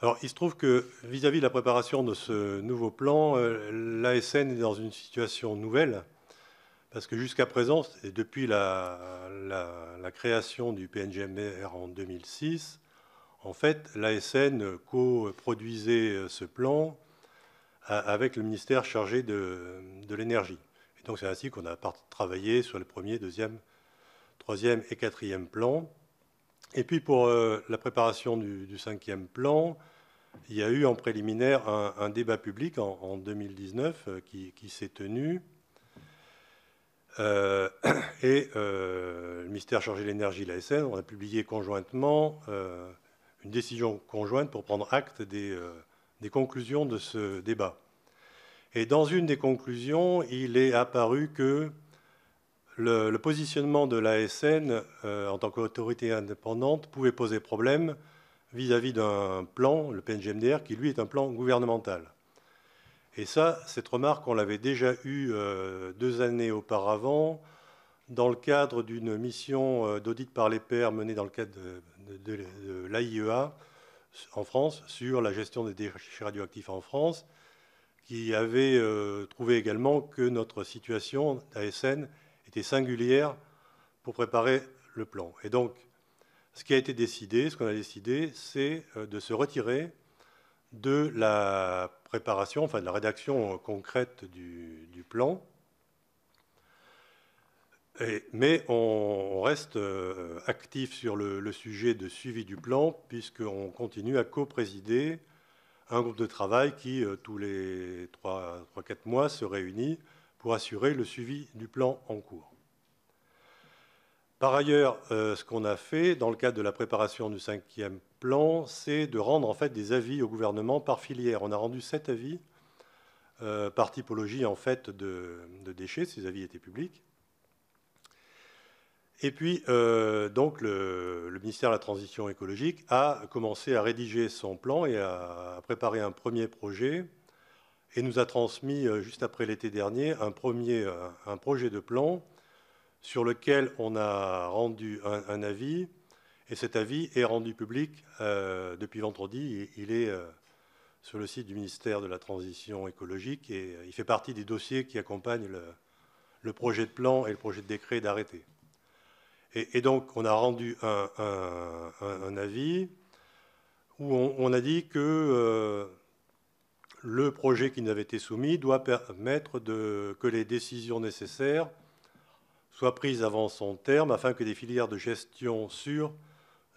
Alors, il se trouve que vis-à-vis de la préparation de ce nouveau plan, l'ASN est dans une situation nouvelle, parce que jusqu'à présent, et depuis la création du PNGMDR en 2006, en fait, l'ASN coproduisait ce plan avec le ministère chargé de l'énergie. Et donc, c'est ainsi qu'on a travaillé sur les premiers, deuxièmes, troisième et quatrième plan. Et puis pour la préparation du 5e plan, il y a eu en préliminaire un débat public en 2019 qui s'est tenu. Le ministère chargé de l'énergie et l'ASN, on a publié conjointement une décision conjointe pour prendre acte des conclusions de ce débat. Et dans une des conclusions, il est apparu que le positionnement de l'ASN en tant qu'autorité indépendante pouvait poser problème vis-à-vis d'un plan, le PNGMDR, qui lui est un plan gouvernemental. Et ça, cette remarque, on l'avait déjà eue 2 années auparavant dans le cadre d'une mission d'audit par les pairs menée dans le cadre de l'AIEA en France sur la gestion des déchets radioactifs en France, qui avait trouvé également que notre situation d'ASN était singulière pour préparer le plan. Et donc, ce qu'on a décidé, c'est de se retirer de la préparation, enfin de la rédaction concrète du plan. Mais on reste actif sur le sujet de suivi du plan, puisqu'on continue à coprésider un groupe de travail qui, tous les 3-4 mois, se réunit pour assurer le suivi du plan en cours. Par ailleurs, ce qu'on a fait dans le cadre de la préparation du 5e plan, c'est de rendre en fait des avis au gouvernement par filière. On a rendu 7 avis par typologie en fait de déchets. Ces avis étaient publics. Et puis, donc, le ministère de la Transition écologique a commencé à rédiger son plan et à préparer un premier projet. Et nous a transmis, juste après l'été dernier, un projet de plan sur lequel on a rendu un avis. Et cet avis est rendu public depuis vendredi. Il est sur le site du ministère de la Transition écologique et il fait partie des dossiers qui accompagnent le projet de plan et le projet de décret d'arrêté. Et donc, on a rendu un avis où on a dit que le projet qui nous avait été soumis doit permettre que les décisions nécessaires soient prises avant son terme afin que des filières de gestion sûres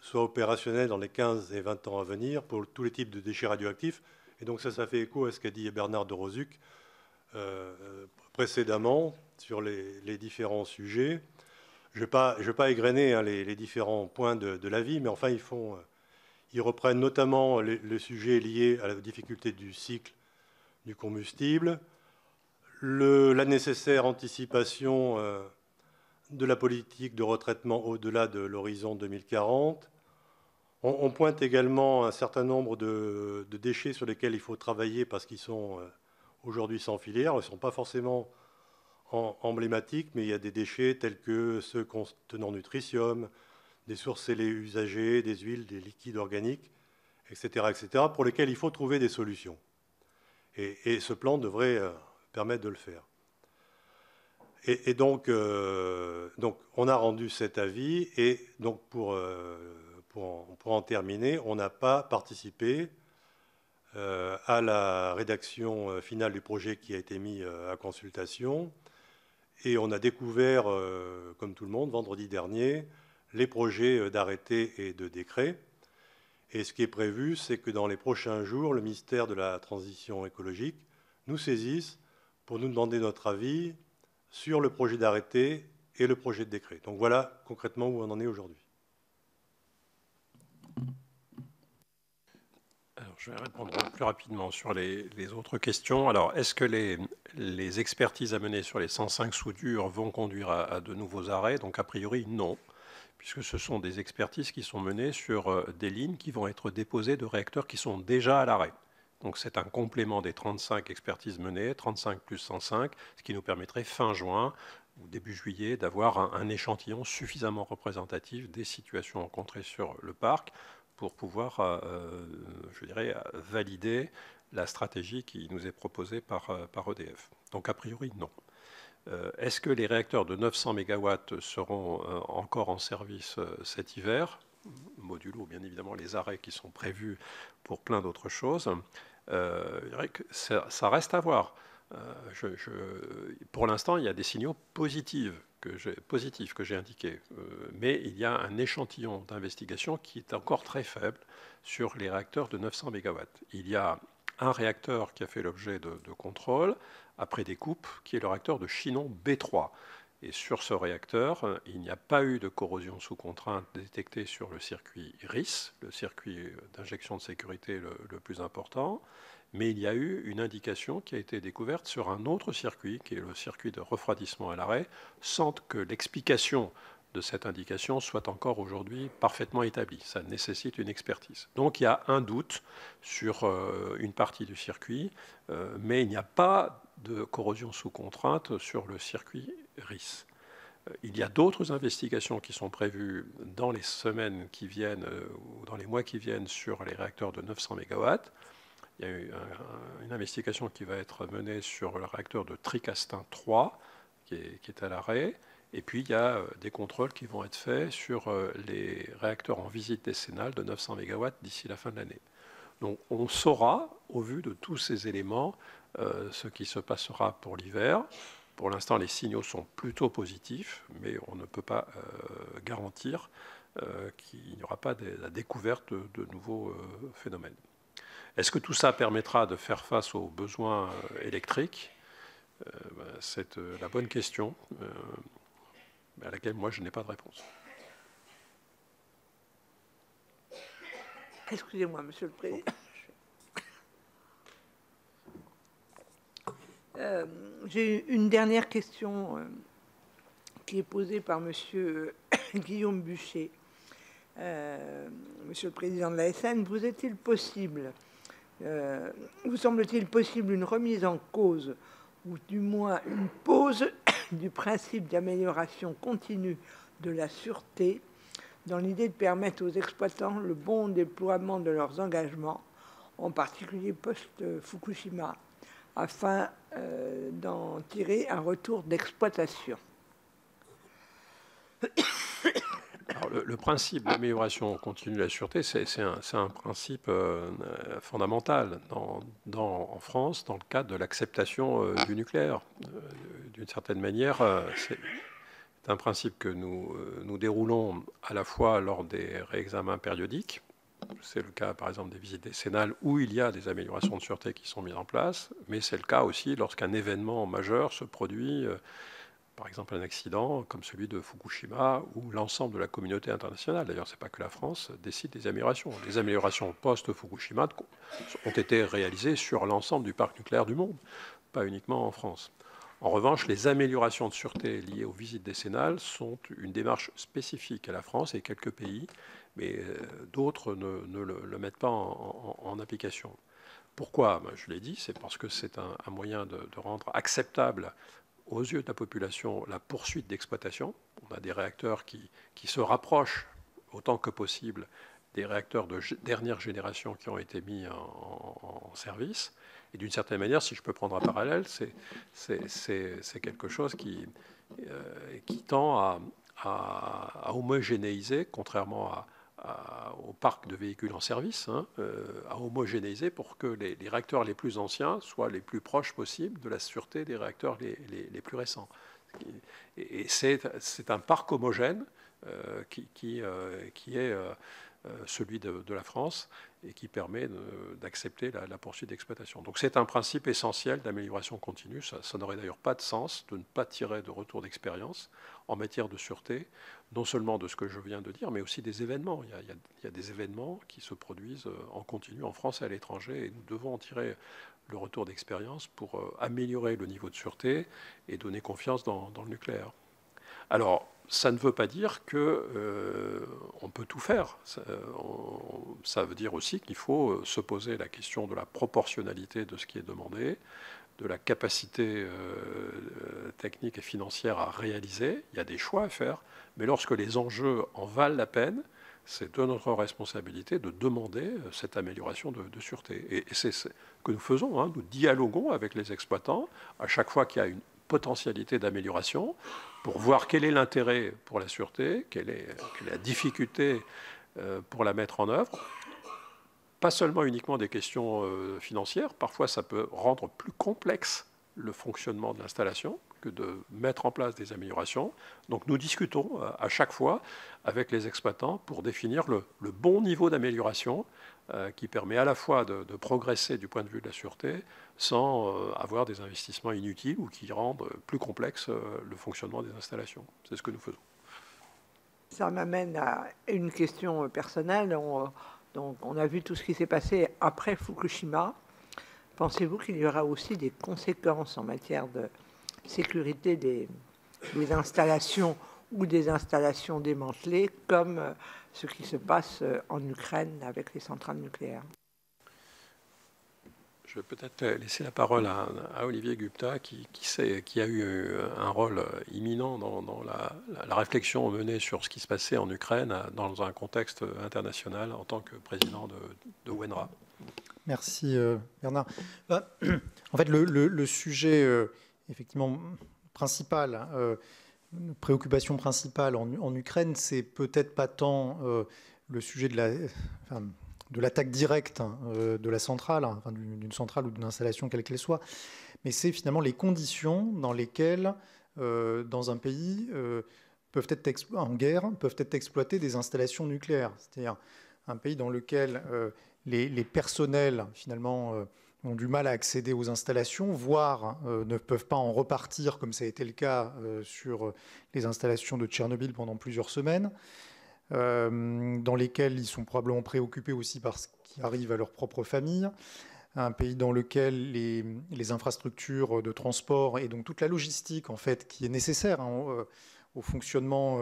soient opérationnelles dans les 15 et 20 ans à venir pour tous les types de déchets radioactifs. Et donc ça fait écho à ce qu'a dit Bernard Rosiuk précédemment sur les différents sujets. Je ne vais pas égrener hein, les différents points de l'avis, mais enfin ils reprennent notamment le sujet lié à la difficulté du cycle du combustible, la nécessaire anticipation de la politique de retraitement au-delà de l'horizon 2040. On pointe également un certain nombre de déchets sur lesquels il faut travailler parce qu'ils sont aujourd'hui sans filière. Ils ne sont pas forcément emblématiques, mais il y a des déchets tels que ceux contenant nutritium, des sources et les usagers, des huiles, des liquides organiques, etc., pour lesquels il faut trouver des solutions. Et ce plan devrait permettre de le faire. Et donc, on a rendu cet avis, et donc pour en terminer, on n'a pas participé à la rédaction finale du projet qui a été mis à consultation, et on a découvert, comme tout le monde, vendredi dernier, les projets d'arrêté et de décret. Et ce qui est prévu, c'est que dans les prochains jours, le ministère de la Transition écologique nous saisisse pour nous demander notre avis sur le projet d'arrêté et le projet de décret. Donc voilà concrètement où on en est aujourd'hui. Alors, je vais répondre plus rapidement sur les autres questions. Alors, est-ce que les expertises à mener sur les 105 soudures vont conduire à de nouveaux arrêts? Donc, a priori, non, puisque ce sont des expertises qui sont menées sur des lignes qui vont être déposées de réacteurs qui sont déjà à l'arrêt. Donc c'est un complément des 35 expertises menées, 35 plus 105, ce qui nous permettrait fin juin ou début juillet d'avoir un échantillon suffisamment représentatif des situations rencontrées sur le parc pour pouvoir, je dirais, valider la stratégie qui nous est proposée par EDF. Donc a priori, non. Est-ce que les réacteurs de 900 MW seront encore en service cet hiver? Modulo, bien évidemment, les arrêts qui sont prévus pour plein d'autres choses. Je dirais que ça reste à voir. Pour l'instant, il y a des signaux positifs que j'ai indiqués. Mais il y a un échantillon d'investigation qui est encore très faible sur les réacteurs de 900 MW. Il y a un réacteur qui a fait l'objet de contrôles après des coupes, qui est le réacteur de Chinon B3. Et sur ce réacteur, il n'y a pas eu de corrosion sous contrainte détectée sur le circuit RIS, le circuit d'injection de sécurité le plus important, mais il y a eu une indication qui a été découverte sur un autre circuit, qui est le circuit de refroidissement à l'arrêt, sans que l'explication de cette indication soit encore aujourd'hui parfaitement établie. Ça nécessite une expertise. Donc il y a un doute sur une partie du circuit, mais il n'y a pas de corrosion sous contrainte sur le circuit RIS. Il y a d'autres investigations qui sont prévues dans les semaines qui viennent ou dans les mois qui viennent sur les réacteurs de 900 MW. Il y a eu une investigation qui va être menée sur le réacteur de Tricastin 3 qui est à l'arrêt. Et puis il y a des contrôles qui vont être faits sur les réacteurs en visite décennale de 900 MW d'ici la fin de l'année. Donc on saura, au vu de tous ces éléments, ce qui se passera pour l'hiver. Pour l'instant, les signaux sont plutôt positifs, mais on ne peut pas garantir qu'il n'y aura pas la découverte de nouveaux phénomènes. Est-ce que tout ça permettra de faire face aux besoins électriques? C'est la bonne question, à laquelle moi je n'ai pas de réponse. Excusez-moi, Monsieur le Président. J'ai une dernière question qui est posée par Monsieur Guillaume Buchet. Monsieur le Président de l'ASN, vous est-il possible, vous semble-t-il possible une remise en cause ou du moins une pause du principe d'amélioration continue de la sûreté dans l'idée de permettre aux exploitants le bon déploiement de leurs engagements, en particulier post-Fukushima, afin d'en tirer un retour d'exploitation? Le principe d'amélioration continue de la sûreté, c'est un principe fondamental en France, dans le cadre de l'acceptation du nucléaire. D'une certaine manière, c'est un principe que nous déroulons à la fois lors des réexamens périodiques. C'est le cas, par exemple, des visites décennales où il y a des améliorations de sûreté qui sont mises en place, mais c'est le cas aussi lorsqu'un événement majeur se produit, par exemple un accident comme celui de Fukushima, où l'ensemble de la communauté internationale, d'ailleurs ce n'est pas que la France, décide des améliorations. Les améliorations post-Fukushima ont été réalisées sur l'ensemble du parc nucléaire du monde, pas uniquement en France. En revanche, les améliorations de sûreté liées aux visites décennales sont une démarche spécifique à la France et quelques pays, mais d'autres ne le mettent pas en application. Pourquoi? Je l'ai dit, c'est parce que c'est un moyen de rendre acceptable aux yeux de la population la poursuite d'exploitation. On a des réacteurs qui se rapprochent autant que possible des réacteurs de dernière génération qui ont été mis en service. Et d'une certaine manière, si je peux prendre un parallèle, c'est quelque chose qui tend à homogénéiser, contrairement au parc de véhicules en service, hein, à homogénéiser pour que les réacteurs les plus anciens soient les plus proches possibles de la sûreté des réacteurs les plus récents. Et c'est un parc homogène qui est celui de la France et qui permet d'accepter la poursuite d'exploitation. Donc c'est un principe essentiel d'amélioration continue. Ça n'aurait d'ailleurs pas de sens de ne pas tirer de retour d'expérience en matière de sûreté, non seulement de ce que je viens de dire, mais aussi des événements. Il y a des événements qui se produisent en continu en France et à l'étranger, et nous devons en tirer le retour d'expérience pour améliorer le niveau de sûreté et donner confiance dans le nucléaire. Alors, ça ne veut pas dire qu'on peut tout faire. Ça veut dire aussi qu'il faut se poser la question de la proportionnalité de ce qui est demandé, de la capacité technique et financière à réaliser. Il y a des choix à faire, mais lorsque les enjeux en valent la peine, c'est de notre responsabilité de demander cette amélioration de sûreté. Et c'est ce que nous faisons, hein. Nous dialoguons avec les exploitants à chaque fois qu'il y a une potentialité d'amélioration, pour voir quel est l'intérêt pour la sûreté, quelle est la difficulté pour la mettre en œuvre. Pas seulement uniquement des questions financières, parfois ça peut rendre plus complexe le fonctionnement de l'installation que de mettre en place des améliorations. Donc nous discutons à chaque fois avec les exploitants pour définir le bon niveau d'amélioration qui permet à la fois de progresser du point de vue de la sûreté sans avoir des investissements inutiles ou qui rendent plus complexe le fonctionnement des installations. C'est ce que nous faisons. Ça m'amène à une question personnelle. Donc on a vu tout ce qui s'est passé après Fukushima. Pensez-vous qu'il y aura aussi des conséquences en matière de sécurité des installations ou des installations démantelées, comme ce qui se passe en Ukraine avec les centrales nucléaires? Je vais peut-être laisser la parole à Olivier Gupta, qui a eu un rôle imminent dans la réflexion menée sur ce qui se passait en Ukraine dans un contexte international en tant que président de WENRA. Merci Bernard. En fait, le sujet effectivement principal, préoccupation principale en Ukraine, c'est peut-être pas tant le sujet de l'attaque directe de la centrale, enfin, d'une centrale ou d'une installation quelle qu'elle soit, mais c'est finalement les conditions dans lesquelles, dans un pays, peuvent être exploitées des installations nucléaires. C'est-à-dire un pays dans lequel les personnels, finalement, ont du mal à accéder aux installations, voire ne peuvent pas en repartir, comme ça a été le cas sur les installations de Tchernobyl pendant plusieurs semaines, dans lesquelles ils sont probablement préoccupés aussi par ce qui arrive à leur propre famille, un pays dans lequel les infrastructures de transport et donc toute la logistique, en fait, qui est nécessaire, hein, au fonctionnement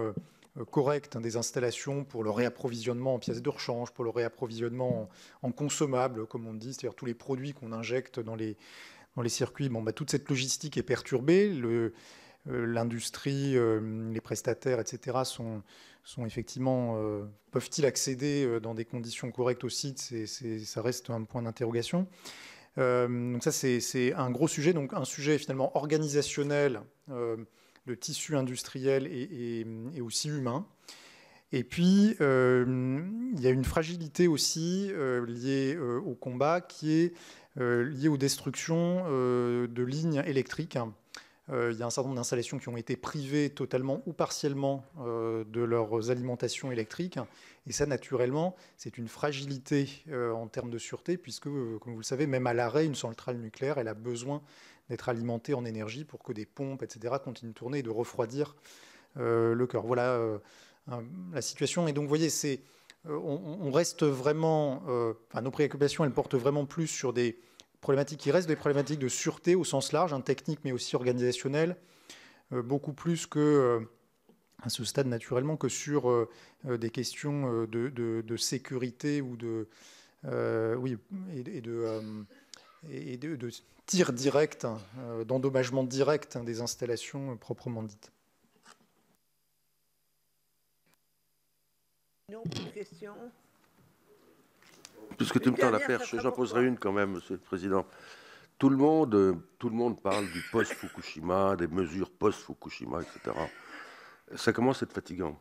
correct, hein, des installations, pour le réapprovisionnement en pièces de rechange, pour le réapprovisionnement en consommables, comme on dit, c'est-à-dire tous les produits qu'on injecte dans les circuits. Bon, bah, toute cette logistique est perturbée. L'industrie, les prestataires, etc. sont effectivement... peuvent-ils accéder dans des conditions correctes au site? Ça reste un point d'interrogation. Donc ça, c'est un gros sujet. Donc un sujet finalement organisationnel, le tissu industriel et aussi humain. Et puis, il y a une fragilité aussi liée au combat, qui est liée aux destructions de lignes électriques. Il y a un certain nombre d'installations qui ont été privées totalement ou partiellement de leurs alimentations électriques. Et ça, naturellement, c'est une fragilité en termes de sûreté, puisque, comme vous le savez, même à l'arrêt, une centrale nucléaire, elle a besoin d'être alimentée en énergie pour que des pompes, etc., continuent de tourner et de refroidir le cœur. Voilà la situation. Et donc, vous voyez, on reste vraiment... nos préoccupations, elles portent vraiment plus sur des problématiques qui restent des problématiques de sûreté au sens large, hein, technique mais aussi organisationnelle, beaucoup plus que, à ce stade naturellement, que sur des questions de sécurité ou de, et de tir direct, d'endommagement direct des installations proprement dites. Non, plus de questions. Puisque tu me tends la perche, j'en poserai une quand même, Monsieur le Président. Tout le monde parle du post-Fukushima, des mesures post-Fukushima, etc. Ça commence à être fatigant.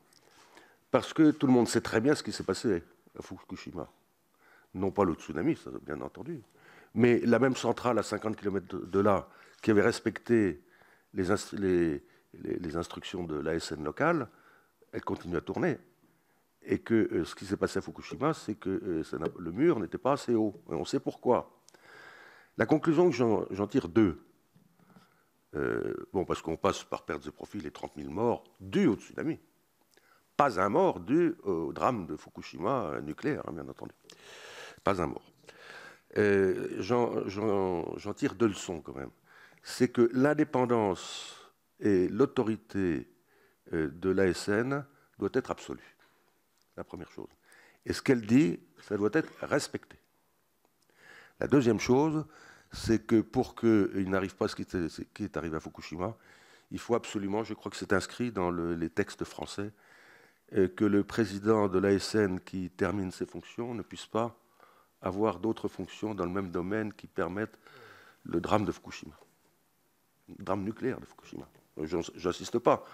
Parce que tout le monde sait très bien ce qui s'est passé à Fukushima. Non pas le tsunami, ça, bien entendu. Mais la même centrale à 50 km de là, qui avait respecté les instructions de l'ASN locale, elle continue à tourner. Et que ce qui s'est passé à Fukushima, c'est que le mur n'était pas assez haut. Et on sait pourquoi. La conclusion que j'en tire, deux. Bon, parce qu'on passe par pertes de profit les 30 000 morts dus au tsunami. Pas un mort dû au drame de Fukushima nucléaire, hein, bien entendu. Pas un mort. J'en tire deux leçons quand même. C'est que l'indépendance et l'autorité de l'ASN doit être absolue. La première chose. Et ce qu'elle dit, ça doit être respecté. La deuxième chose, c'est que pour qu'il n'arrive pas ce qui est arrivé à Fukushima, il faut absolument, je crois que c'est inscrit dans les textes français, que le président de l'ASN qui termine ses fonctions ne puisse pas avoir d'autres fonctions dans le même domaine qui permettent le drame de Fukushima. Le drame nucléaire de Fukushima. J'insiste pas.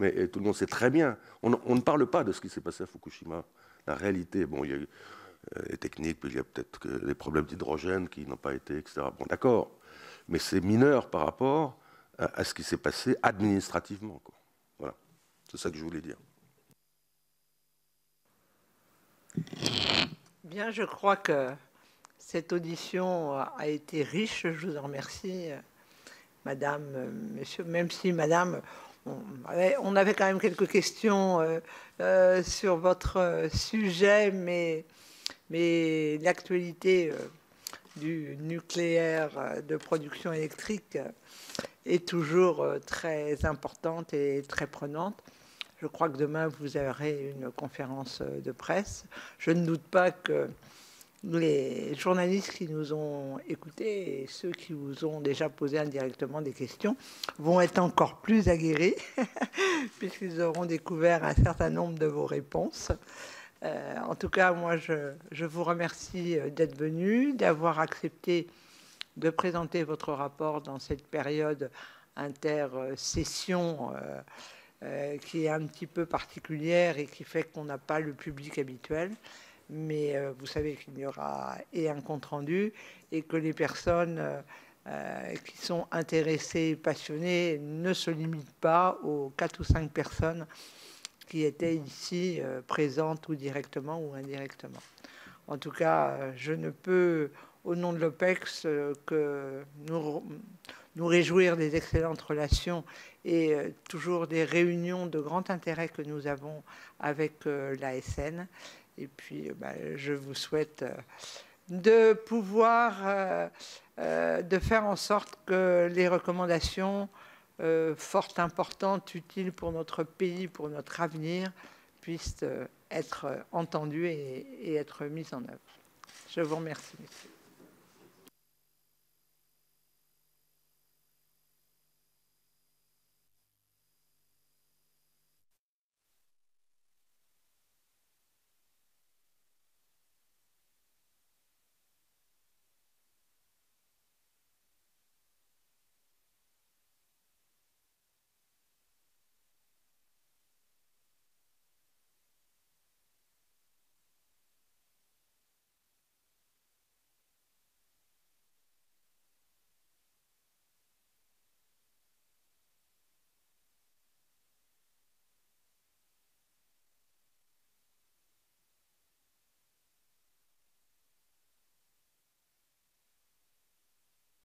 Mais tout le monde sait très bien. On ne parle pas de ce qui s'est passé à Fukushima. La réalité, bon, il y a eu les techniques, puis il y a peut-être des problèmes d'hydrogène qui n'ont pas été, etc. Bon, d'accord. Mais c'est mineur par rapport à ce qui s'est passé administrativement, quoi. Voilà. C'est ça que je voulais dire. Bien, je crois que cette audition a été riche. Je vous en remercie, madame, monsieur, même si madame... On avait quand même quelques questions sur votre sujet, mais l'actualité du nucléaire de production électrique est toujours très importante et très prenante. Je crois que demain, vous aurez une conférence de presse. Je ne doute pas que les journalistes qui nous ont écoutés et ceux qui vous ont déjà posé indirectement des questions vont être encore plus aguerris puisqu'ils auront découvert un certain nombre de vos réponses. En tout cas, moi, je vous remercie d'être venu, d'avoir accepté de présenter votre rapport dans cette période intersession qui est un petit peu particulière et qui fait qu'on n'a pas le public habituel. Mais vous savez qu'il y aura et un compte-rendu et que les personnes qui sont intéressées et passionnées ne se limitent pas aux 4 ou 5 personnes qui étaient ici présentes ou directement ou indirectement. En tout cas, je ne peux, au nom de l'OPEX, que nous réjouir des excellentes relations et toujours des réunions de grand intérêt que nous avons avec l'ASN. Et puis, je vous souhaite de pouvoir, de faire en sorte que les recommandations fort importantes, utiles pour notre pays, pour notre avenir, puissent être entendues et être mises en œuvre. Je vous remercie, messieurs.